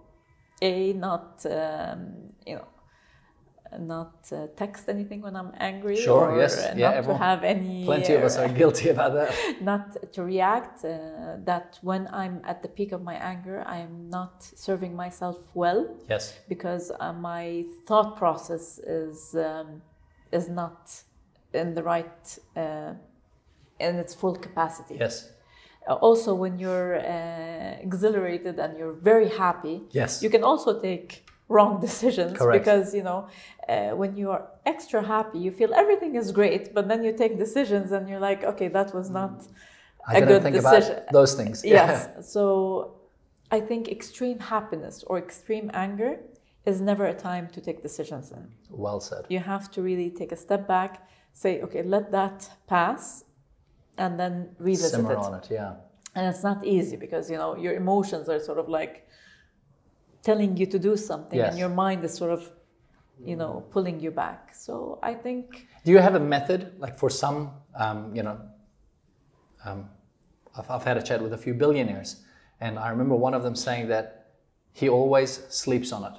not text anything when I'm angry. Sure, yes. Yeah, not to have any... Plenty of us are guilty about that. Not to react, that when I'm at the peak of my anger, I'm not serving myself well. Yes. Because my thought process is not in the right, in its full capacity. Yes. Also, when you're exhilarated and you're very happy, yes, you can also take wrong decisions. Correct. Because, you know, when you are extra happy, you feel everything is great, but then you take decisions and you're like, okay, that was not a good decision. I didn't think about those things. Yes. Yeah. So I think extreme happiness or extreme anger is never a time to take decisions in. Well said. You have to really take a step back, say, okay, let that pass, and then revisit it. Simmer on it, yeah. And it's not easy because, you know, your emotions are sort of like telling you to do something, yes, and your mind is sort of, you know, pulling you back. So I think... Do you have a method? Like for some, you know, I've had a chat with a few billionaires, and I remember one of them saying that he always sleeps on it.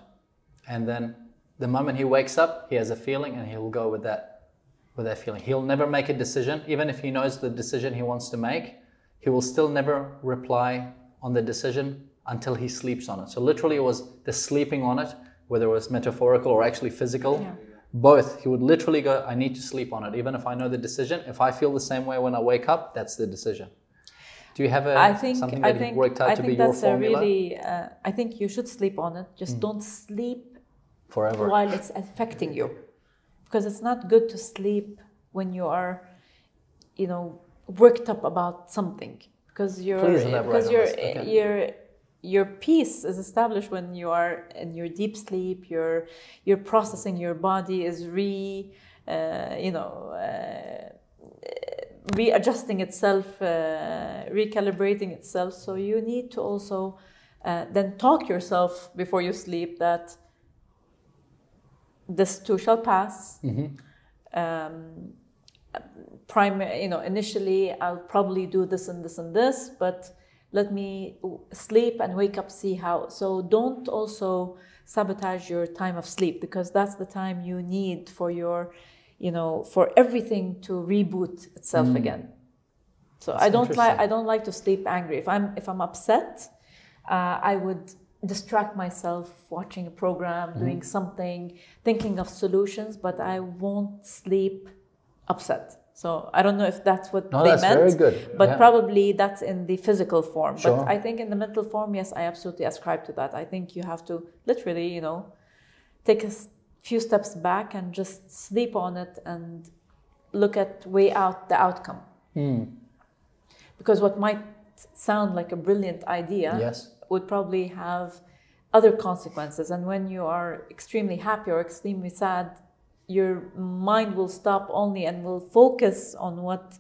And then the moment he wakes up, he has a feeling and he'll go with that feeling. He'll never make a decision. Even if he knows the decision he wants to make, he will still never reply on the decision until he sleeps on it. So literally it was the sleeping on it, whether it was metaphorical or actually physical, yeah, both. He would literally go, I need to sleep on it. Even if I know the decision, if I feel the same way when I wake up, that's the decision. Do you have something that you've worked out to be your formula? I think you should sleep on it. Just don't sleep forever while it's affecting you. Because it's not good to sleep when you are, you know, worked up about something. Because your peace is established when you are in your deep sleep. You're processing. Your body is readjusting itself, recalibrating itself. So you need to also then talk yourself before you sleep that this too shall pass. You know, initially I'll probably do this and this and this, but let me sleep and wake up, see how. So don't also sabotage your time of sleep, because that's the time you need for your, you know, for everything to reboot itself again. So I don't like to sleep angry. If I'm upset, I would distract myself watching a program, doing something, thinking of solutions, but I won't sleep upset. So I don't know if that's what they meant, very good. But probably that's in the physical form. Sure. But I think in the mental form, yes, I absolutely ascribe to that. I think you have to literally, you know, take a few steps back and just sleep on it and look at way out the outcome. Mm. Because what might sound like a brilliant idea would probably have other consequences. And when you are extremely happy or extremely sad, your mind will stop only and will focus on what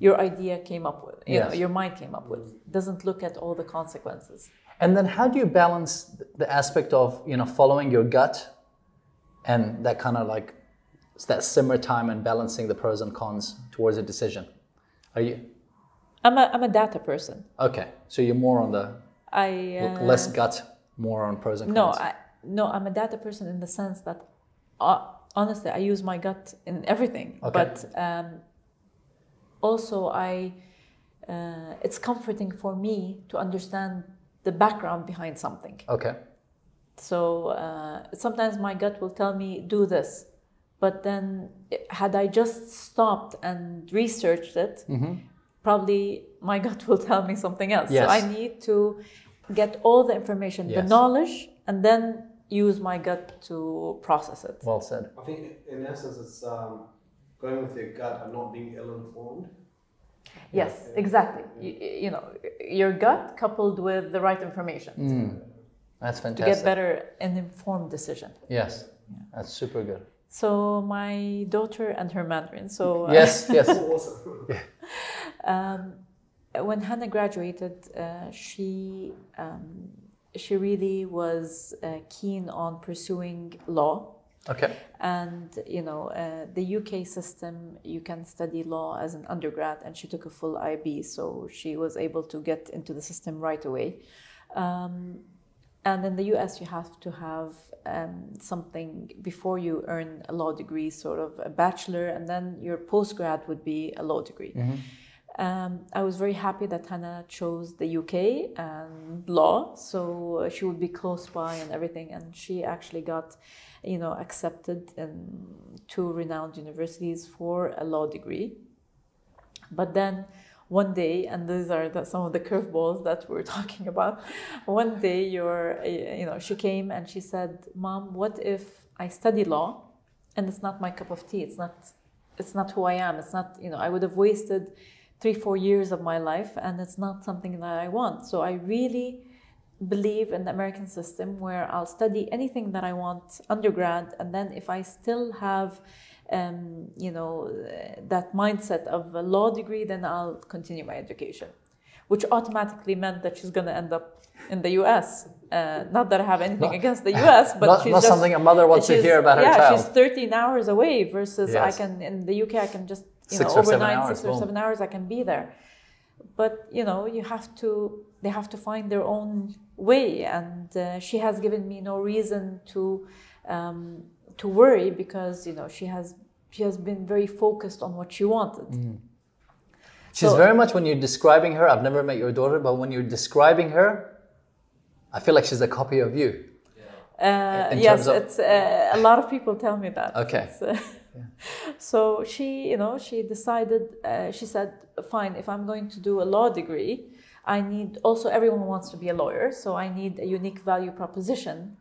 your idea came up with, you know, your mind came up with. It doesn't look at all the consequences. And then how do you balance the aspect of, you know, following your gut and that kind of like, that simmer time and balancing the pros and cons towards a decision? Are you? I'm a data person. Okay, so you're more on the, less gut, more on pros and cons. No, I'm a data person in the sense that, honestly, I use my gut in everything. Okay. But also, it's comforting for me to understand the background behind something. Okay. So sometimes my gut will tell me, do this. But then, had I just stopped and researched it, probably my gut will tell me something else. Yes. So I need to get all the information, the knowledge, and then use my gut to process it. Well said. I think in essence, it's going with your gut and not being ill-informed. Yes, exactly. You know, your gut coupled with the right information. That's fantastic. To get better an informed decision. Yes, that's super good. So my daughter and her Mandarin. So when Hannah graduated, she really was keen on pursuing law. Okay. And you know, the UK system, you can study law as an undergrad, and she took a full IB, so she was able to get into the system right away. And in the US, you have to have something before you earn a law degree, sort of a bachelor, and then your postgrad would be a law degree. I was very happy that Hannah chose the UK and law, so she would be close by and everything. And she actually got, you know, accepted in 2 renowned universities for a law degree. But then one day, and these are some of the curveballs that we're talking about, one day she came and she said, "Mom, what if I study law and it's not my cup of tea? It's not who I am. It's not, you know, I would have wasted 3-4 years of my life, and it's not something that I want. So I really believe in the American system where I'll study anything that I want undergrad, and then if I still have, you know, that mindset of a law degree, then I'll continue my education," which automatically meant that she's going to end up in the U.S. Not that I have anything against the U.S., but she's not something a mother wants to hear about her child. She's 13 hours away versus in the U.K. I can just, you know, overnight, 6 or 7 hours, I can be there. But, you know, they have to find their own way. And she has given me no reason to worry because, you know, she has been very focused on what she wanted. She's very much, when you're describing her, I've never met your daughter, but when you're describing her, I feel like she's a copy of you. It's a lot of people tell me that. Okay. So she decided, she said, fine, if I'm going to do a law degree, I need, also everyone wants to be a lawyer, so I need a unique value proposition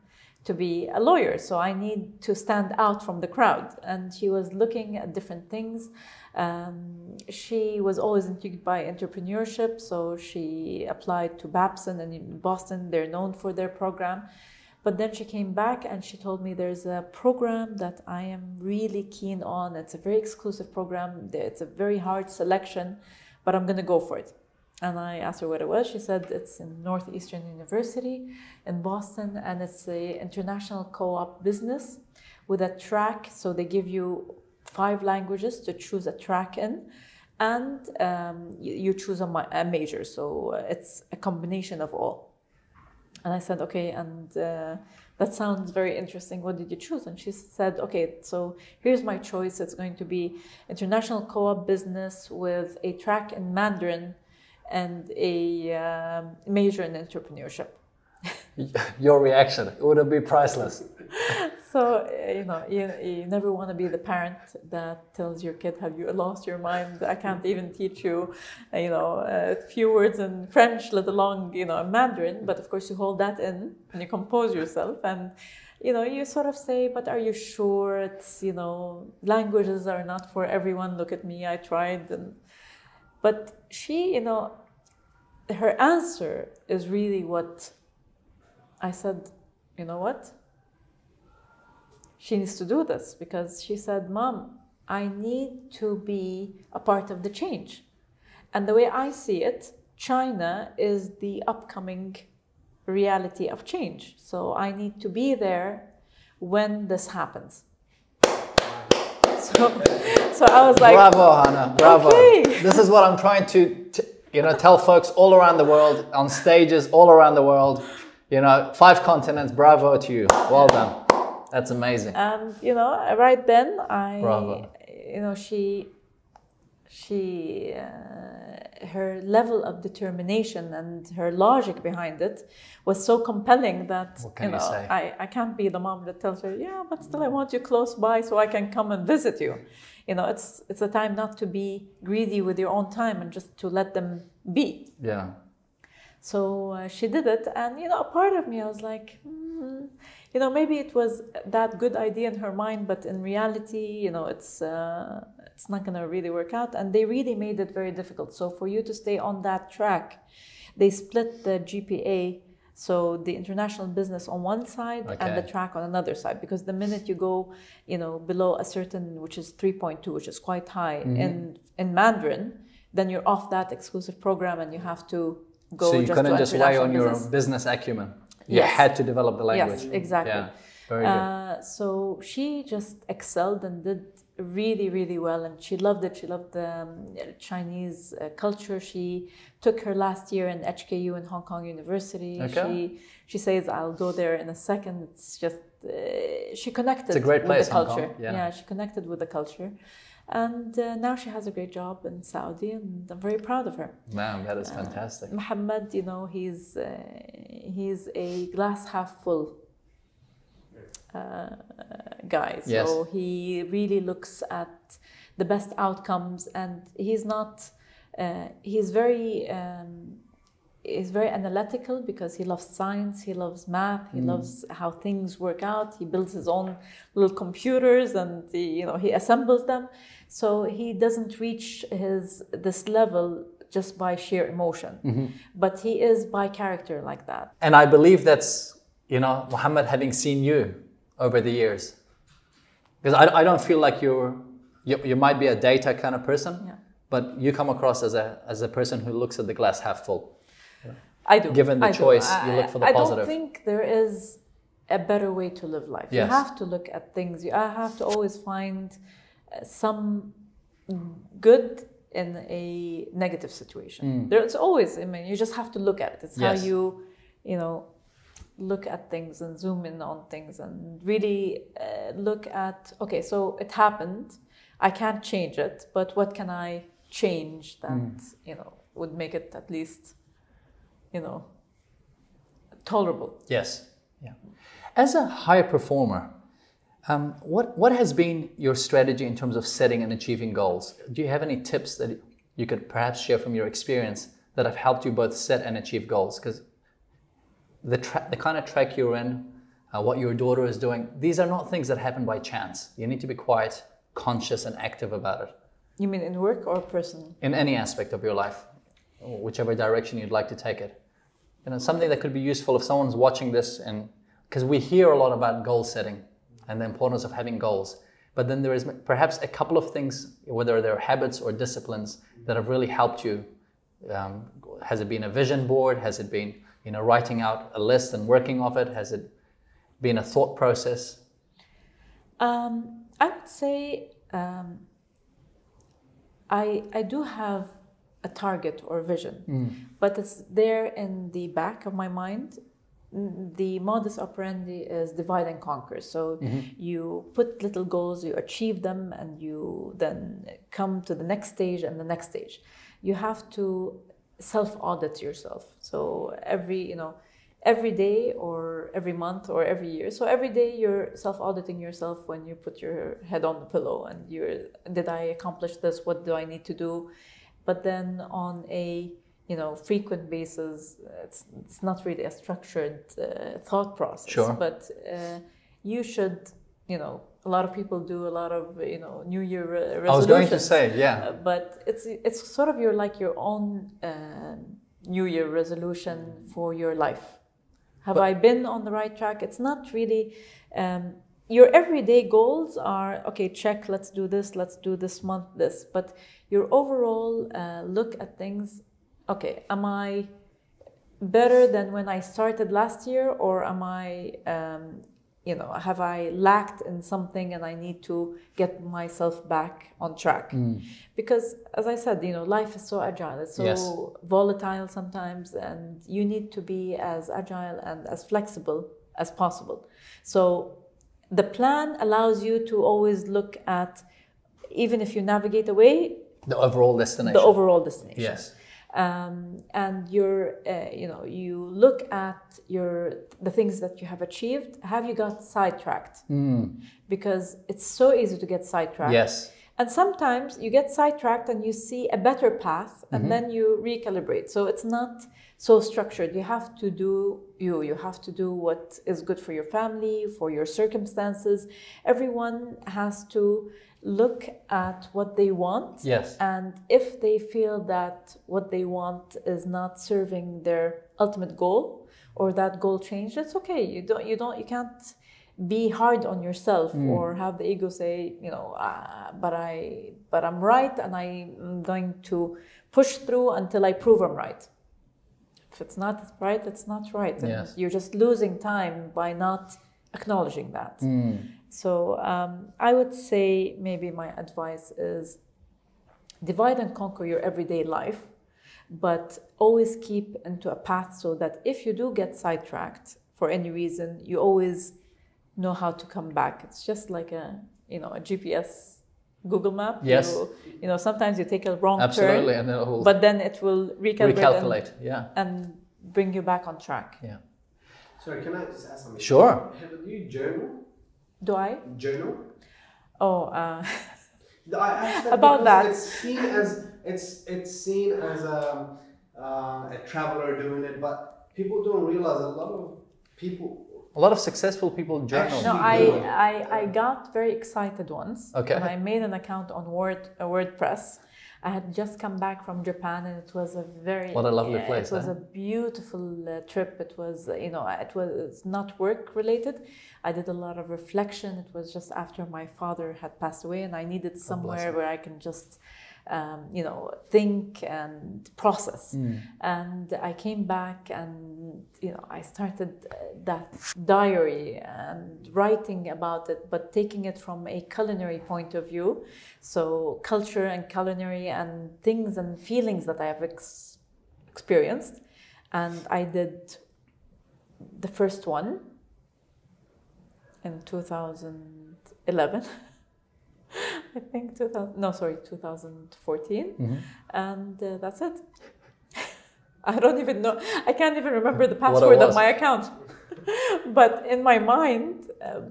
to be a lawyer. So I need to stand out from the crowd. And she was looking at different things. She was always intrigued by entrepreneurship, so she applied to Babson, and in Boston, they're known for their program. But then she came back and she told me, there's a program that I am really keen on. It's a very exclusive program. It's a very hard selection, but I'm going to go for it. And I asked her what it was. She said, it's in Northeastern University in Boston, and it's an international co-op business with a track. So they give you 5 languages to choose a track in, and you choose a major. So it's a combination of all. And I said, okay, and that sounds very interesting. What did you choose? And she said, okay, so here's my choice. It's going to be international co-op business with a track in Mandarin and a major in entrepreneurship. Your reaction, it would be priceless. So, you know, you never want to be the parent that tells your kid, have you lost your mind? I can't even teach you, you know, a few words in French, let alone, you know, Mandarin. But of course, you hold that in and you compose yourself. And, you know, you sort of say, but are you sure? It's, you know, languages are not for everyone. Look at me, I tried. And, but she, you know, her answer is really what I said, you know what? She needs to do this, because she said, Mom, I need to be a part of the change. And the way I see it, China is the upcoming reality of change. So I need to be there when this happens. So I was like, bravo, Hannah, bravo. Okay. This is what I'm trying to you know, tell folks all around the world, on stages all around the world. You know, 5 continents, bravo to you. Well done. That's amazing. And you know, right then I, bravo. You know, she, her level of determination and her logic behind it was so compelling that, you know, I can't be the mom that tells her, yeah, but still I want you close by so I can come and visit you. You know, it's a time not to be greedy with your own time and just to let them be. Yeah. So she did it. And, you know, a part of me, I was like, you know, maybe it was that good idea in her mind, but in reality, you know, it's not going to really work out. And they really made it very difficult. So for you to stay on that track, they split the GPA, so the international business on one side and the track on another side. Because the minute you go, you know, below a certain, which is 3.2, which is quite high in Mandarin, then you're off that exclusive program and you have to go. So you couldn't just rely on your business acumen. You had to develop the language. Yes, exactly. Yeah, very good. So she just excelled and did really, really well. And she loved it. She loved the Chinese culture. She took her last year in HKU in Hong Kong University. Okay. She says, I'll go there in a second. It's just, she connected with the culture. It's a great place, Hong Kong. Yeah. Yeah, she connected with the culture. And now she has a great job in Saudi, and I'm very proud of her. Wow, that is fantastic. Muhammad, you know, he's a glass half full guy. So yes. He really looks at the best outcomes, and he's not. He's very analytical because he loves science, he loves math, he loves how things work out. He builds his own little computers and you know, he assembles them. So he doesn't reach this level just by sheer emotion, but he is by character like that. And I believe that's, you know, Muhammad having seen you over the years, because I don't feel like you might be a data kind of person, but you come across as a person who looks at the glass half full. I do. Given the choice, you look for the positive. I don't think there is a better way to live life. Yes. You have to look at things. You have to always find some good in a negative situation. There's always, I mean, you just have to look at it. It's how you, you know, look at things and zoom in on things and really look at, okay, so it happened. I can't change it, but what can I change that, you know, would make it at least, you know, tolerable. Yes. Yeah. As a high performer, what has been your strategy in terms of setting and achieving goals? Do you have any tips that you could perhaps share from your experience that have helped you both set and achieve goals? Because the kind of track you're in, what your daughter is doing, these are not things that happen by chance. You need to be quite conscious and active about it. You mean in work or personal? In any aspect of your life. Or whichever direction you'd like to take it. You know, something that could be useful if someone's watching this, and because we hear a lot about goal setting and the importance of having goals, but then there is perhaps a couple of things, whether they're habits or disciplines, that have really helped you. Has it been a vision board? Has it been, you know, writing out a list and working off it? Has it been a thought process? I would say I do have a target or vision, but it's there in the back of my mind the modus operandi is divide and conquer. So you put little goals, you achieve them, and you then come to the next stage and the next stage. You have to self-audit yourself. So every day or every month or every year. So every day you're self-auditing yourself when you put your head on the pillow and you're, did I accomplish this? What do I need to do? But then on a frequent basis, it's not really a structured thought process. Sure. But you should, a lot of people do a lot of, New Year resolutions. I was going to say, yeah. But it's sort of your own New Year resolution for your life. Have I been on the right track? It's not really, your everyday goals are, okay, check, let's do this month, this. But your overall look at things, okay, am I better than when I started last year, or am I, have I lacked in something and I need to get myself back on track? Because as I said, life is so agile, it's so volatile sometimes, and you need to be as agile and as flexible as possible. So the plan allows you to always look at, even if you navigate away, the overall destination. The overall destination. Yes. And you look at the things that you have achieved. Have you got sidetracked? Because it's so easy to get sidetracked. Yes. And sometimes you get sidetracked and you see a better path, and then you recalibrate. So it's not so structured. You have to do you have to do what is good for your family, for your circumstances. Everyone has to look at what they want. Yes. And if they feel that what they want is not serving their ultimate goal, or that goal changed, it's okay. You can't be hard on yourself or have the ego say, but I'm right, and I'm going to push through until I prove I'm right. If it's not right, it's not right. Yes. You're just losing time by not acknowledging that. So I would say maybe my advice is divide and conquer your everyday life, but always keep into a path so that if you do get sidetracked for any reason, you always know how to come back. It's just like a GPS, Google Map. Yes. You sometimes you take a wrong turn. Absolutely, and it will. But then it will recalculate. And bring you back on track. Yeah. Sorry, can I just ask something? Sure. Have you journal? Do I? Journal? Oh, I about that. It's seen as a traveler doing it, but people don't realize a lot of successful people journal. No, I got very excited once. Okay. And I made an account on WordPress. I had just come back from Japan, and it was what a lovely place. It was a beautiful trip. It was, it was not work related. I did a lot of reflection. It was just after my father had passed away, and I needed somewhere where I can just, think and process. And I came back, and I started that diary and writing about it, but taking it from a culinary point of view. So culture and culinary and things and feelings that I have experienced. And I did the first one in 2011. I think 2014, and that's it. I don't even know. I can't even remember the password of my account, but in my mind.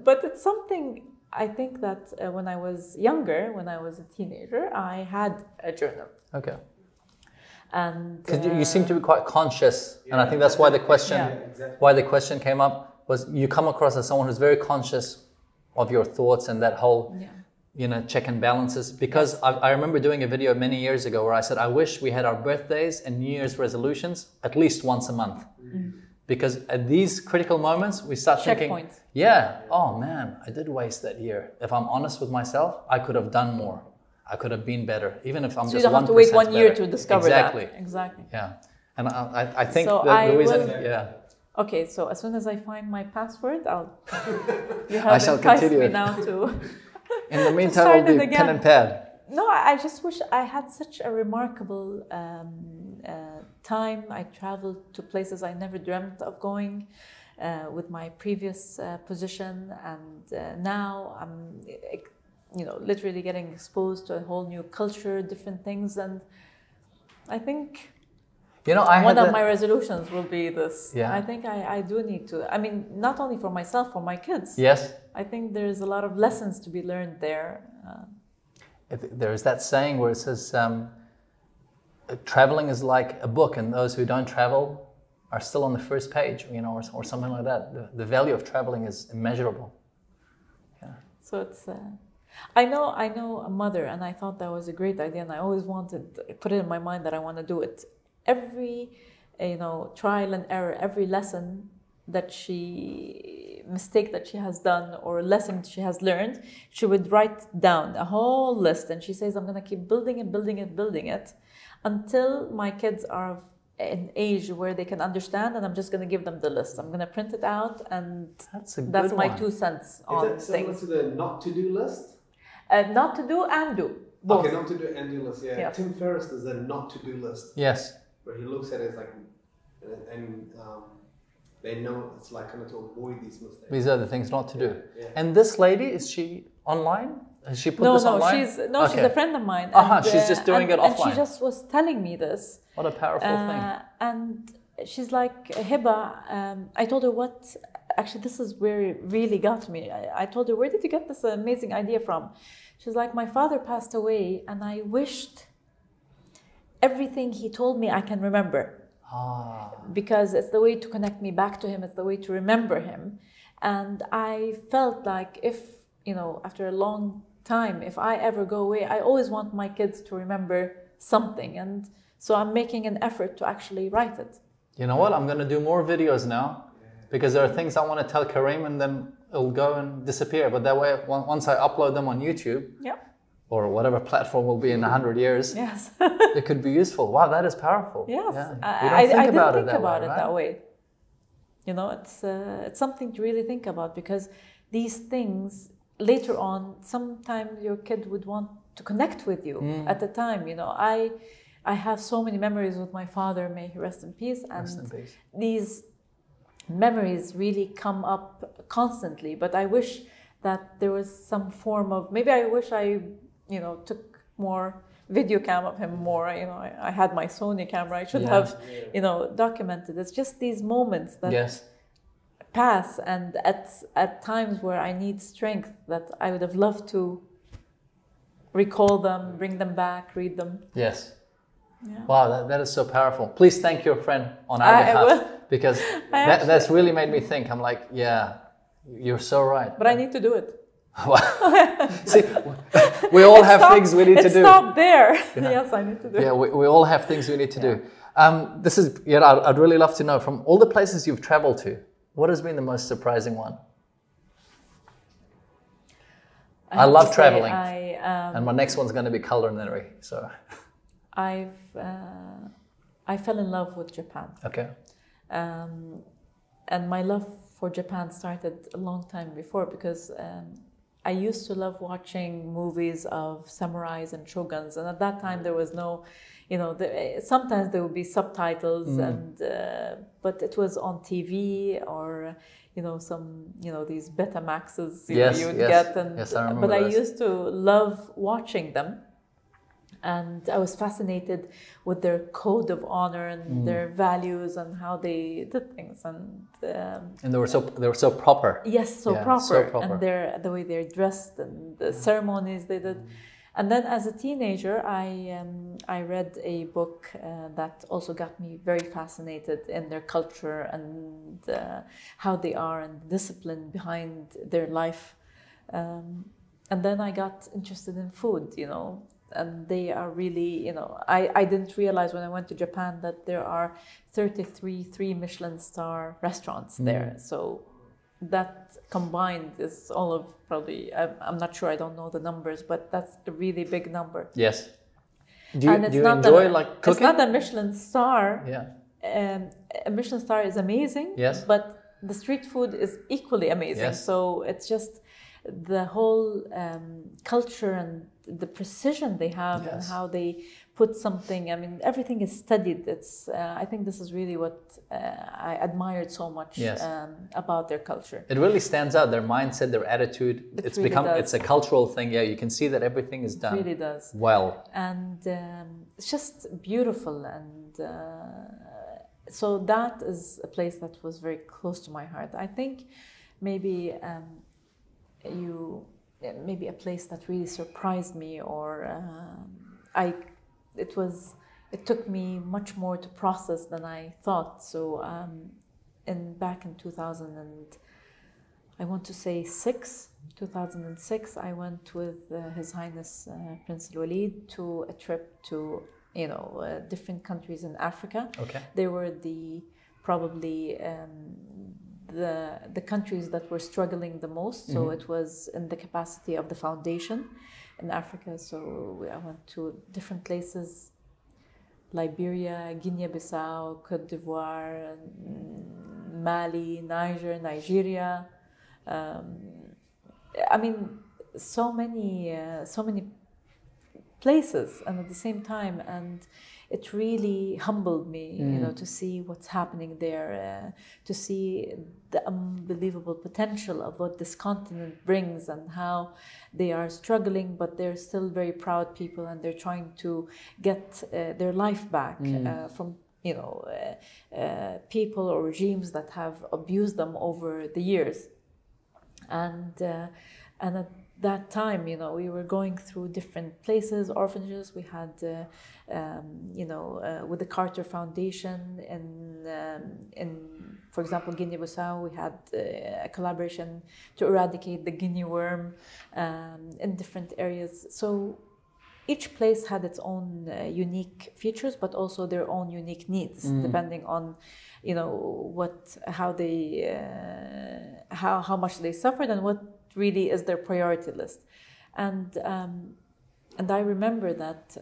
But it's something. I think that when I was younger, when I was a teenager, I had a journal. Okay. And because you seem to be quite conscious, and I think that's why the question, why the question came up, was you come across as someone who's very conscious of your thoughts and that whole. Yeah. Check and balances, because I remember doing a video many years ago where I said, I wish we had our birthdays and New Year's resolutions at least once a month. Because at these critical moments, we start thinking, oh man, I did waste that year. If I'm honest with myself, I could have done more. I could have been better, even if I'm just 1%. So you don't have to wait 1 year to discover that. Exactly. Yeah. And I think so that the reason, Okay, so as soon as I find my password, I shall continue me now to... In the meantime, it will be pen and pad. No, I just wish I had such a remarkable time. I traveled to places I never dreamt of going. with my previous position, and now I'm, literally getting exposed to a whole new culture, different things, and I think one of my resolutions will be this. Yeah. I think I do need to. I mean, not only for myself, for my kids. Yes. I think there's a lot of lessons to be learned there. There is that saying where it says, traveling is like a book, and those who don't travel are still on the first page, or something like that. The value of traveling is immeasurable. Yeah. So it's... I know a mother, and I thought that was a great idea, and I always put it in my mind that I want to do it. Every, trial and error, every lesson that mistake that she has done or lesson she has learned, she would write down a whole list, and she says, I'm going to keep building it until my kids are of an age where they can understand, and I'm just going to give them the list. I'm going to print it out, and that's my 2 cents on things. Is that similar to the not-to-do list? Not to do and do. Both. Okay, not to do and do list, yeah. Yes. Tim Ferriss does a not-to-do list. Yes. Where he looks at it as like, they know it's like kind of to avoid these mistakes. These are the things not to do. Yeah. And this lady, is she online? Has she put this online? She's a friend of mine. She's just doing it offline. And she just was telling me this. What a powerful thing. And she's like, Heba, I told her what... Actually, this is where it really got me. I told her, where did you get this amazing idea from? She's like, my father passed away, and I wished everything he told me I can remember. Because it's the way to connect me back to him. It's the way to remember him. And I felt like if, after a long time, if I ever go away, I always want my kids to remember something. And so I'm making an effort to actually write it. You know what? I'm going to do more videos now. Because there are things I want to tell Kareem, and then it'll go and disappear. But that way, once I upload them on YouTube, or whatever platform will be in 100 years, yes. It could be useful. Wow, that is powerful. Yes, yeah. I didn't think about it that way. It's something to really think about, because these things later on, sometimes your kid would want to connect with you at the time. I have so many memories with my father. May he rest in peace. And rest in peace. These memories really come up constantly, but I wish that there was some form of, maybe I wish I, took more video cam of him more, I had my Sony camera, I should have, documented. It's just these moments that pass, and at times where I need strength, that I would have loved to recall them, bring them back, read them. Yes. Yeah. Wow, that is so powerful. Please thank your friend on our behalf. Because that's really made me think. I'm like, yeah, you're so right. But I need to do it. See, we all have things we need to do. It's not there. Yes, I need to do it. Yeah, we all have things we need to do. This is, I'd really love to know, from all the places you've traveled to, what has been the most surprising one? I love traveling. And my next one's going to be culinary. So, I fell in love with Japan. Okay. And my love for Japan started a long time before, because I used to love watching movies of samurais and shoguns, and at that time there was no, sometimes there would be subtitles, and but it was on TV, or some these Betamaxes you would get, and I used to love watching them. And I was fascinated with their code of honor and their values and how they did things. And they were so proper. Yes, so proper. And the way they're dressed and the ceremonies they did. And then as a teenager, I read a book that also got me very fascinated in their culture and how they are and the discipline behind their life. And then I got interested in food, And they are really, I didn't realize when I went to Japan that there are 33 3-Michelin-star restaurants there. So that combined is all of probably, I'm not sure, I don't know the numbers, but that's a really big number. Yes. Do you enjoy cooking? It's not a Michelin star. Yeah. A Michelin star is amazing. Yes. But the street food is equally amazing. Yes. So it's just... the whole culture and the precision they have, yes, and how they put something, I mean, everything is studied. It's, I think this is really what I admired so much, yes, about their culture. It really stands out, their mindset, their attitude. It's really become, does. It's a cultural thing. Yeah, you can see that everything is done. It really does. Well. And it's just beautiful. And so that is a place that was very close to my heart. I think maybe maybe a place that really surprised me, or it took me much more to process than I thought. So back in 2006, I went with His Highness Prince Al Waleed to a trip to different countries in Africa. Okay. They were probably the countries that were struggling the most, so it was in the capacity of the foundation in Africa. So I went to different places: Liberia, Guinea-Bissau, Côte d'Ivoire, Mali, Niger, Nigeria. I mean, so many places, and at the same time, and it really humbled me, to see what's happening there, to see the unbelievable potential of what this continent brings, and how they are struggling, but they're still very proud people, and they're trying to get their life back from people or regimes that have abused them over the years. And at that time, we were going through different places, orphanages. We had, with the Carter Foundation in, for example, Guinea-Bissau, we had a collaboration to eradicate the Guinea worm in different areas. So each place had its own unique features, but also their own unique needs, depending on, how much they suffered and what really is their priority list. And I remember that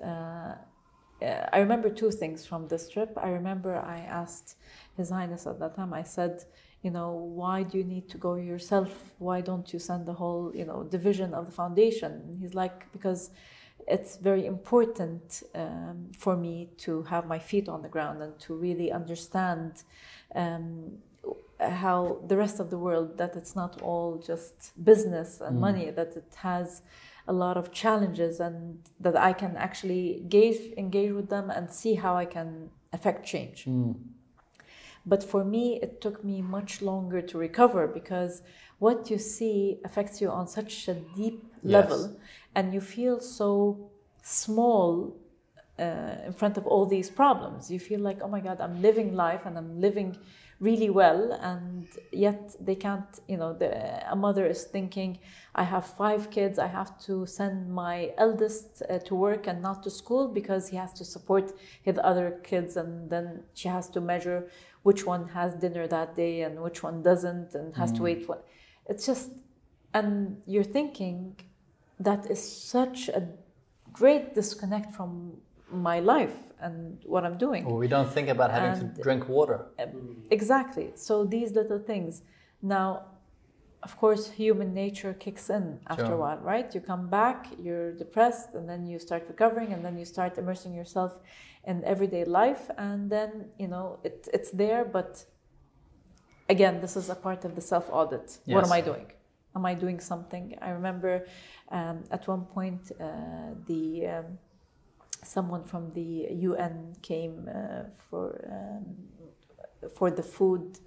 I remember two things from this trip. I remember I asked His Highness at that time, I said, why do you need to go yourself? Why don't you send the whole division of the foundation? And he's like, because it's very important for me to have my feet on the ground and to really understand how the rest of the world, that it's not all just business and money, that it has a lot of challenges, and that I can actually engage with them and see how I can affect change. But for me, it took me much longer to recover, because what you see affects you on such a deep level, yes, and you feel so small in front of all these problems. You feel like, oh my God, I'm living life and I'm living really well, and yet they can't, a mother is thinking, I have 5 kids, I have to send my eldest to work and not to school because he has to support his other kids, and then she has to measure which one has dinner that day and which one doesn't, and has to wait. It's just, and you're thinking, that is such a great disconnect from my life and what I'm doing. Well, we don't think about having to drink water. Exactly. So these little things. Now, of course, human nature kicks in after a while, right? You come back, you're depressed, and then you start recovering, and then you start immersing yourself in everyday life, and then, it's there, but again, this is a part of the self-audit. Yes. What am I doing? Am I doing something? I remember at one point someone from the UN came for the food.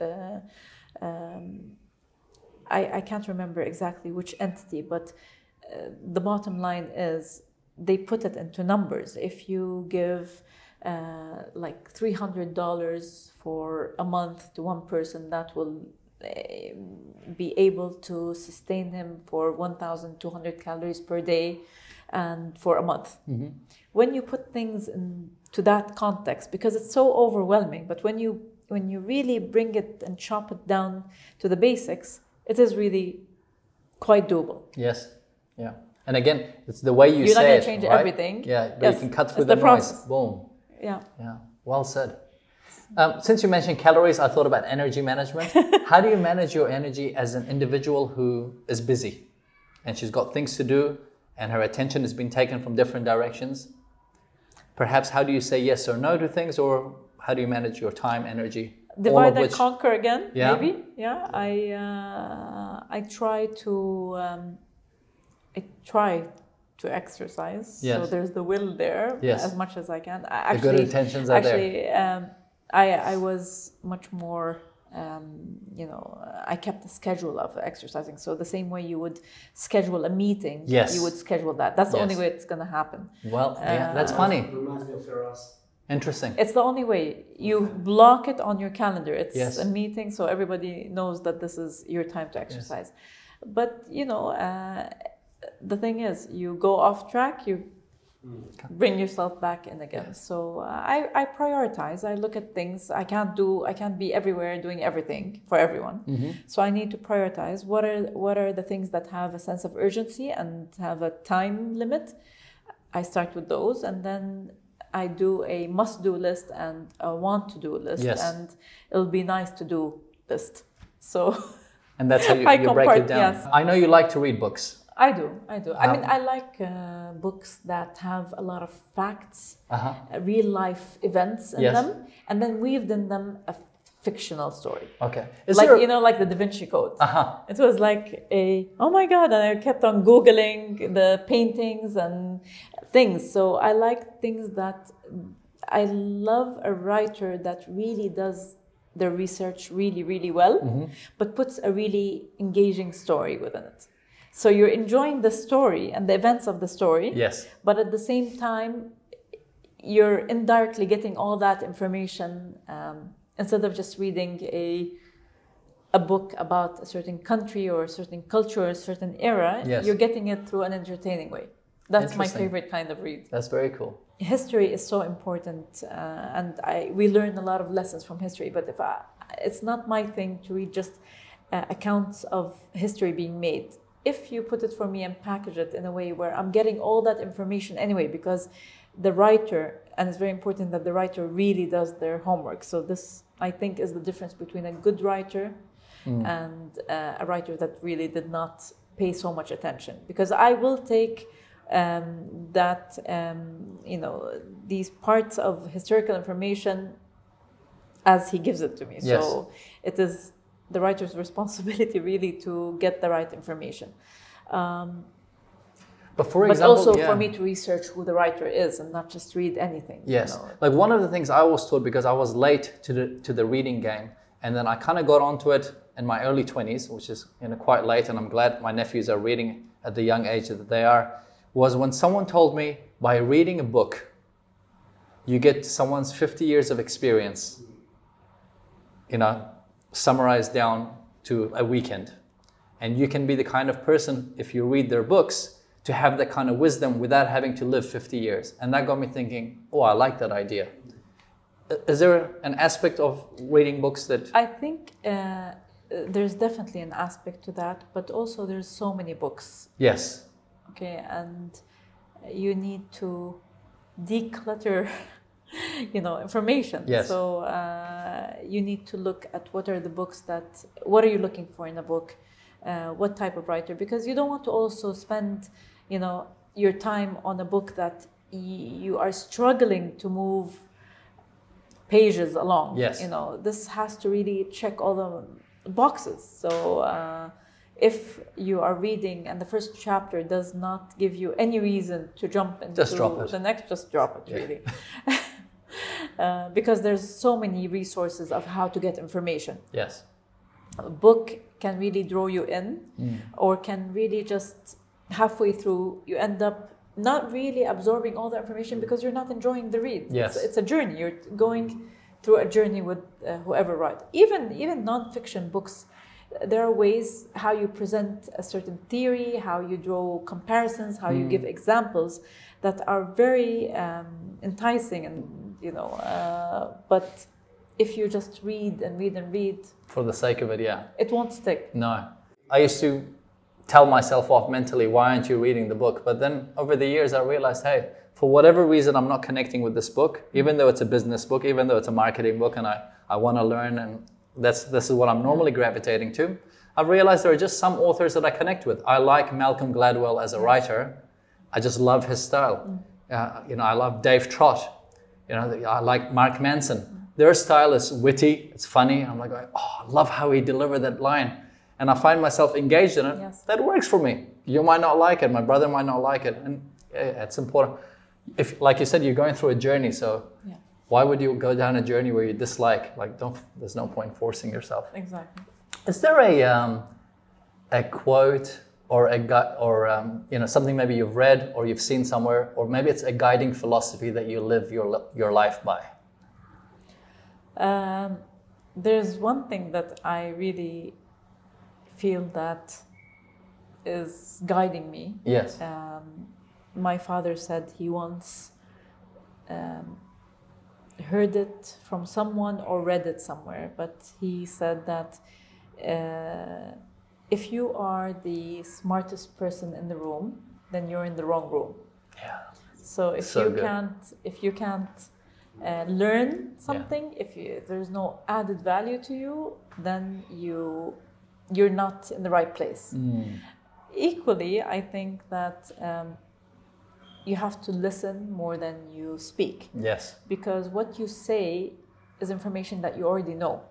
I can't remember exactly which entity, but the bottom line is they put it into numbers. If you give like $300 for a month to one person, that will be able to sustain him for 1,200 calories per day and for a month. When you put things into that context, because it's so overwhelming, but when you really bring it and chop it down to the basics, it is really quite doable. Yes. Yeah. And again, it's the way you're say it. You're not going to change everything. Yeah, but you can cut through the noise. Boom. Yeah. Yeah. Well said. Since you mentioned calories, I thought about energy management. How do you manage your energy as an individual who is busy? and she's got things to do and her attention has been taken from different directions. Perhaps how do you say yes or no to things, or how do you manage your time, energy? Divide and conquer again, yeah. Maybe. Yeah, I try to exercise. Yes. So there's the will there, yes, as much as I can. Actually, the good intentions are there. I was much more, I kept the schedule of exercising. So the same way you would schedule a meeting, yes, you would schedule that. That's the, yes, only way it's going to happen. Well, yeah, that's funny. Reminds me of Firas. Interesting. It's the only way. You block it on your calendar. It's, yes, a meeting, so everybody knows that this is your time to exercise. Yes. But, the thing is, you go off track, you bring yourself back in again. Yes. So I prioritize. I look at things. I can't be everywhere doing everything for everyone. Mm-hmm. So I need to prioritize. What are the things that have a sense of urgency and have a time limit? I start with those, and then I do a must-do list and a want-to-do list, yes, and it'll be nice to do list. So, and that's how you break it down. Yes. I know you like to read books. I do. I like books that have a lot of facts, real-life events in, yes, them, and then weaved in them a fictional story. Okay. Like the Da Vinci Code. It was like oh my God, and I kept on Googling the paintings and things. So I like things that, I love a writer that really does their research really, really well, mm-hmm, but puts a really engaging story within it. So you're enjoying the story and the events of the story, yes, but at the same time, you're indirectly getting all that information instead of just reading a book about a certain country or a certain culture or a certain era. Yes. You're getting it through an entertaining way. That's my favorite kind of read. That's very cool. History is so important, and we learn a lot of lessons from history. But it's not my thing to read just accounts of history being made. If you put it for me and package it in a way where I'm getting all that information anyway, because the writer, and it's very important that the writer really does their homework. So this, I think, is the difference between a good writer and a writer that really did not pay so much attention. Because I will take these parts of historical information as he gives it to me. Yes. So it is the writer's responsibility really to get the right information. For me to research who the writer is and not just read anything. Yes, like one of the things I was taught, because I was late to the reading game, and then I kind of got onto it in my early 20s, which is quite late, and I'm glad my nephews are reading at the young age that they are, was when someone told me, by reading a book, you get someone's 50 years of experience, summarized down to a weekend. And you can be the kind of person, if you read their books, to have that kind of wisdom without having to live 50 years. And that got me thinking, oh, I like that idea. Is there an aspect of reading books that... I think there's definitely an aspect to that, but also there's so many books. Yes. Okay, and you need to declutter information. Yes. So you need to look at what are you looking for in a book, what type of writer, because you don't want to also spend your time on a book that you are struggling to move pages along. Yes. This has to really check all the boxes. So if you are reading and the first chapter does not give you any reason to jump into the next, just drop it, really. Yeah. Because there's so many resources of how to get information. Yes. A book can really draw you in, or can really just halfway through, you end up not really absorbing all the information because you're not enjoying the read. Yes. It's a journey. You're going through a journey with whoever writes. Even non-fiction books, there are ways how you present a certain theory, how you draw comparisons, how you give examples that are very enticing, and but if you just read and read and read for the sake of it, yeah, it won't stick. No, I used to tell myself off mentally, why aren't you reading the book? But then over the years I realized, hey, for whatever reason I'm not connecting with this book, even though it's a business book, even though it's a marketing book, and I want to learn, and this is what I'm normally gravitating to. I've realized there are just some authors that I connect with. I like Malcolm Gladwell as a writer. I just love his style. You know, I love Dave Trott. You know, I like Mark Manson. Their style is witty, it's funny. I'm like, oh, I love how he delivered that line. And I find myself engaged in it. Yes. That works for me. You might not like it. My brother might not like it. And it's important. If, like you said, you're going through a journey. So yeah. Why would you go down a journey where you dislike? Like, don't. There's no point forcing yourself. Exactly. Is there a quote or a you know, something maybe you've read or you've seen somewhere, or maybe it's a guiding philosophy that you live your life by? There's one thing that I really feel that is guiding me. Yes. My father said he once heard it from someone or read it somewhere, but he said that if you are the smartest person in the room, then you're in the wrong room. Yeah. So if you can't learn something, yeah. If there's no added value to you, then you're not in the right place. Mm. Equally, I think that you have to listen more than you speak. Yes. Because what you say is information that you already know.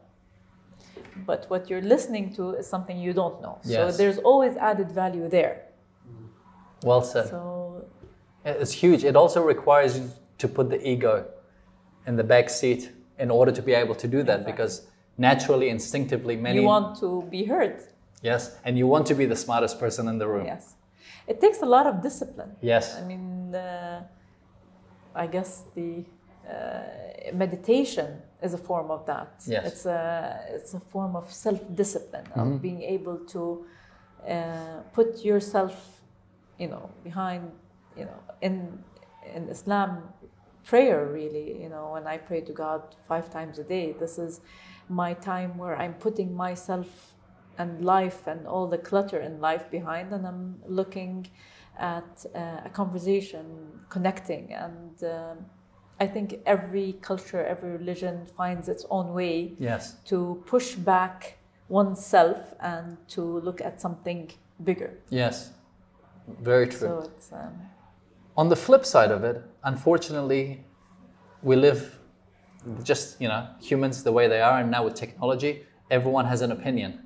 But what you're listening to is something you don't know. Yes. So there's always added value there. Well said. So, it's huge. It also requires you to put the ego in the back seat in order to be able to do that. Exactly. Because naturally, instinctively, many... You want to be heard. Yes, and you want to be the smartest person in the room. Yes. It takes a lot of discipline. Yes. I mean, I guess the meditation is a form of that. Yes. It's a form of self-discipline, mm-hmm. of being able to put yourself, you know, behind, you know, in Islam, prayer really, you know, when I pray to God 5 times a day, this is my time where I'm putting myself and life and all the clutter in life behind, and I'm looking at a conversation, connecting. And I think every culture, every religion finds its own way, yes. to push back oneself and to look at something bigger. Yes, very true. So it's, on the flip side of it, unfortunately, we live just, you know, humans the way they are, and now with technology, everyone has an opinion.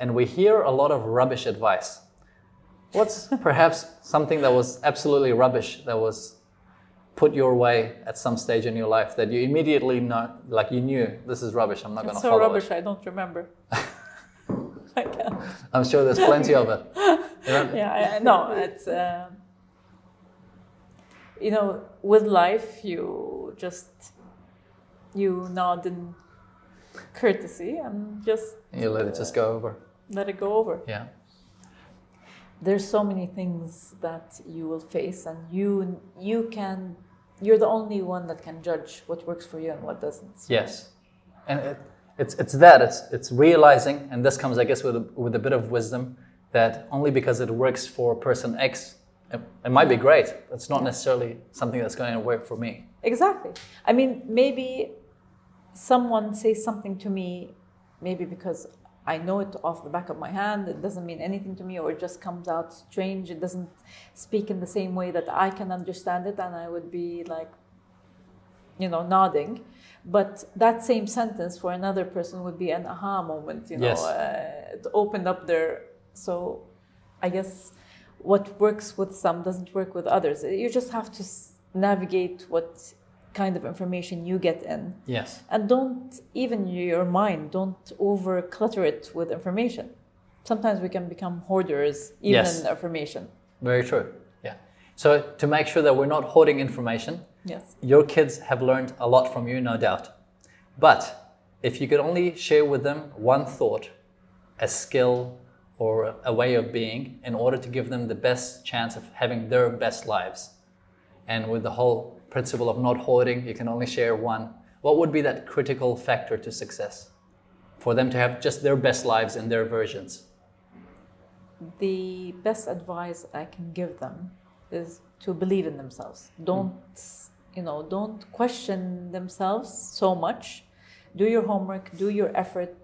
And we hear a lot of rubbish advice. What's perhaps something that was absolutely rubbish that was put your way at some stage in your life that you immediately know, like you knew, this is rubbish, I'm not going to follow it. It's so rubbish, I don't remember. I can't. I'm sure there's plenty of it. Yeah, no, it's, you know, with life, you just, you nod and courtesy and just... You let it just go over. Let it go over. Yeah. There's so many things that you will face, and you're the only one that can judge what works for you and what doesn't. So. Yes. And it's realizing, and this comes, I guess, with a bit of wisdom, that only because it works for person X, it might be great. It's not necessarily something that's going to work for me. Exactly. I mean, maybe someone says something to me, maybe because I know it off the back of my hand, it doesn't mean anything to me, or it just comes out strange, it doesn't speak in the same way that I can understand it, and I would be like, you know, nodding. But that same sentence for another person would be an aha moment, you know, yes. It opened up their... So I guess what works with some doesn't work with others. You just have to navigate what kind of information you get in. Yes. And don't, even your mind, don't over clutter it with information. Sometimes we can become hoarders, even yes. in information. Very true. Yeah. So to make sure that we're not hoarding information, yes. your kids have learned a lot from you, no doubt. But if you could only share with them one thought, a skill, or a way of being, in order to give them the best chance of having their best lives, and with the whole principle of not hoarding, you can only share one. What would be that critical factor to success for them to have just their best lives in their versions? The best advice I can give them is to believe in themselves. Don't question themselves so much. Do your homework, do your effort,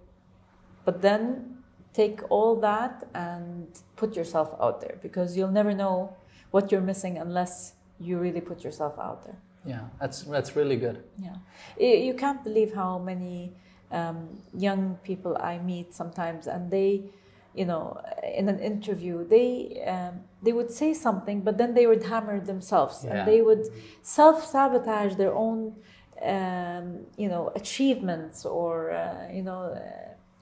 but then take all that and put yourself out there, because you'll never know what you're missing unless you really put yourself out there. Yeah, that's really good. Yeah, you can't believe how many young people I meet sometimes, and they, you know, in an interview, they would say something, but then they would hammer themselves, yeah. and they would self-sabotage their own, you know, achievements, or you know,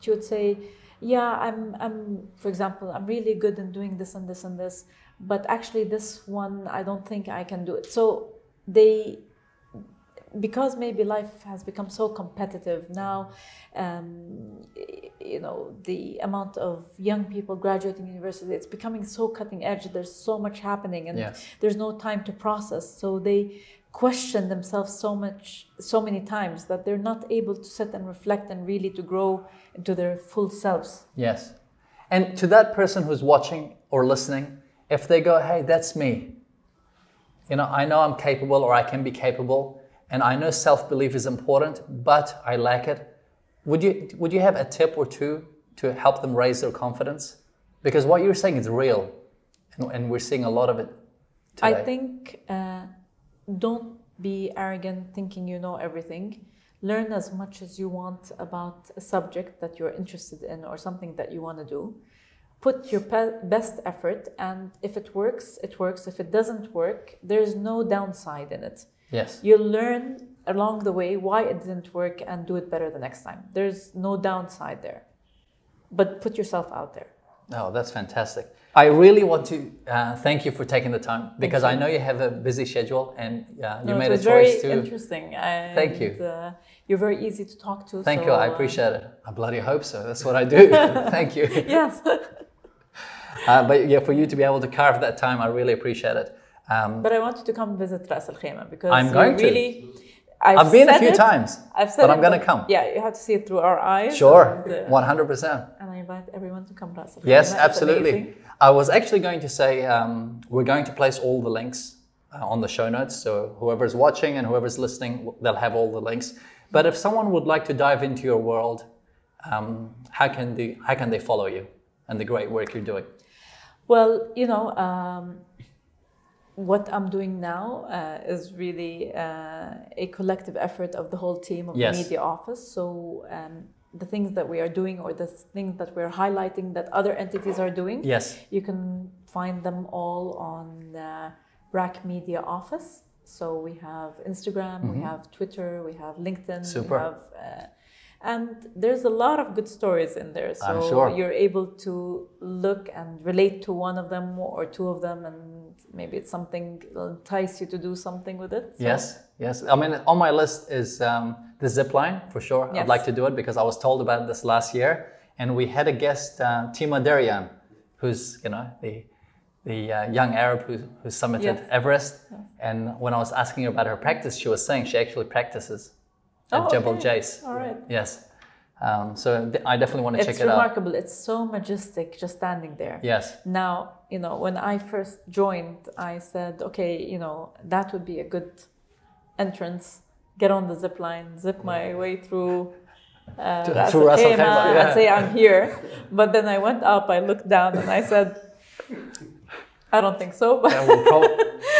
she would say, yeah, I'm, for example, I'm really good in doing this and this and this, but actually this one, I don't think I can do it. So they, because maybe life has become so competitive now, you know, the amount of young people graduating university, it's becoming so cutting edge. There's so much happening, and yes. there's no time to process. So they question themselves so much, so many times, that they're not able to sit and reflect and really to grow into their full selves. Yes. And to that person who's watching or listening, if they go, hey, that's me, you know I'm capable, or I can be capable, and I know self-belief is important, but I lack it. Would you have a tip or two to help them raise their confidence? Because what you're saying is real, and we're seeing a lot of it today. I think don't be arrogant thinking you know everything. Learn as much as you want about a subject that you're interested in or something that you want to do. Put your best effort, and if it works, it works. If it doesn't work, there's no downside in it. Yes. You'll learn along the way why it didn't work and do it better the next time. There's no downside there. But put yourself out there. Oh, that's fantastic. I really want to thank you for taking the time, because I know you have a busy schedule, and you made a choice to... interesting. And, thank you. You're very easy to talk to. Thank you. I appreciate it. I bloody hope so. That's what I do. Thank you. Yes. But yeah, for you to be able to carve that time, I really appreciate it. But I want you to come visit Ras Al Khaimah, because I'm going to. I've been a few times, but I'm going to come. Yeah, you have to see it through our eyes. Sure, and, 100%. And I invite everyone to come to Ras Al Khaimah. Yes, absolutely. I was actually going to say we're going to place all the links on the show notes. So whoever's watching and whoever's listening, they'll have all the links. But if someone would like to dive into your world, how can they follow you and the great work you're doing? Well, you know... what I'm doing now is really a collective effort of the whole team of yes. the media office. So the things that we are doing, or the things that we're highlighting that other entities are doing, yes. you can find them all on RAC Media Office. So we have Instagram, mm-hmm. we have Twitter, we have LinkedIn, super. We have, and there's a lot of good stories in there. So I'm sure. you're able to look and relate to one of them or two of them, and maybe it's something that'll entice you to do something with it. So. Yes, yes. I mean, on my list is the zip line, for sure. Yes. I'd like to do it, because I was told about this last year, and we had a guest, Tima Deryan, who's, you know, the young Arab who summited yes. Everest. Yes. And when I was asking her about her practice, she was saying she actually practices at Jebel Jais. All right. Yes. So I definitely want to check it out. It's remarkable. It's so majestic just standing there. Yes. Now, you know, when I first joined, I said, okay, you know, that would be a good entrance. Get on the zip line, zip my way through Ras Al Khaimah, yeah. and say I'm here. But then I went up, I looked down, and I said, I don't think so. But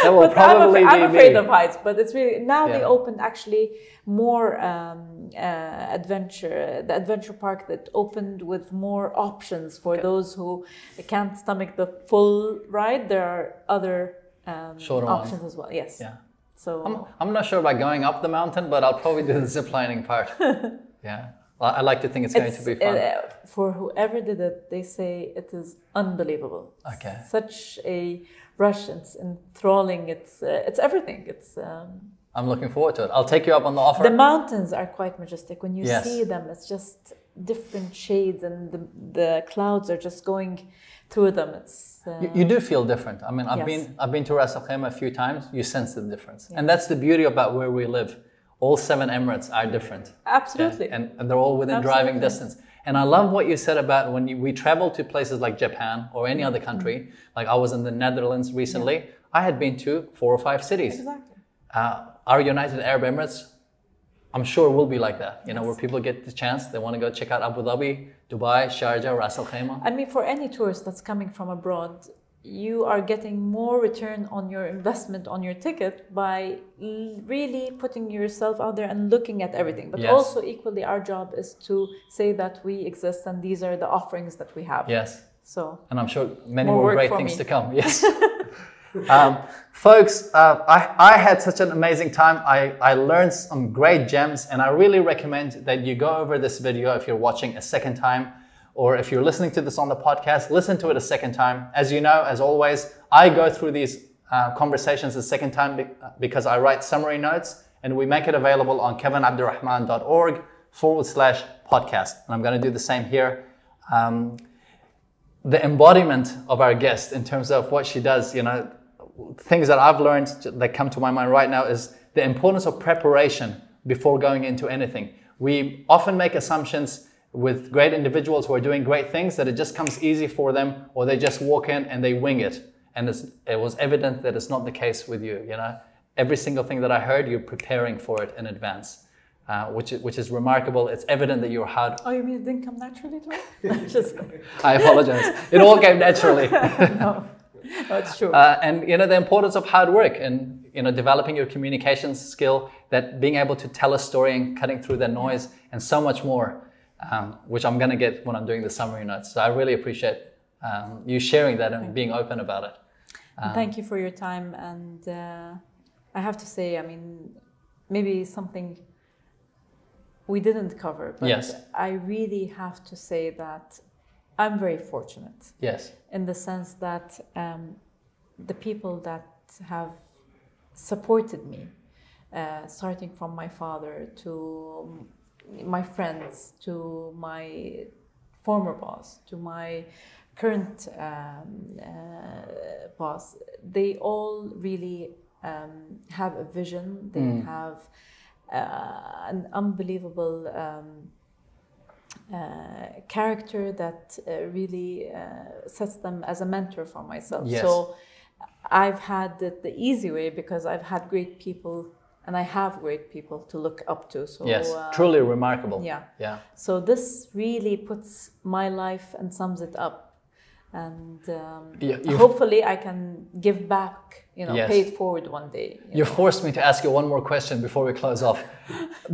that will probably I'm afraid of heights, but it's really now yeah. they opened actually more the adventure park that opened with more options for okay. those who can't stomach the full ride. There are other options as well. Yes. Yeah. So I'm not sure about going up the mountain, but I'll probably do the ziplining part. yeah. I like to think it's going to be fun. For whoever did it, they say it is unbelievable. Okay. Such a rush. It's enthralling. It's everything. It's. I'm looking forward to it. I'll take you up on the offer. The mountains are quite majestic. When you yes. see them, it's just different shades, and the clouds are just going through them. It's. You do feel different. I mean, I've been to Ras Al Khaimah a few times. You sense the difference, yeah. and that's the beauty about where we live. All 7 Emirates are different. Absolutely. Yeah, and they're all within Absolutely. Driving distance. And I love what you said about when we travel to places like Japan or any other country. Mm-hmm. Like I was in the Netherlands recently. Yeah. I had been to 4 or 5 cities. Exactly. Our United Arab Emirates I'm sure it will be like that, you know, where people get the chance, they want to go check out Abu Dhabi, Dubai, Sharjah, Ras Al Khaimah. I mean, for any tourist that's coming from abroad, you are getting more return on your investment on your ticket by really putting yourself out there and looking at everything. But also equally, our job is to say that we exist and these are the offerings that we have. Yes. So, and I'm sure many more great things to come. Yes. Folks, I had such an amazing time. I learned some great gems, and I really recommend that you go over this video if you're watching a second time, or if you're listening to this on the podcast, listen to it a second time. As you know, as always, I go through these conversations a second time because I write summary notes, and we make it available on kevinabdurrahman.org/podcast. And I'm going to do the same here. The embodiment of our guest in terms of what she does, you know, things that I've learned that come to my mind right now is the importance of preparation before going into anything. We often make assumptions with great individuals who are doing great things that it just comes easy for them, or they just walk in and they wing it. And it was evident that it's not the case with you, you know. Every single thing that I heard, you're preparing for it in advance. Which is remarkable. It's evident that you're hard. Oh, you mean it didn't come naturally to me? I apologize. It all came naturally. No, that's true. And you know the importance of hard work and you know developing your communication skill, that being able to tell a story and cutting through the noise and so much more, which I'm going to get when I'm doing the summary notes. So I really appreciate you sharing that and being open about it. Thank you for your time. And I have to say, I mean, maybe something we didn't cover, but I really have to say that I'm very fortunate. Yes. In the sense that the people that have supported me, starting from my father to my friends, to my former boss, to my current boss, they all really have a vision. They have an unbelievable character that really sets them as a mentor for myself. Yes. So I've had it the easy way because I've had great people, and I have great people to look up to. So yes, truly remarkable. Yeah. Yeah. So this really puts my life and sums it up. And hopefully I can give back, you know, pay it forward one day. You forced me to ask you one more question before we close off.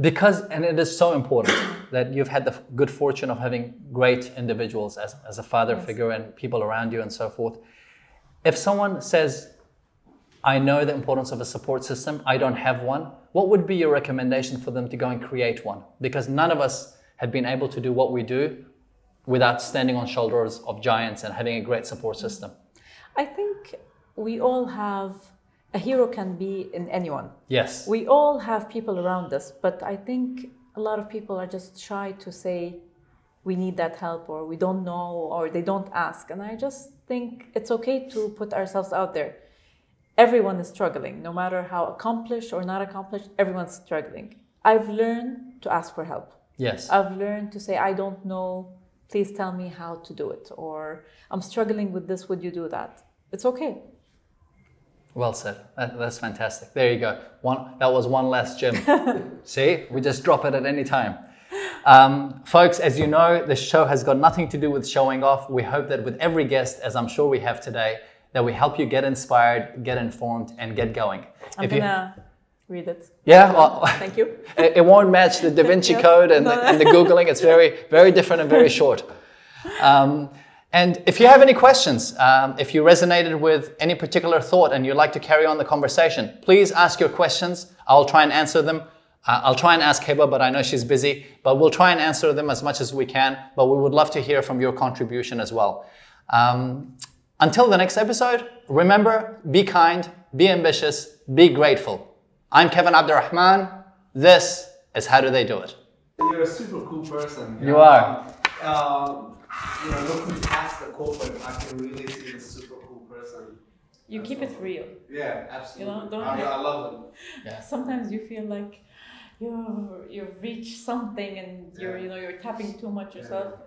Because, and it is so important, that you've had the good fortune of having great individuals as a father figure and people around you and so forth. If someone says, I know the importance of a support system, I don't have one, what would be your recommendation for them to go and create one? Because none of us have been able to do what we do without standing on shoulders of giants and having a great support system. I think we all have, a hero can be in anyone. Yes. We all have people around us, but I think a lot of people are just shy to say, we need that help, or we don't know, or they don't ask. And I just think it's okay to put ourselves out there. Everyone is struggling, no matter how accomplished or not accomplished, everyone's struggling. I've learned to ask for help. Yes. I've learned to say, I don't know, please tell me how to do it, or I'm struggling with this, would you do that? It's okay. Well said. That's fantastic. There you go. That was one last gem. See, we just drop it at any time. Folks, as you know, this show has got nothing to do with showing off. We hope that with every guest, as I'm sure we have today, that we help you get inspired, get informed, and get going. Read it. Yeah. Well, thank you. It won't match the Da Vinci Code and the Googling. It's very, very different and very short. And if you have any questions, if you resonated with any particular thought and you'd like to carry on the conversation, please ask your questions. I'll try and answer them. I'll try and ask Heba, but I know she's busy. But we'll try and answer them as much as we can. But we would love to hear from your contribution as well. Until the next episode, remember, be kind, be ambitious, be grateful. I'm Kevin Abdurrahman. This is How Do They Do It. You're a super cool person. You are. You know, looking past the corporate, I can really see the super cool person. You keep it real. Yeah, absolutely. You know, I love it. Yeah. Sometimes you feel like you've reached something and you're tapping too much yourself. Yeah.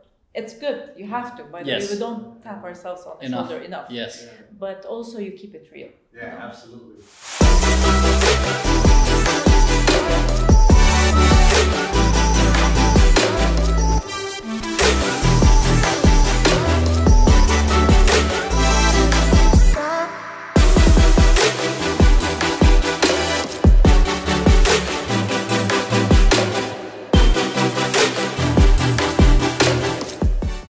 It's good, you have to, but we don't tap ourselves on the shoulder enough. Yes. Yeah. But also you keep it real. Yeah, absolutely.